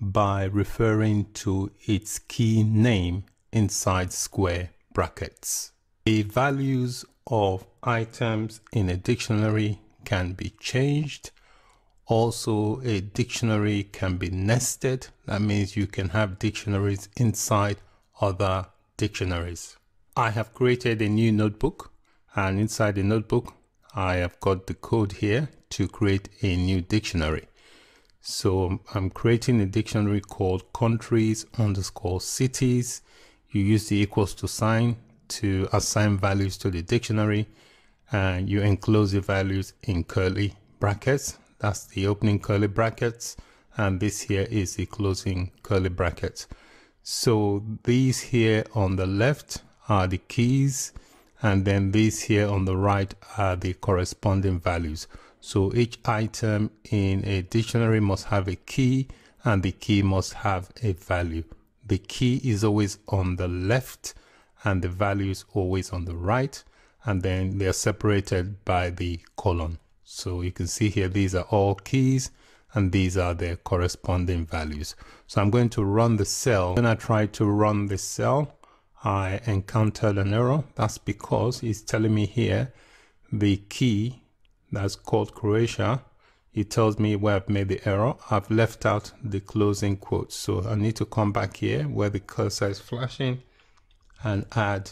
by referring to its key name inside square brackets. The values of items in a dictionary can be changed. Also, a dictionary can be nested. That means you can have dictionaries inside other dictionaries. I have created a new notebook, and inside the notebook, I have got the code here to create a new dictionary. So I'm creating a dictionary called countries underscore cities. You use the equals to sign to assign values to the dictionary, and you enclose the values in curly brackets. That's the opening curly brackets, and this here is the closing curly brackets. So these here on the left are the keys, and then these here on the right are the corresponding values. So each item in a dictionary must have a key, and the key must have a value. The key is always on the left and the value is always on the right, and then they are separated by the colon. So you can see here these are all keys and these are their corresponding values. So I'm going to run the cell. When I tried to run this cell, I encountered an error. That's because it's telling me here the key that's called Croatia. It tells me where I've made the error. I've left out the closing quotes. So I need to come back here where the cursor is flashing and add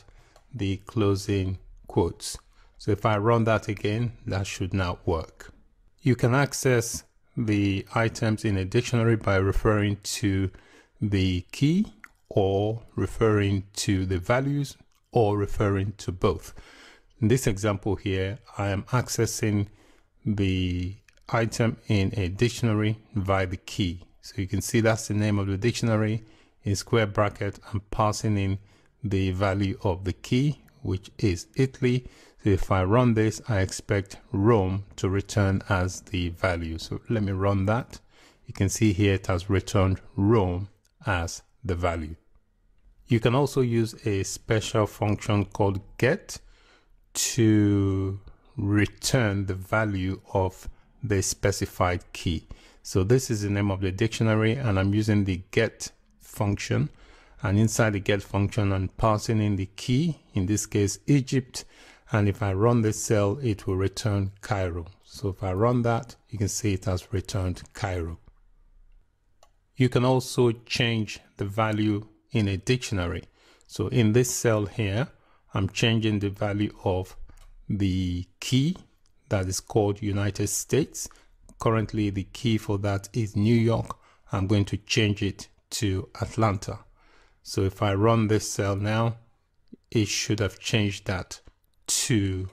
the closing quotes. So if I run that again, that should now work. You can access the items in a dictionary by referring to the key or referring to the values or referring to both. In this example here, I am accessing the item in a dictionary by the key. So you can see that's the name of the dictionary in square bracket and passing in the value of the key, which is Italy. So if I run this, I expect Rome to return as the value. So let me run that. You can see here it has returned Rome as the value. You can also use a special function called get to return the value of the specified key. So this is the name of the dictionary, and I'm using the get function, and inside the get function I'm passing in the key, in this case Egypt, and if I run this cell it will return Cairo. So if I run that, you can see it has returned Cairo. You can also change the value in a dictionary. So in this cell here I'm changing the value of the key that is called United States. Currently the key for that is New York. I'm going to change it to Atlanta. So if I run this cell now, it should have changed that to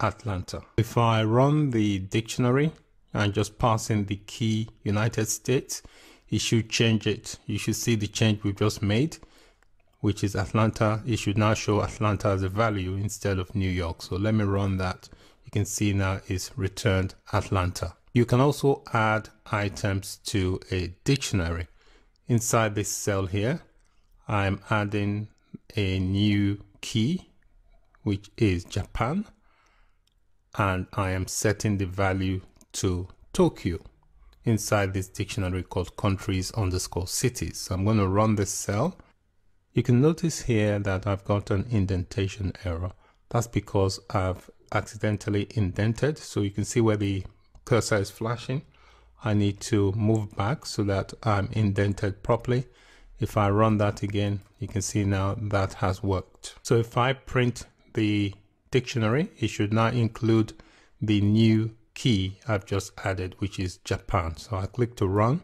Atlanta. If I run the dictionary and just pass in the key United States, it should change it. You should see the change we've just made, which is Atlanta. It should now show Atlanta as a value instead of New York. So let me run that. You can see now it's returned Atlanta. You can also add items to a dictionary. Inside this cell here, I'm adding a new key, which is Japan, and I am setting the value to Tokyo inside this dictionary called countries underscore cities. So I'm going to run this cell. You can notice here that I've got an indentation error. That's because I've accidentally indented. So you can see where the cursor is flashing. I need to move back so that I'm indented properly. If I run that again, you can see now that has worked. So if I print the dictionary, it should now include the new key I've just added, which is Japan. So I click to run.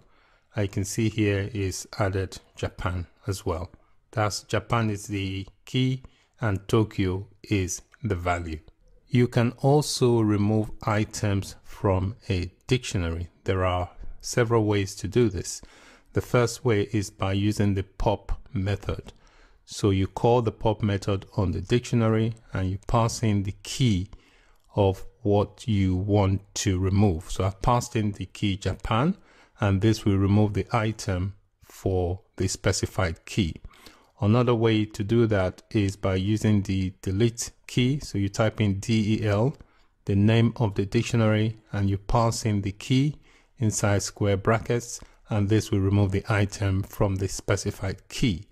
I can see here is added Japan as well. That's Japan is the key and Tokyo is the value. You can also remove items from a dictionary. There are several ways to do this. The first way is by using the pop method. So you call the pop method on the dictionary and you pass in the key of what you want to remove. So I've passed in the key Japan, and this will remove the item for the specified key. Another way to do that is by using the delete key. So you type in del, the name of the dictionary, and you pass in the key inside square brackets, and this will remove the item from the specified key.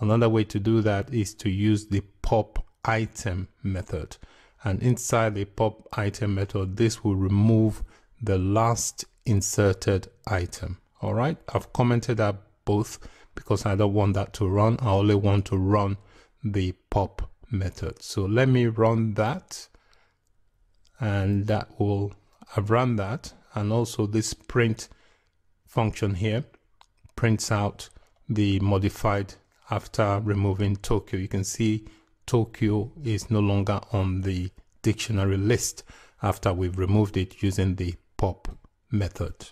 Another way to do that is to use the pop item method. And inside the pop item method, this will remove the last inserted item. All right, I've commented out both, because I don't want that to run. I only want to run the pop method. So let me run that, and that will, I've run that. And also this print function here prints out the modified after removing Tokyo. You can see Tokyo is no longer on the dictionary list after we've removed it using the pop method.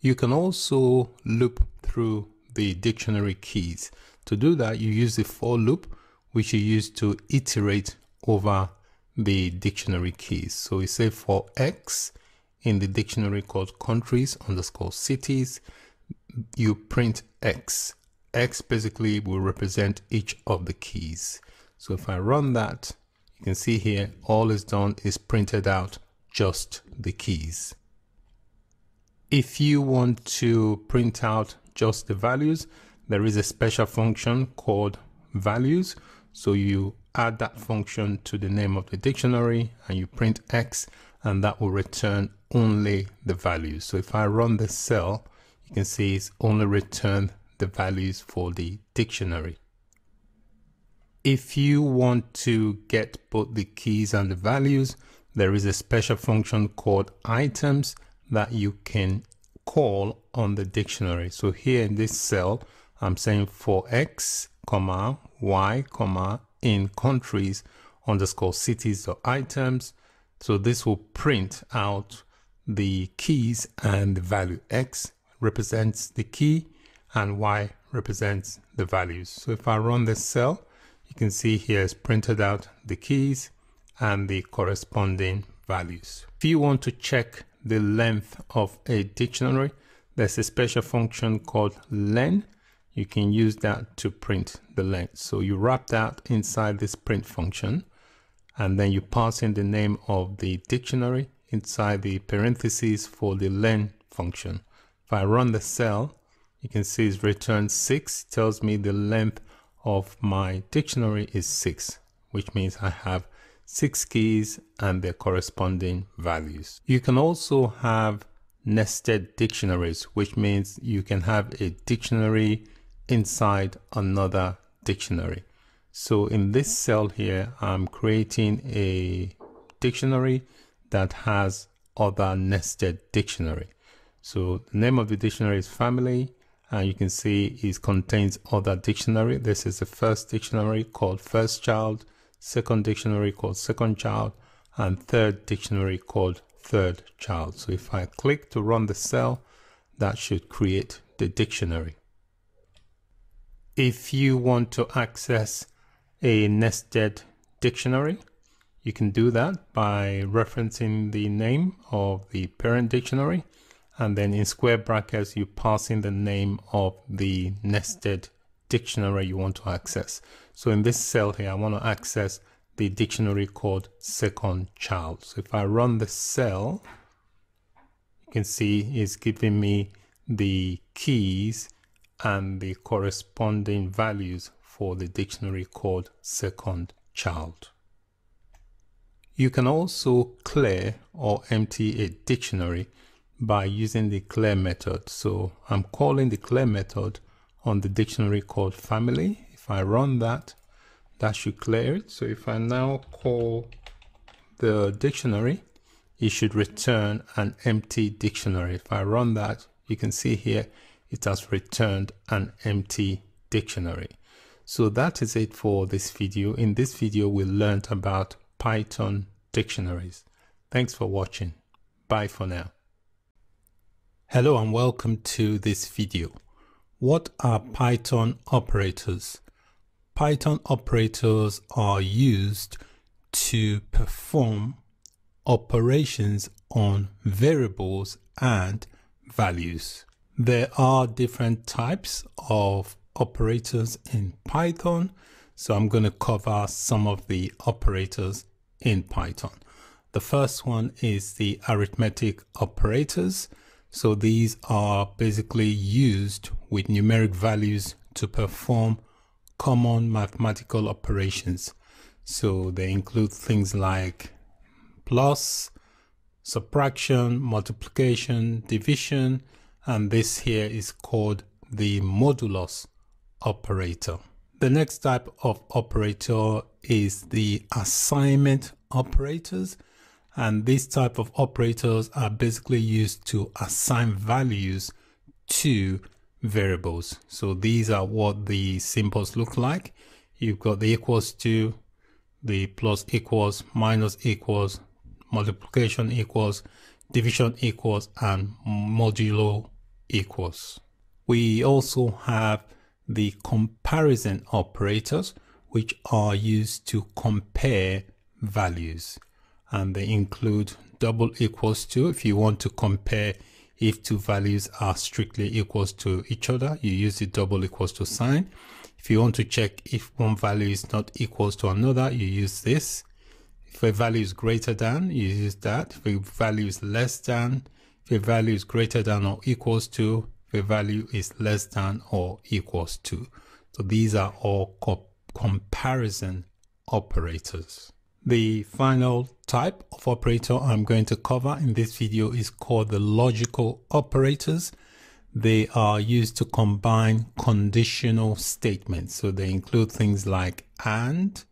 You can also loop through the dictionary keys. To do that, you use the for loop, which you use to iterate over the dictionary keys. So we say for X in the dictionary called countries underscore cities, you print X. X basically will represent each of the keys. So if I run that, you can see here, all is done is printed out just the keys. If you want to print out just the values, there is a special function called values. So you add that function to the name of the dictionary and you print X, and that will return only the values. So if I run the cell, you can see it's only returned the values for the dictionary. If you want to get both the keys and the values, there is a special function called items that you can call on the dictionary. So here in this cell, I'm saying for X, comma, Y, comma, in countries underscore cities or items. So this will print out the keys, and the value x represents the key and y represents the values. So if I run this cell, you can see here is printed out the keys and the corresponding values. If you want to check the length of a dictionary, there's a special function called len. You can use that to print the length. So you wrap that inside this print function, and then you pass in the name of the dictionary inside the parentheses for the len function. If I run the cell, you can see it's returned six. It tells me the length of my dictionary is six, which means I have six keys and their corresponding values. You can also have nested dictionaries, which means you can have a dictionary inside another dictionary. So in this cell here, I'm creating a dictionary that has other nested dictionary. So the name of the dictionary is family, and you can see it contains other dictionary. This is the first dictionary called first child, second dictionary called second child, and third dictionary called third child. So if I click to run the cell, that should create the dictionary. If you want to access a nested dictionary, you can do that by referencing the name of the parent dictionary, and then in square brackets you pass in the name of the nested dictionary you want to access. So in this cell here, I want to access the dictionary called second child. So if I run the cell, you can see it's giving me the keys and the corresponding values for the dictionary called second child. You can also clear or empty a dictionary by using the clear method. So I'm calling the clear method on the dictionary called family. If I run that, that should clear it. So if I now call the dictionary, it should return an empty dictionary. If I run that, you can see here it has returned an empty dictionary. So that is it for this video. In this video, we learned about Python dictionaries. Thanks for watching. Bye for now. Hello and welcome to this video. What are Python operators? Python operators are used to perform operations on variables and values. There are different types of operators in Python, so I'm going to cover some of the operators in Python. The first one is the arithmetic operators. So these are basically used with numeric values to perform common mathematical operations. So they include things like plus, subtraction, multiplication, division, and this here is called the modulus operator. The next type of operator is the assignment operators, and these type of operators are basically used to assign values to variables. So these are what the symbols look like. You've got the equals to, the plus equals, minus equals, multiplication equals, division equals, and modulo equals. We also have the comparison operators, which are used to compare values, and they include double equals to. If you want to compare if two values are strictly equals to each other, you use the double equals to sign. If you want to check if one value is not equals to another, you use this. If a value is greater than, you use that. If a value is less than, if a value is greater than or equals to, if a value is less than or equals to. So these are all co- comparison operators. The final type of operator I'm going to cover in this video is called the logical operators. They are used to combine conditional statements. So they include things like and,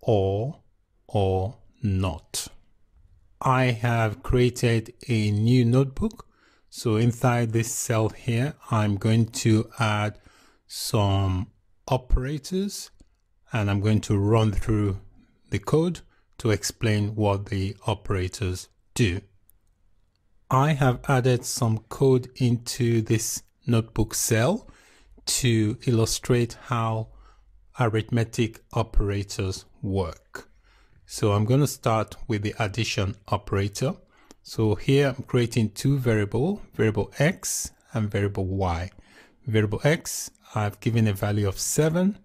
or, or not. I have created a new notebook. So inside this cell here, I'm going to add some operators, and I'm going to run through the code to explain what the operators do. I have added some code into this notebook cell to illustrate how arithmetic operators work. So I'm going to start with the addition operator. So here I'm creating two variables, variable X and variable Y. Variable X, I've given a value of seven,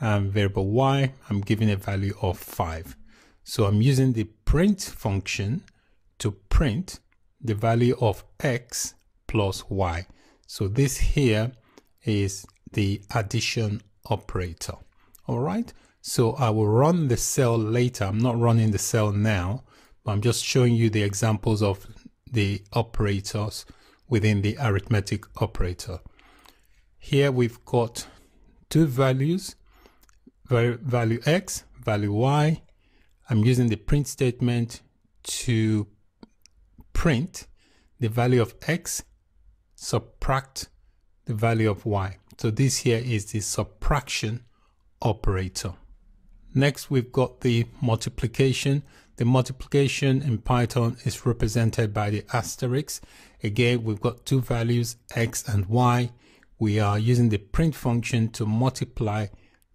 and variable Y, I'm giving a value of five. So I'm using the print function to print the value of X plus Y. So this here is the addition operator. All right. So I will run the cell later. I'm not running the cell now, but I'm just showing you the examples of the operators within the arithmetic operator. Here we've got two values, value X, value Y. I'm using the print statement to print the value of X, subtract the value of Y. So this here is the subtraction operator. Next, we've got the multiplication. The multiplication in Python is represented by the asterisk. Again, we've got two values, X and Y. We are using the print function to multiply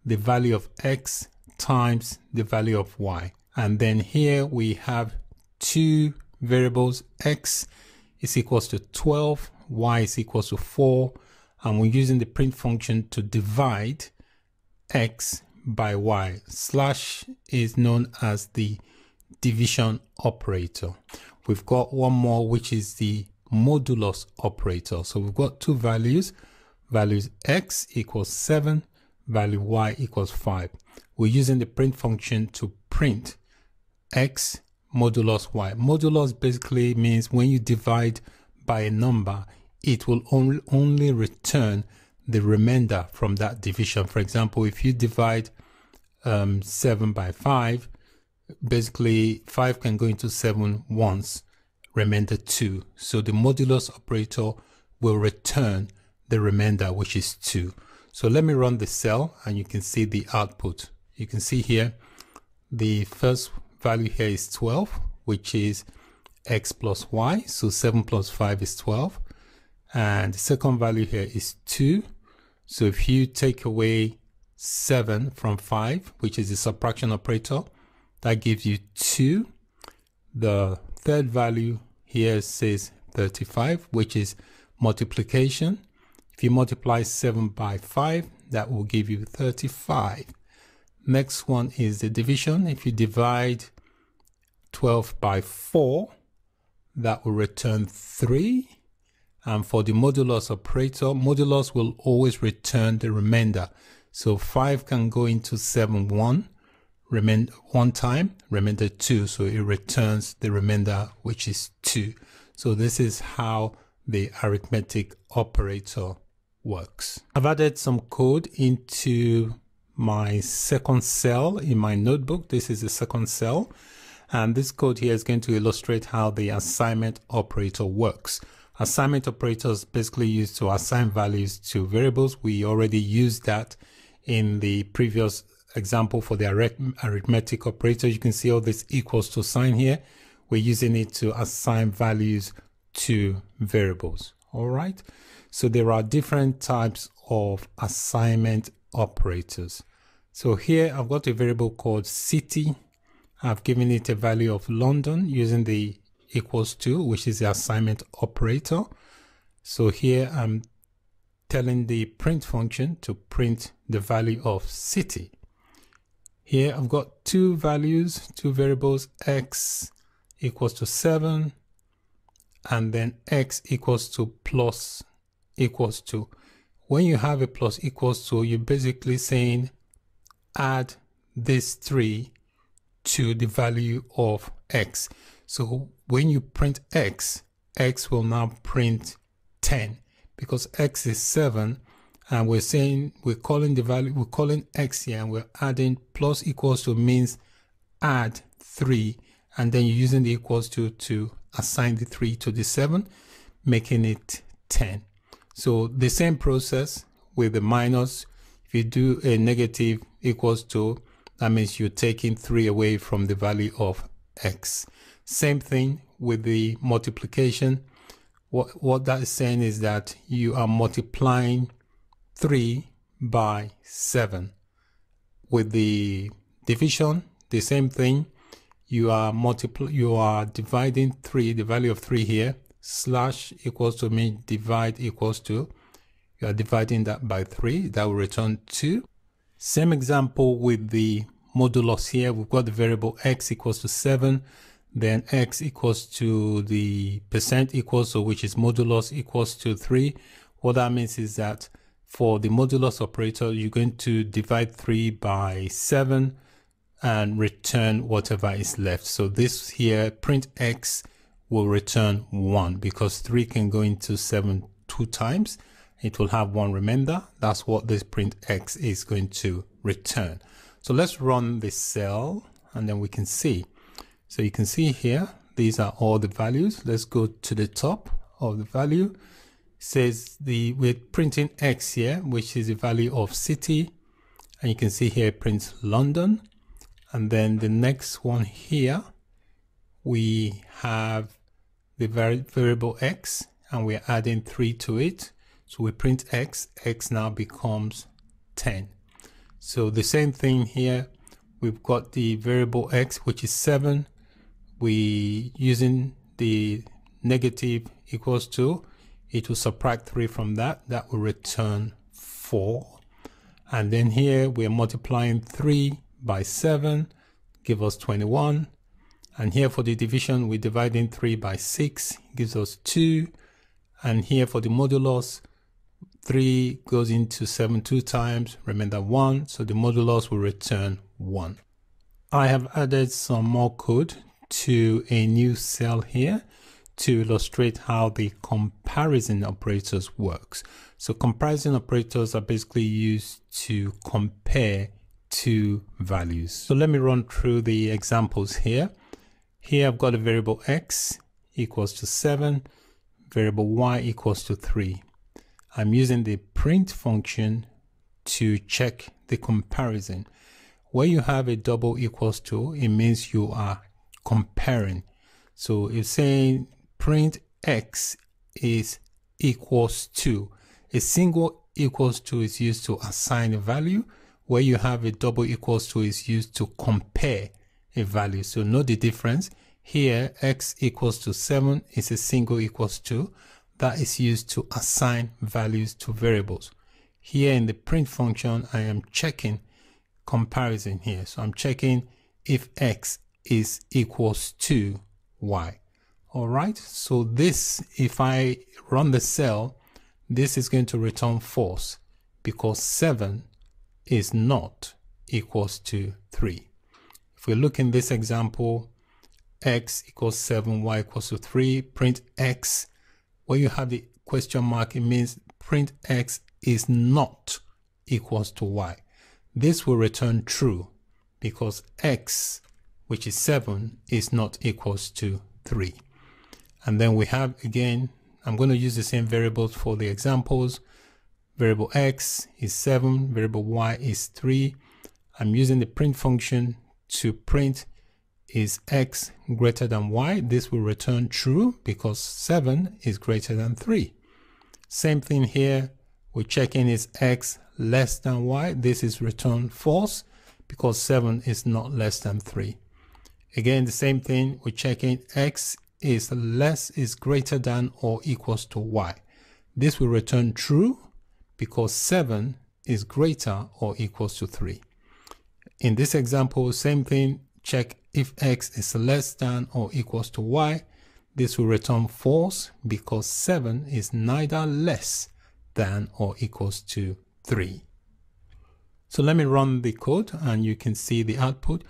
the value of X times the value of Y. And then here we have two variables. X is equals to twelve, Y is equals to four. And we're using the print function to divide X by Y. Slash is known as the division operator. We've got one more, which is the modulus operator. So we've got two values, values X equals seven, value Y equals five. We're using the print function to print X modulus Y. Modulus basically means when you divide by a number, it will only return the remainder from that division. For example, if you divide um, seven by five, basically five can go into seven once, remainder two. So the modulus operator will return the remainder, which is two. So let me run the cell and you can see the output. You can see here, the first value here is twelve, which is X plus Y. So seven plus five is twelve. And the second value here is two. So if you take away seven from five, which is the subtraction operator, that gives you two. The third value here says thirty-five, which is multiplication. If you multiply seven by five, that will give you thirty-five. Next one is the division. If you divide twelve by four, that will return three. And for the modulus operator, modulus will always return the remainder. So five can go into seven one, remainder one time, remainder two. So it returns the remainder, which is two. So this is how the arithmetic operator works. I've added some code into my second cell in my notebook. This is the second cell. And this code here is going to illustrate how the assignment operator works. Assignment operators basically used to assign values to variables. We already used that in the previous example for the arithmetic operator. You can see all this equals to sign here. We're using it to assign values to variables. All right. So there are different types of assignment operators. So here I've got a variable called city. I've given it a value of London using the equals to, which is the assignment operator. So here I'm telling the print function to print the value of city. Here I've got two values, two variables, X equals to seven, and then X equals to plus equals to. When you have a plus equals to, you're basically saying add these three to the value of X. So when you print X, X will now print ten because X is seven, and we're saying we're calling the value, we're calling X here, and we're adding plus equals to means add three, and then you're using the equals to to assign the three to the seven, making it ten. So the same process with the minus. If you do a negative equals to, that means you're taking three away from the value of X. Same thing with the multiplication. What, what that is saying is that you are multiplying three by seven. With the division, the same thing. You are multipl you are dividing three, the value of three here, slash equals to means divide equals to. You are dividing that by three, that will return two. Same example with the modulus here. We've got the variable x equals to seven, then x equals to the percent equals to, which is modulus, equals to three. What that means is that for the modulus operator, you're going to divide three by seven and return whatever is left. So this here, print x, will return one, because three can go into seven two times. It will have one remainder. That's what this print x is going to return. So let's run this cell and then we can see. So you can see here, these are all the values. Let's go to the top of the value. It says the, we're printing x here, which is the value of city. And you can see here it prints London. And then the next one here, we have the vari- variable x, and we're adding three to it. So we print x, x now becomes ten. So the same thing here, we've got the variable x, which is seven. We using the negative equals two, it will subtract three from that, that will return four. And then here we're multiplying three by seven, give us twenty-one. And here for the division, we're dividing three by six, gives us two. And here for the modulus, three goes into seven two times, remainder one, so the modulus will return one. I have added some more code to a new cell here to illustrate how the comparison operators works. So comparison operators are basically used to compare two values. So let me run through the examples here. Here I've got a variable x equals to seven, variable y equals to three. I'm using the print function to check the comparison. Where you have a double equals to, it means you are comparing. So it's saying print x is equals to. A single equals to is used to assign a value. Where you have a double equals to is used to compare a value. So note the difference. Here, x equals to seven is a single equals to. That is used to assign values to variables. Here in the print function, I am checking comparison here. So I'm checking if x is equals to y. All right, so this, if I run the cell, this is going to return false because seven is not equals to three. If we look in this example, x equals seven, y equals to three, print x. When you have the question mark, it means print x is not equals to y. This will return true because x, which is seven, is not equals to three. And then we have, again, I'm going to use the same variables for the examples. Variable x is seven, variable y is three. I'm using the print function to print is x greater than y. This will return true because seven is greater than three. Same thing here, we're checking is x less than y. This is return false because seven is not less than three. Again, the same thing, we're checking x is less is greater than or equals to y. This will return true because seven is greater or equals to three. In this example, same thing, check if x is less than or equals to y. This will return false because seven is neither less than or equals to three. So let me run the code and you can see the output.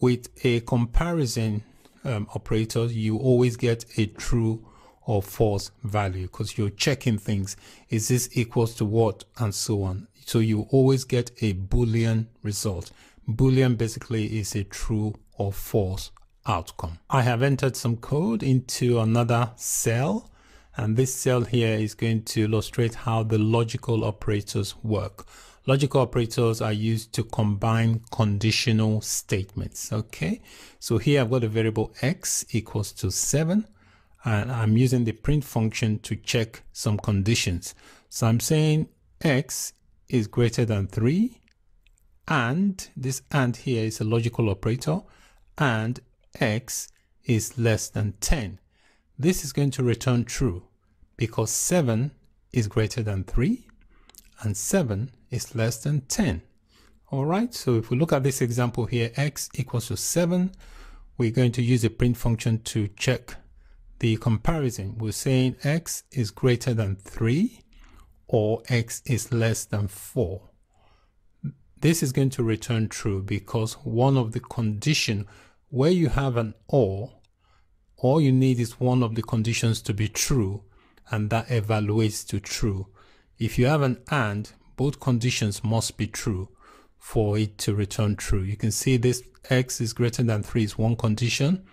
With a comparison um, operator, you always get a true or false value because you're checking things. Is this equals to what? And so on. So you always get a Boolean result. Boolean basically is a true or false outcome. I have entered some code into another cell, and this cell here is going to illustrate how the logical operators work. Logical operators are used to combine conditional statements. Okay, so here I've got a variable x equals to seven. and I'm using the print function to check some conditions. So I'm saying X is greater than three, and this and here is a logical operator, and X is less than ten. This is going to return true because seven is greater than three and seven is less than ten. All right, so if we look at this example here, X equals to seven, we're going to use a print function to check the comparison. We're saying X is greater than three or X is less than four. This is going to return true because one of the condition where you have an or, all you need is one of the conditions to be true, and that evaluates to true. If you have an and, both conditions must be true for it to return true. You can see this X is greater than three is one condition,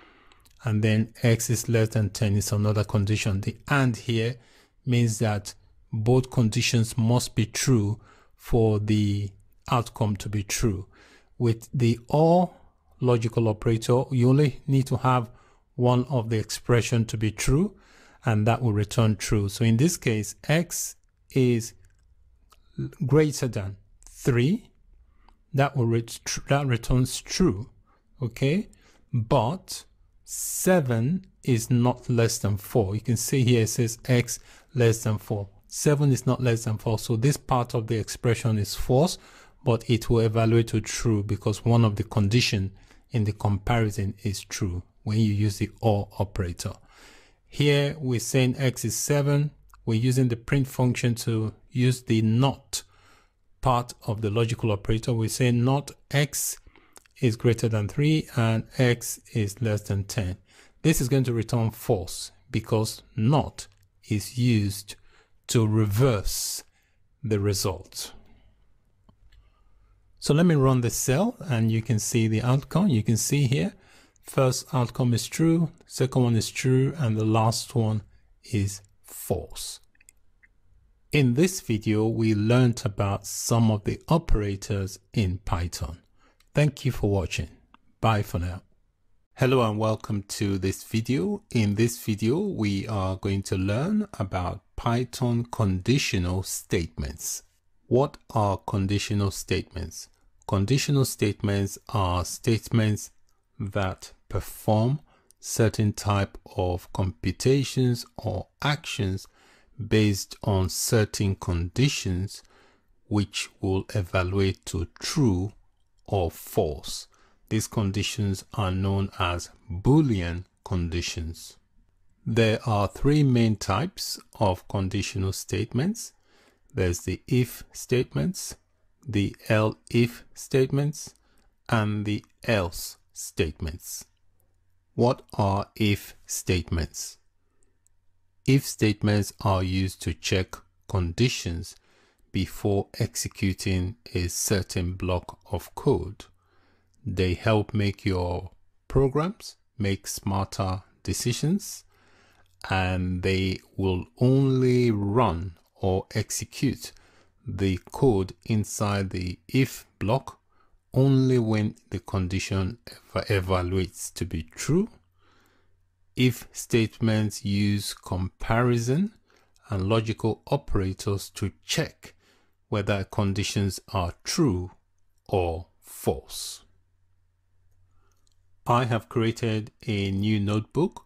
and then X is less than ten is another condition. The and here means that both conditions must be true for the outcome to be true. With the or logical operator, you only need to have one of the expression to be true, and that will return true. So in this case, X is greater than three, that will ret that returns true, okay? But seven is not less than four. You can see here it says X less than four. seven is not less than four, so this part of the expression is false, but it will evaluate to true because one of the condition in the comparison is true when you use the or operator. Here we're saying X is seven. We're using the print function to use the not part of the logical operator. We're saying not X is greater than three and X is less than ten. This is going to return false because not is used to reverse the result. So let me run the cell and you can see the outcome. You can see here, first outcome is true, second one is true, and the last one is false. In this video, we learned about some of the operators in Python. Thank you for watching. Bye for now. Hello and welcome to this video. In this video, we are going to learn about Python conditional statements. What are conditional statements? Conditional statements are statements that perform certain type of computations or actions based on certain conditions which will evaluate to true or false. These conditions are known as Boolean conditions. There are three main types of conditional statements. There's the if statements, the else if statements, and the else statements. What are if statements? If statements are used to check conditions before executing a certain block of code. They help make your programs make smarter decisions, and they will only run or execute the code inside the if block only when the condition ev- evaluates to be true. If statements use comparison and logical operators to check whether conditions are true or false. I have created a new notebook,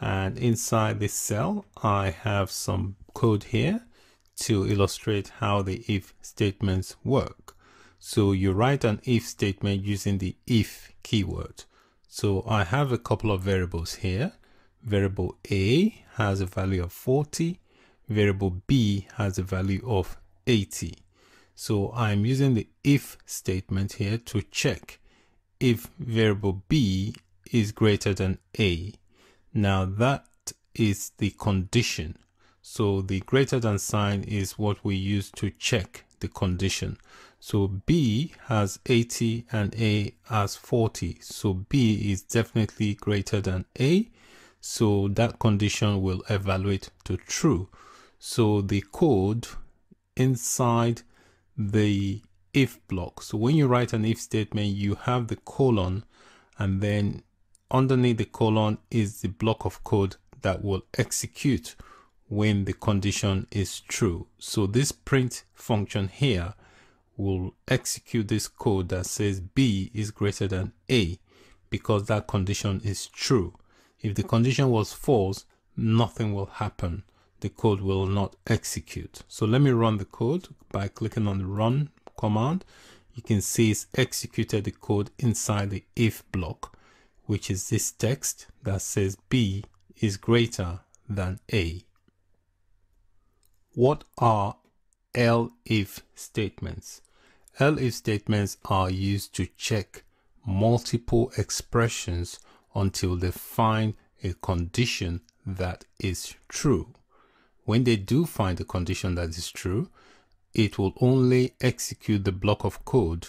and inside this cell, I have some code here to illustrate how the if statements work. So you write an if statement using the if keyword. So I have a couple of variables here. Variable A has a value of forty. Variable B has a value of eighty. So I'm using the if statement here to check if variable B is greater than A. Now that is the condition. So the greater than sign is what we use to check the condition. So B has eighty and A has forty. So B is definitely greater than A. So that condition will evaluate to true. So the code inside the if block. So when you write an if statement, you have the colon, and then underneath the colon is the block of code that will execute when the condition is true. So this print function here will execute this code that says B is greater than A because that condition is true. If the condition was false, nothing will happen. The code will not execute. So let me run the code by clicking on the run command. You can see it's executed the code inside the if block, which is this text that says B is greater than A. What are L if statements? L if statements are used to check multiple expressions until they find a condition that is true. When they do find a condition that is true, it will only execute the block of code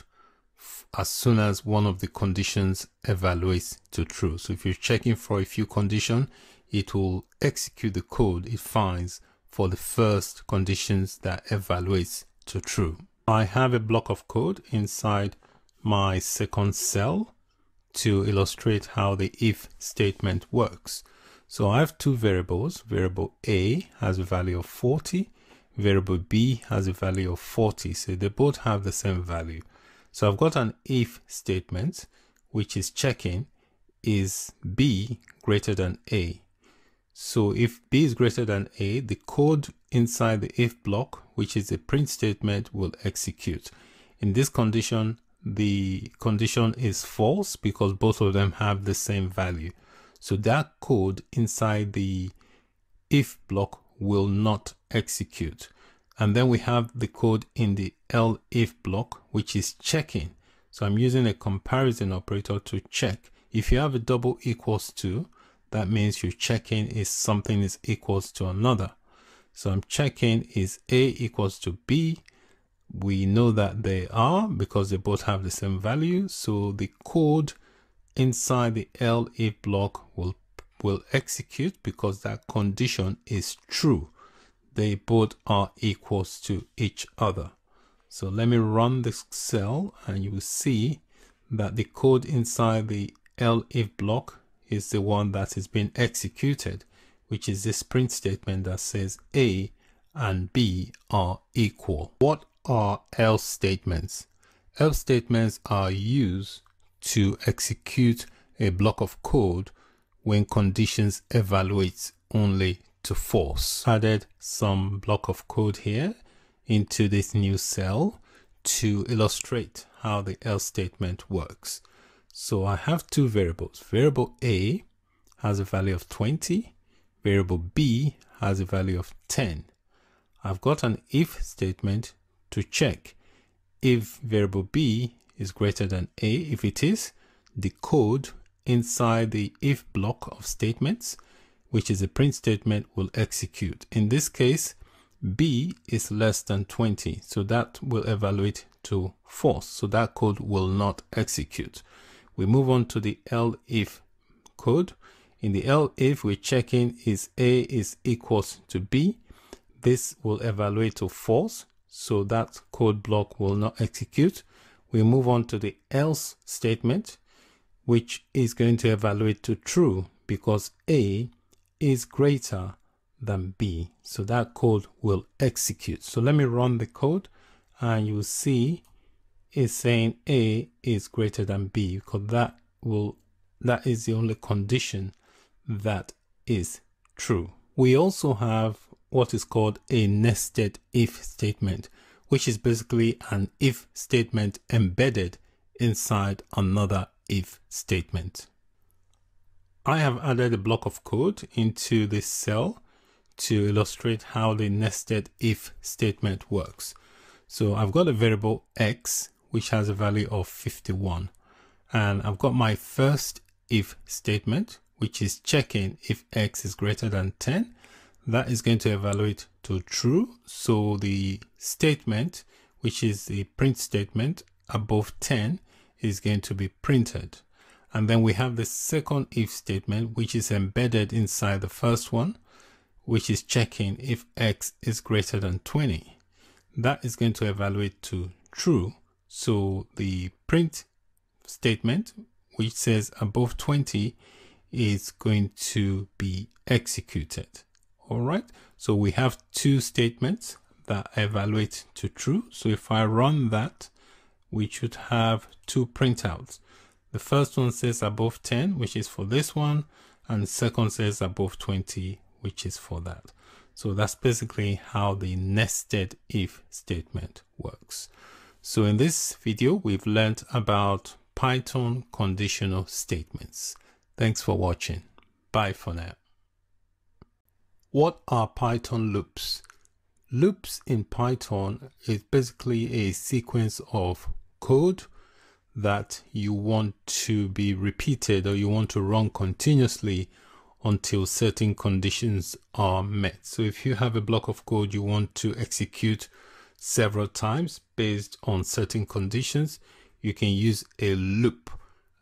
as soon as one of the conditions evaluates to true. So if you're checking for a few conditions, it will execute the code it finds for the first conditions that evaluates to true. I have a block of code inside my second cell to illustrate how the if statement works. So I have two variables. Variable A has a value of forty, variable B has a value of forty. So they both have the same value. So I've got an if statement, which is checking is B greater than A. So if B is greater than A, the code inside the if block, which is a print statement, will execute. In this condition, the condition is false because both of them have the same value. So that code inside the if block will not execute. And then we have the code in the L if block, which is checking. So I'm using a comparison operator to check. If you have a double equals to, that means you're checking if something is equals to another. So I'm checking is A equals to B. We know that they are because they both have the same value. So the code inside the L if block will, will execute because that condition is true. They both are equals to each other. So let me run this cell and you will see that the code inside the L if block is the one that is being executed, which is this print statement that says A and B are equal. What are else statements? Else statements are used to execute a block of code when conditions evaluates only to false. Added some block of code here into this new cell to illustrate how the else statement works. So I have two variables. Variable A has a value of twenty, variable B has a value of ten. I've got an if statement to check if variable B is greater than A. If it is, the code inside the if block of statements, which is a print statement, will execute. In this case, B is less than twenty, so that will evaluate to false, so that code will not execute. We move on to the L if code. In the L if, we're checking is A is equals to B. This will evaluate to false, so that code block will not execute. We move on to the else statement, which is going to evaluate to true because A is greater than B. So that code will execute. So let me run the code and you'll see it's saying A is greater than B because that will, that is the only condition that is true. We also have what is called a nested if statement, which is basically an if statement embedded inside another if statement. I have added a block of code into this cell to illustrate how the nested if statement works. So I've got a variable X, which has a value of fifty-one. And I've got my first if statement, which is checking if X is greater than ten. That is going to evaluate to true. So the statement, which is the print statement above ten, is going to be printed. And then we have the second if statement, which is embedded inside the first one, which is checking if X is greater than twenty. That is going to evaluate to true. So the print statement, which says above twenty, is going to be executed. All right, so we have two statements that evaluate to true. So if I run that, we should have two printouts. The first one says above ten, which is for this one, and the second says above twenty, which is for that. So that's basically how the nested if statement works. So in this video, we've learned about Python conditional statements. Thanks for watching. Bye for now. What are Python loops? Loops in Python is basically a sequence of code that you want to be repeated, or you want to run continuously until certain conditions are met. So if you have a block of code you want to execute several times based on certain conditions, you can use a loop,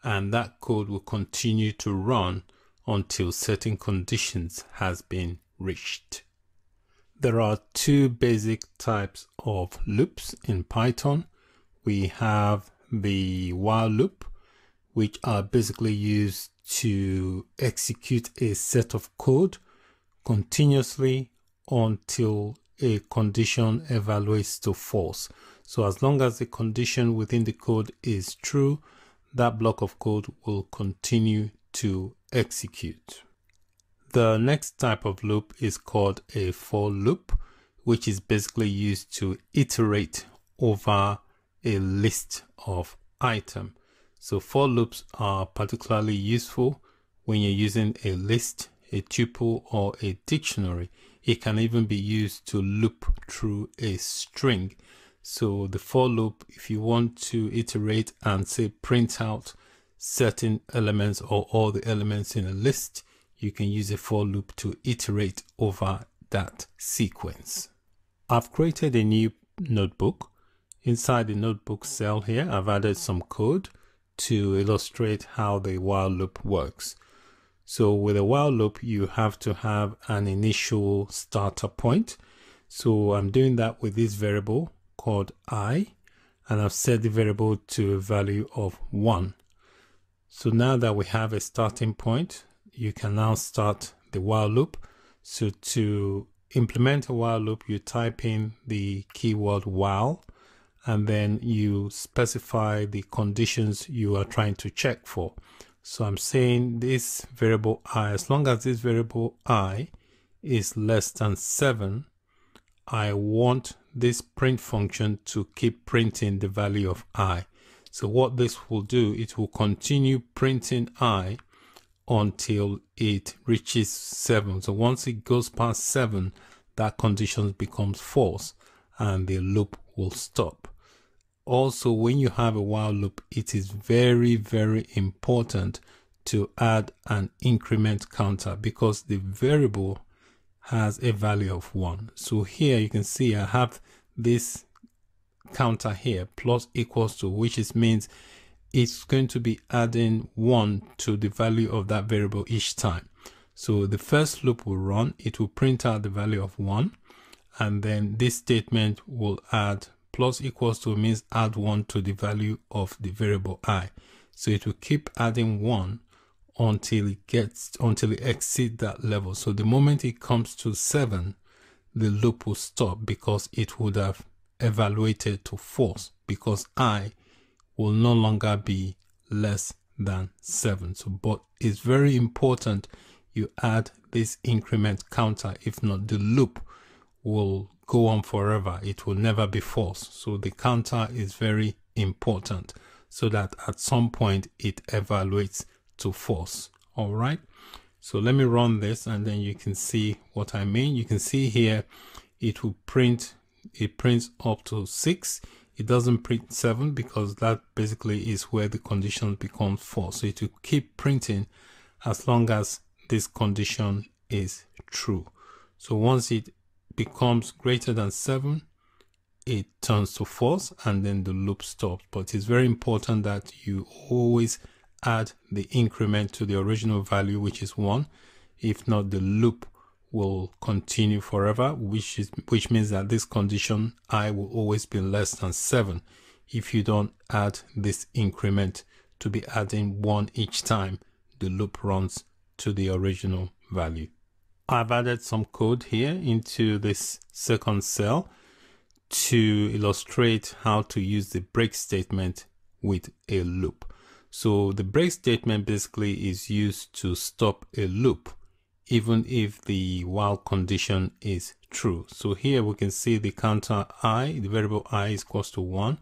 and that code will continue to run until certain conditions has been reached. There are two basic types of loops in Python. We have the while loop, which are basically used to execute a set of code continuously until a condition evaluates to false. So as long as the condition within the code is true, that block of code will continue to execute. The next type of loop is called a for loop, which is basically used to iterate over a list of items. So for loops are particularly useful when you're using a list, a tuple, or a dictionary. It can even be used to loop through a string. So the for loop, if you want to iterate and say print out certain elements or all the elements in a list, you can use a for loop to iterate over that sequence. I've created a new notebook. Inside the notebook cell here, I've added some code to illustrate how the while loop works. So with a while loop, you have to have an initial starter point. So I'm doing that with this variable called I, and I've set the variable to a value of one. So now that we have a starting point, you can now start the while loop. So to implement a while loop, you type in the keyword while, and then you specify the conditions you are trying to check for. So I'm saying this variable I, as long as this variable I is less than seven, I want this print function to keep printing the value of I. So what this will do, it will continue printing I until it reaches seven. So once it goes past seven, that condition becomes false and the loop will stop. Also, when you have a while loop, it is very, very important to add an increment counter because the variable has a value of one. So here you can see I have this counter here, plus equals to, which is means it's going to be adding one to the value of that variable each time. So the first loop will run, it will print out the value of one, and then this statement will add plus equals to, means add one to the value of the variable I. So it will keep adding one until it gets, until it exceeds that level. So the moment it comes to seven, the loop will stop because it would have evaluated to false because I will no longer be less than seven. So, but it's very important you add this increment counter. If not, the loop will go on forever. It will never be false. So the counter is very important so that at some point it evaluates to false. All right. So let me run this and then you can see what I mean. You can see here, it will print, it prints up to six. It doesn't print seven because that basically is where the condition becomes false. So it will keep printing as long as this condition is true. So once it becomes greater than seven, it turns to false and then the loop stops. But it's very important that you always add the increment to the original value, which is one. If not, the loop will continue forever, which is which means that this condition I will always be less than seven if you don't add this increment to be adding one each time the loop runs to the original value. I've added some code here into this second cell to illustrate how to use the break statement with a loop. So the break statement basically is used to stop a loop, even if the while condition is true. So here we can see the counter I, the variable I is equals to one,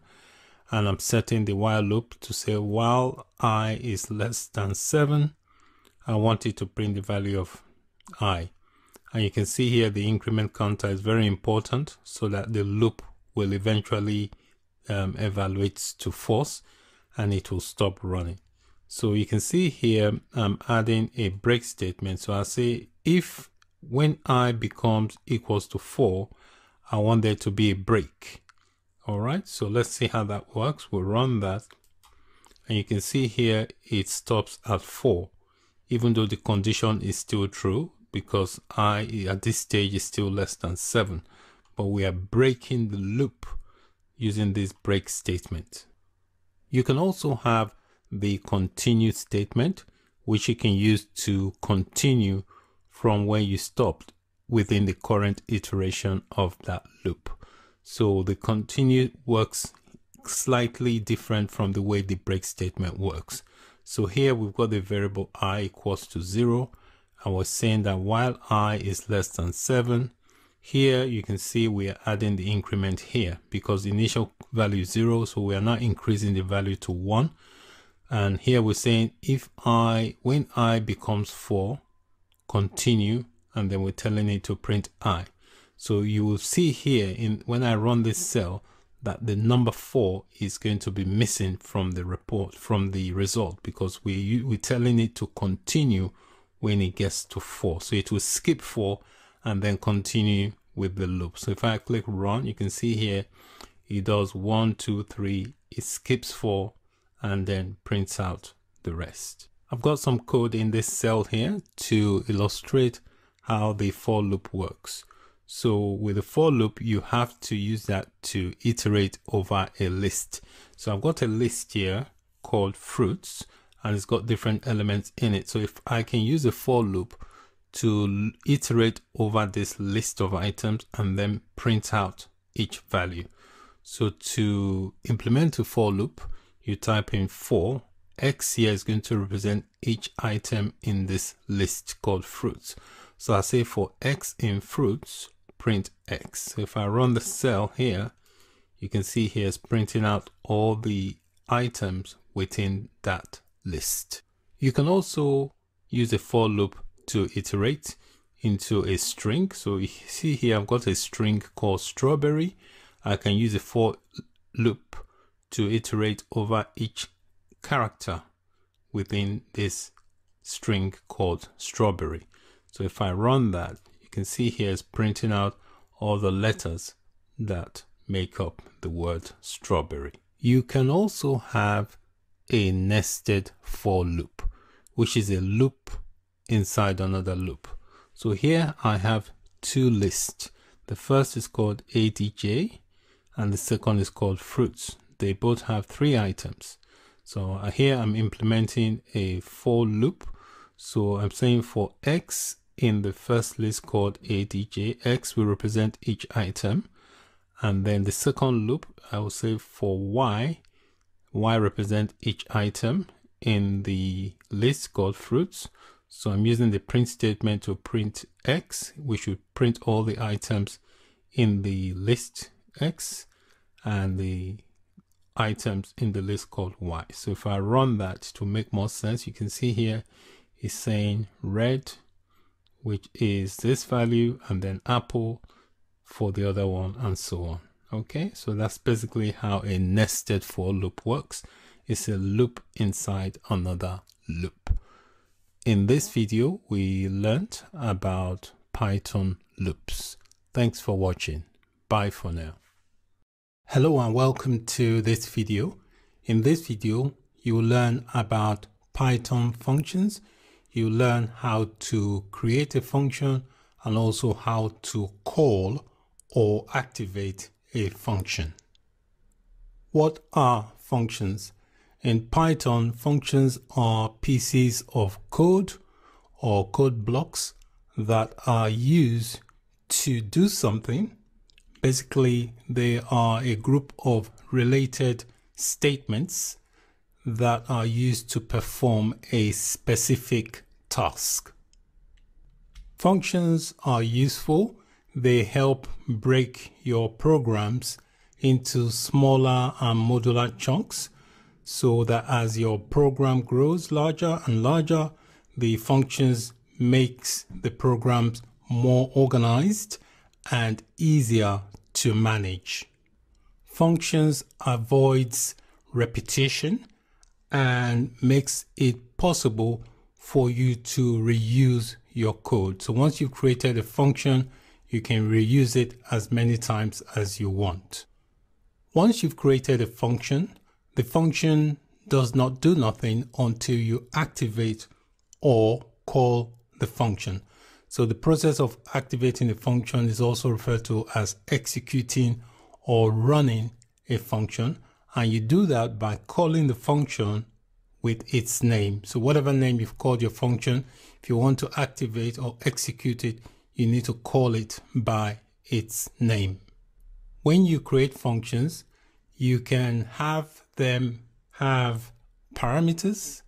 and I'm setting the while loop to say while I is less than seven, I want it to print the value of I. And you can see here the increment counter is very important so that the loop will eventually um, evaluate to false and it will stop running. So you can see here I'm adding a break statement. So I say if when I becomes equals to four, I want there to be a break. All right, so let's see how that works. We'll run that and you can see here it stops at four, even though the condition is still true because I at this stage is still less than seven, but we are breaking the loop using this break statement. You can also have the continue statement, which you can use to continue from where you stopped within the current iteration of that loop. So the continue works slightly different from the way the break statement works. So here we've got the variable I equals to zero. I was saying that while I is less than seven, here you can see we are adding the increment here because the initial value is zero, so we are now increasing the value to one. And here we're saying if I, when I becomes four, continue, and then we're telling it to print I. So you will see here in when I run this cell that the number four is going to be missing from the report, from the result, because we we're telling it to continue when it gets to four. So it will skip four and then continue with the loop. So if I click run, you can see here, it does one, two, three, it skips four, and then prints out the rest. I've got some code in this cell here to illustrate how the for loop works. So with the for loop, you have to use that to iterate over a list. So I've got a list here called fruits, and it's got different elements in it. So if I can use a for loop to iterate over this list of items and then print out each value. So to implement a for loop, you type in for, X here is going to represent each item in this list called fruits. So I say for X in fruits, print X. So if I run the cell here, you can see here it's printing out all the items within that list. You can also use a for loop to iterate into a string. So you see here, I've got a string called strawberry. I can use a for loop to iterate over each character within this string called strawberry. So if I run that, you can see here it's printing out all the letters that make up the word strawberry. You can also have a nested for loop, which is a loop inside another loop. So here I have two lists. The first is called A D J and the second is called fruits. They both have three items. So here I'm implementing a for loop. So I'm saying for X in the first list called A D J, X will represent each item. And then the second loop, I will say for Y, Y represent each item in the list called fruits. So I'm using the print statement to print X, which would print all the items in the list X and the items in the list called Y. So if I run that to make more sense, you can see here it's saying red, which is this value, and then apple for the other one, and so on. Okay, so that's basically how a nested for loop works. It's a loop inside another loop. In this video, we learned about Python loops. Thanks for watching. Bye for now. Hello and welcome to this video. In this video, you will learn about Python functions. You learn how to create a function and also how to call or activate a function. What are functions? In Python, functions are pieces of code or code blocks that are used to do something. Basically, they are a group of related statements that are used to perform a specific task. Functions are useful. They help break your programs into smaller and modular chunks so that as your program grows larger and larger, the functions makes the programs more organized and easier to manage. Functions avoids repetition and makes it possible for you to reuse your code. So once you've created a function, you can reuse it as many times as you want. Once you've created a function, the function does not do nothing until you activate or call the function. So the process of activating a function is also referred to as executing or running a function. And you do that by calling the function with its name. So whatever name you've called your function, if you want to activate or execute it, you need to call it by its name. When you create functions, you can have them have parameters,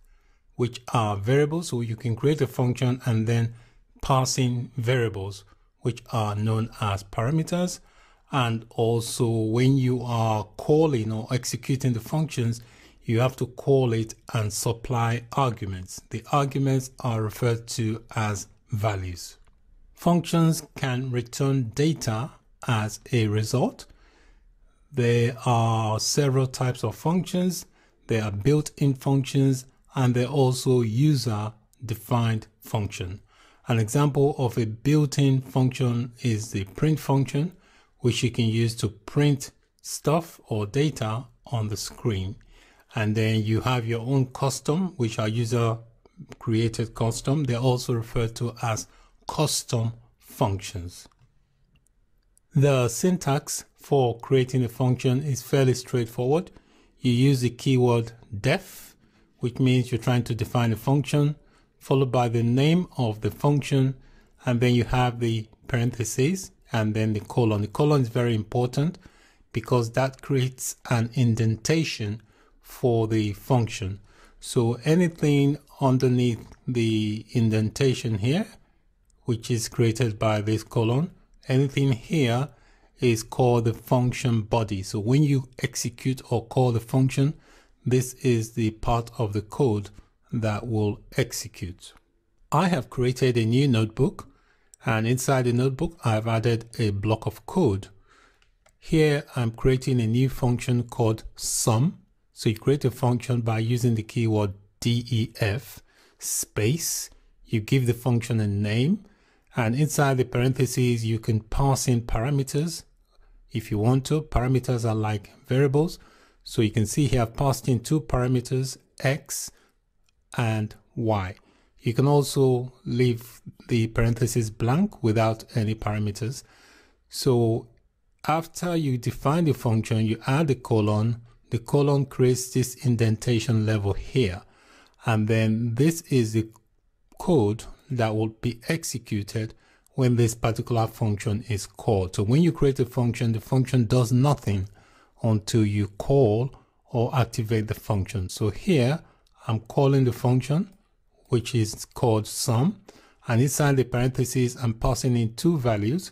which are variables. So you can create a function and then pass in variables, which are known as parameters. And also when you are calling or executing the functions, you have to call it and supply arguments. The arguments are referred to as values. Functions can return data as a result. There are several types of functions. There are built-in functions and they're also user-defined function. An example of a built-in function is the print function, which you can use to print stuff or data on the screen. And then you have your own custom, which are user-created custom. They're also referred to as custom functions. The syntax for creating a function is fairly straightforward. You use the keyword def, which means you're trying to define a function, followed by the name of the function, and then you have the parentheses and then the colon. The colon is very important because that creates an indentation for the function. So anything underneath the indentation here, which is created by this colon, anything here is called the function body. So when you execute or call the function, this is the part of the code that will execute. I have created a new notebook, and inside the notebook, I've added a block of code. Here, I'm creating a new function called sum. So you create a function by using the keyword def space. You give the function a name. And inside the parentheses, you can pass in parameters if you want to. Parameters are like variables. So you can see here I've passed in two parameters, x and y. You can also leave the parentheses blank without any parameters. So after you define the function, you add the colon. The colon creates this indentation level here. And then this is the code that will be executed when this particular function is called. So when you create a function, the function does nothing until you call or activate the function. So here I'm calling the function, which is called sum, and inside the parentheses, I'm passing in two values.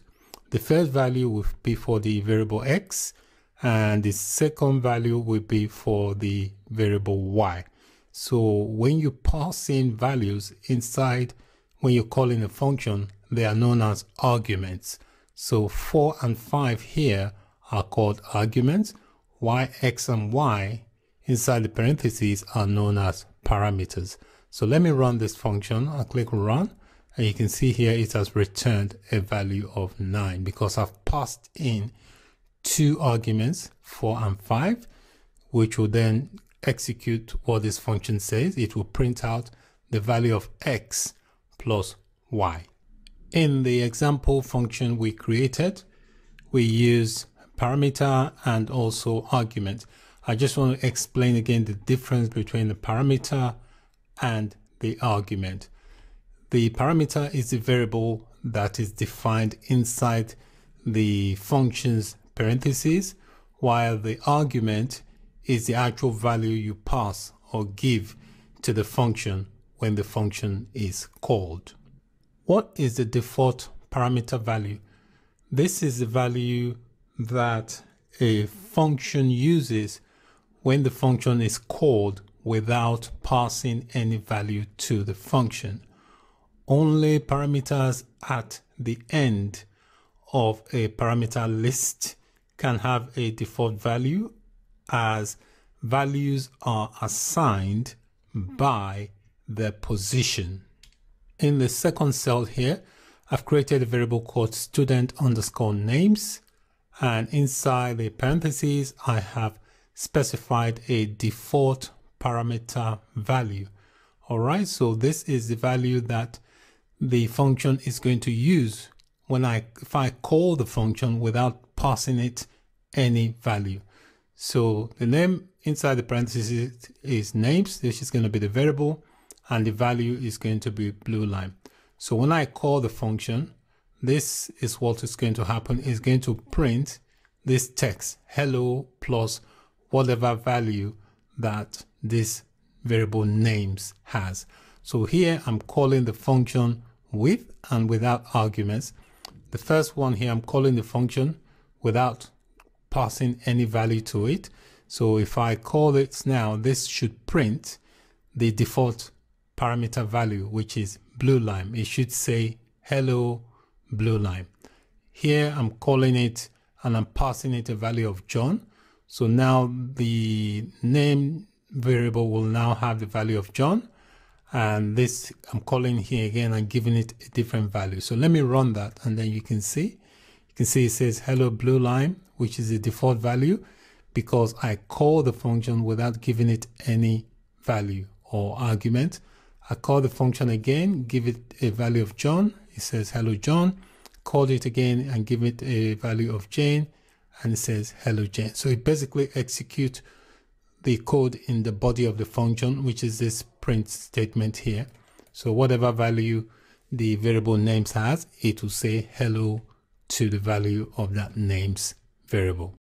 The first value will be for the variable x, and the second value will be for the variable y. So when you pass in values inside, when you're calling a function, they are known as arguments. So four and five here are called arguments. Y, X, and Y inside the parentheses are known as parameters. So let me run this function. I'll click run, and you can see here it has returned a value of nine because I've passed in two arguments, four and five, which will then execute what this function says. It will print out the value of x plus y. In the example function we created, we use parameter and also argument. I just want to explain again the difference between the parameter and the argument. The parameter is the variable that is defined inside the function's parentheses, while the argument is the actual value you pass or give to the function when the function is called. What is the default parameter value? This is the value that a function uses when the function is called without passing any value to the function. Only parameters at the end of a parameter list can have a default value, as values are assigned by their position. In the second cell here, I've created a variable called student underscore names, and inside the parentheses, I have specified a default parameter value. All right, so this is the value that the function is going to use when I, if I call the function without passing it any value. So the name inside the parentheses is names, which is going to be the variable, and the value is going to be blue line. So when I call the function, this is what is going to happen. It's going to print this text, hello plus whatever value that this variable names has. So here I'm calling the function with and without arguments. The first one here, I'm calling the function without passing any value to it. So if I call it now, this should print the default parameter value, which is blue line. It should say hello blue line. Here I'm calling it and I'm passing it a value of John. So now the name variable will now have the value of John, and this I'm calling here again and giving it a different value. So let me run that, and then you can see you can see it says hello blue line, which is the default value because I call the function without giving it any value or argument. I call the function again, give it a value of John. It says hello John. Call it again and give it a value of Jane, and it says hello Jane. So it basically executes the code in the body of the function, which is this print statement here. So whatever value the variable names has, it will say hello to the value of that names variable.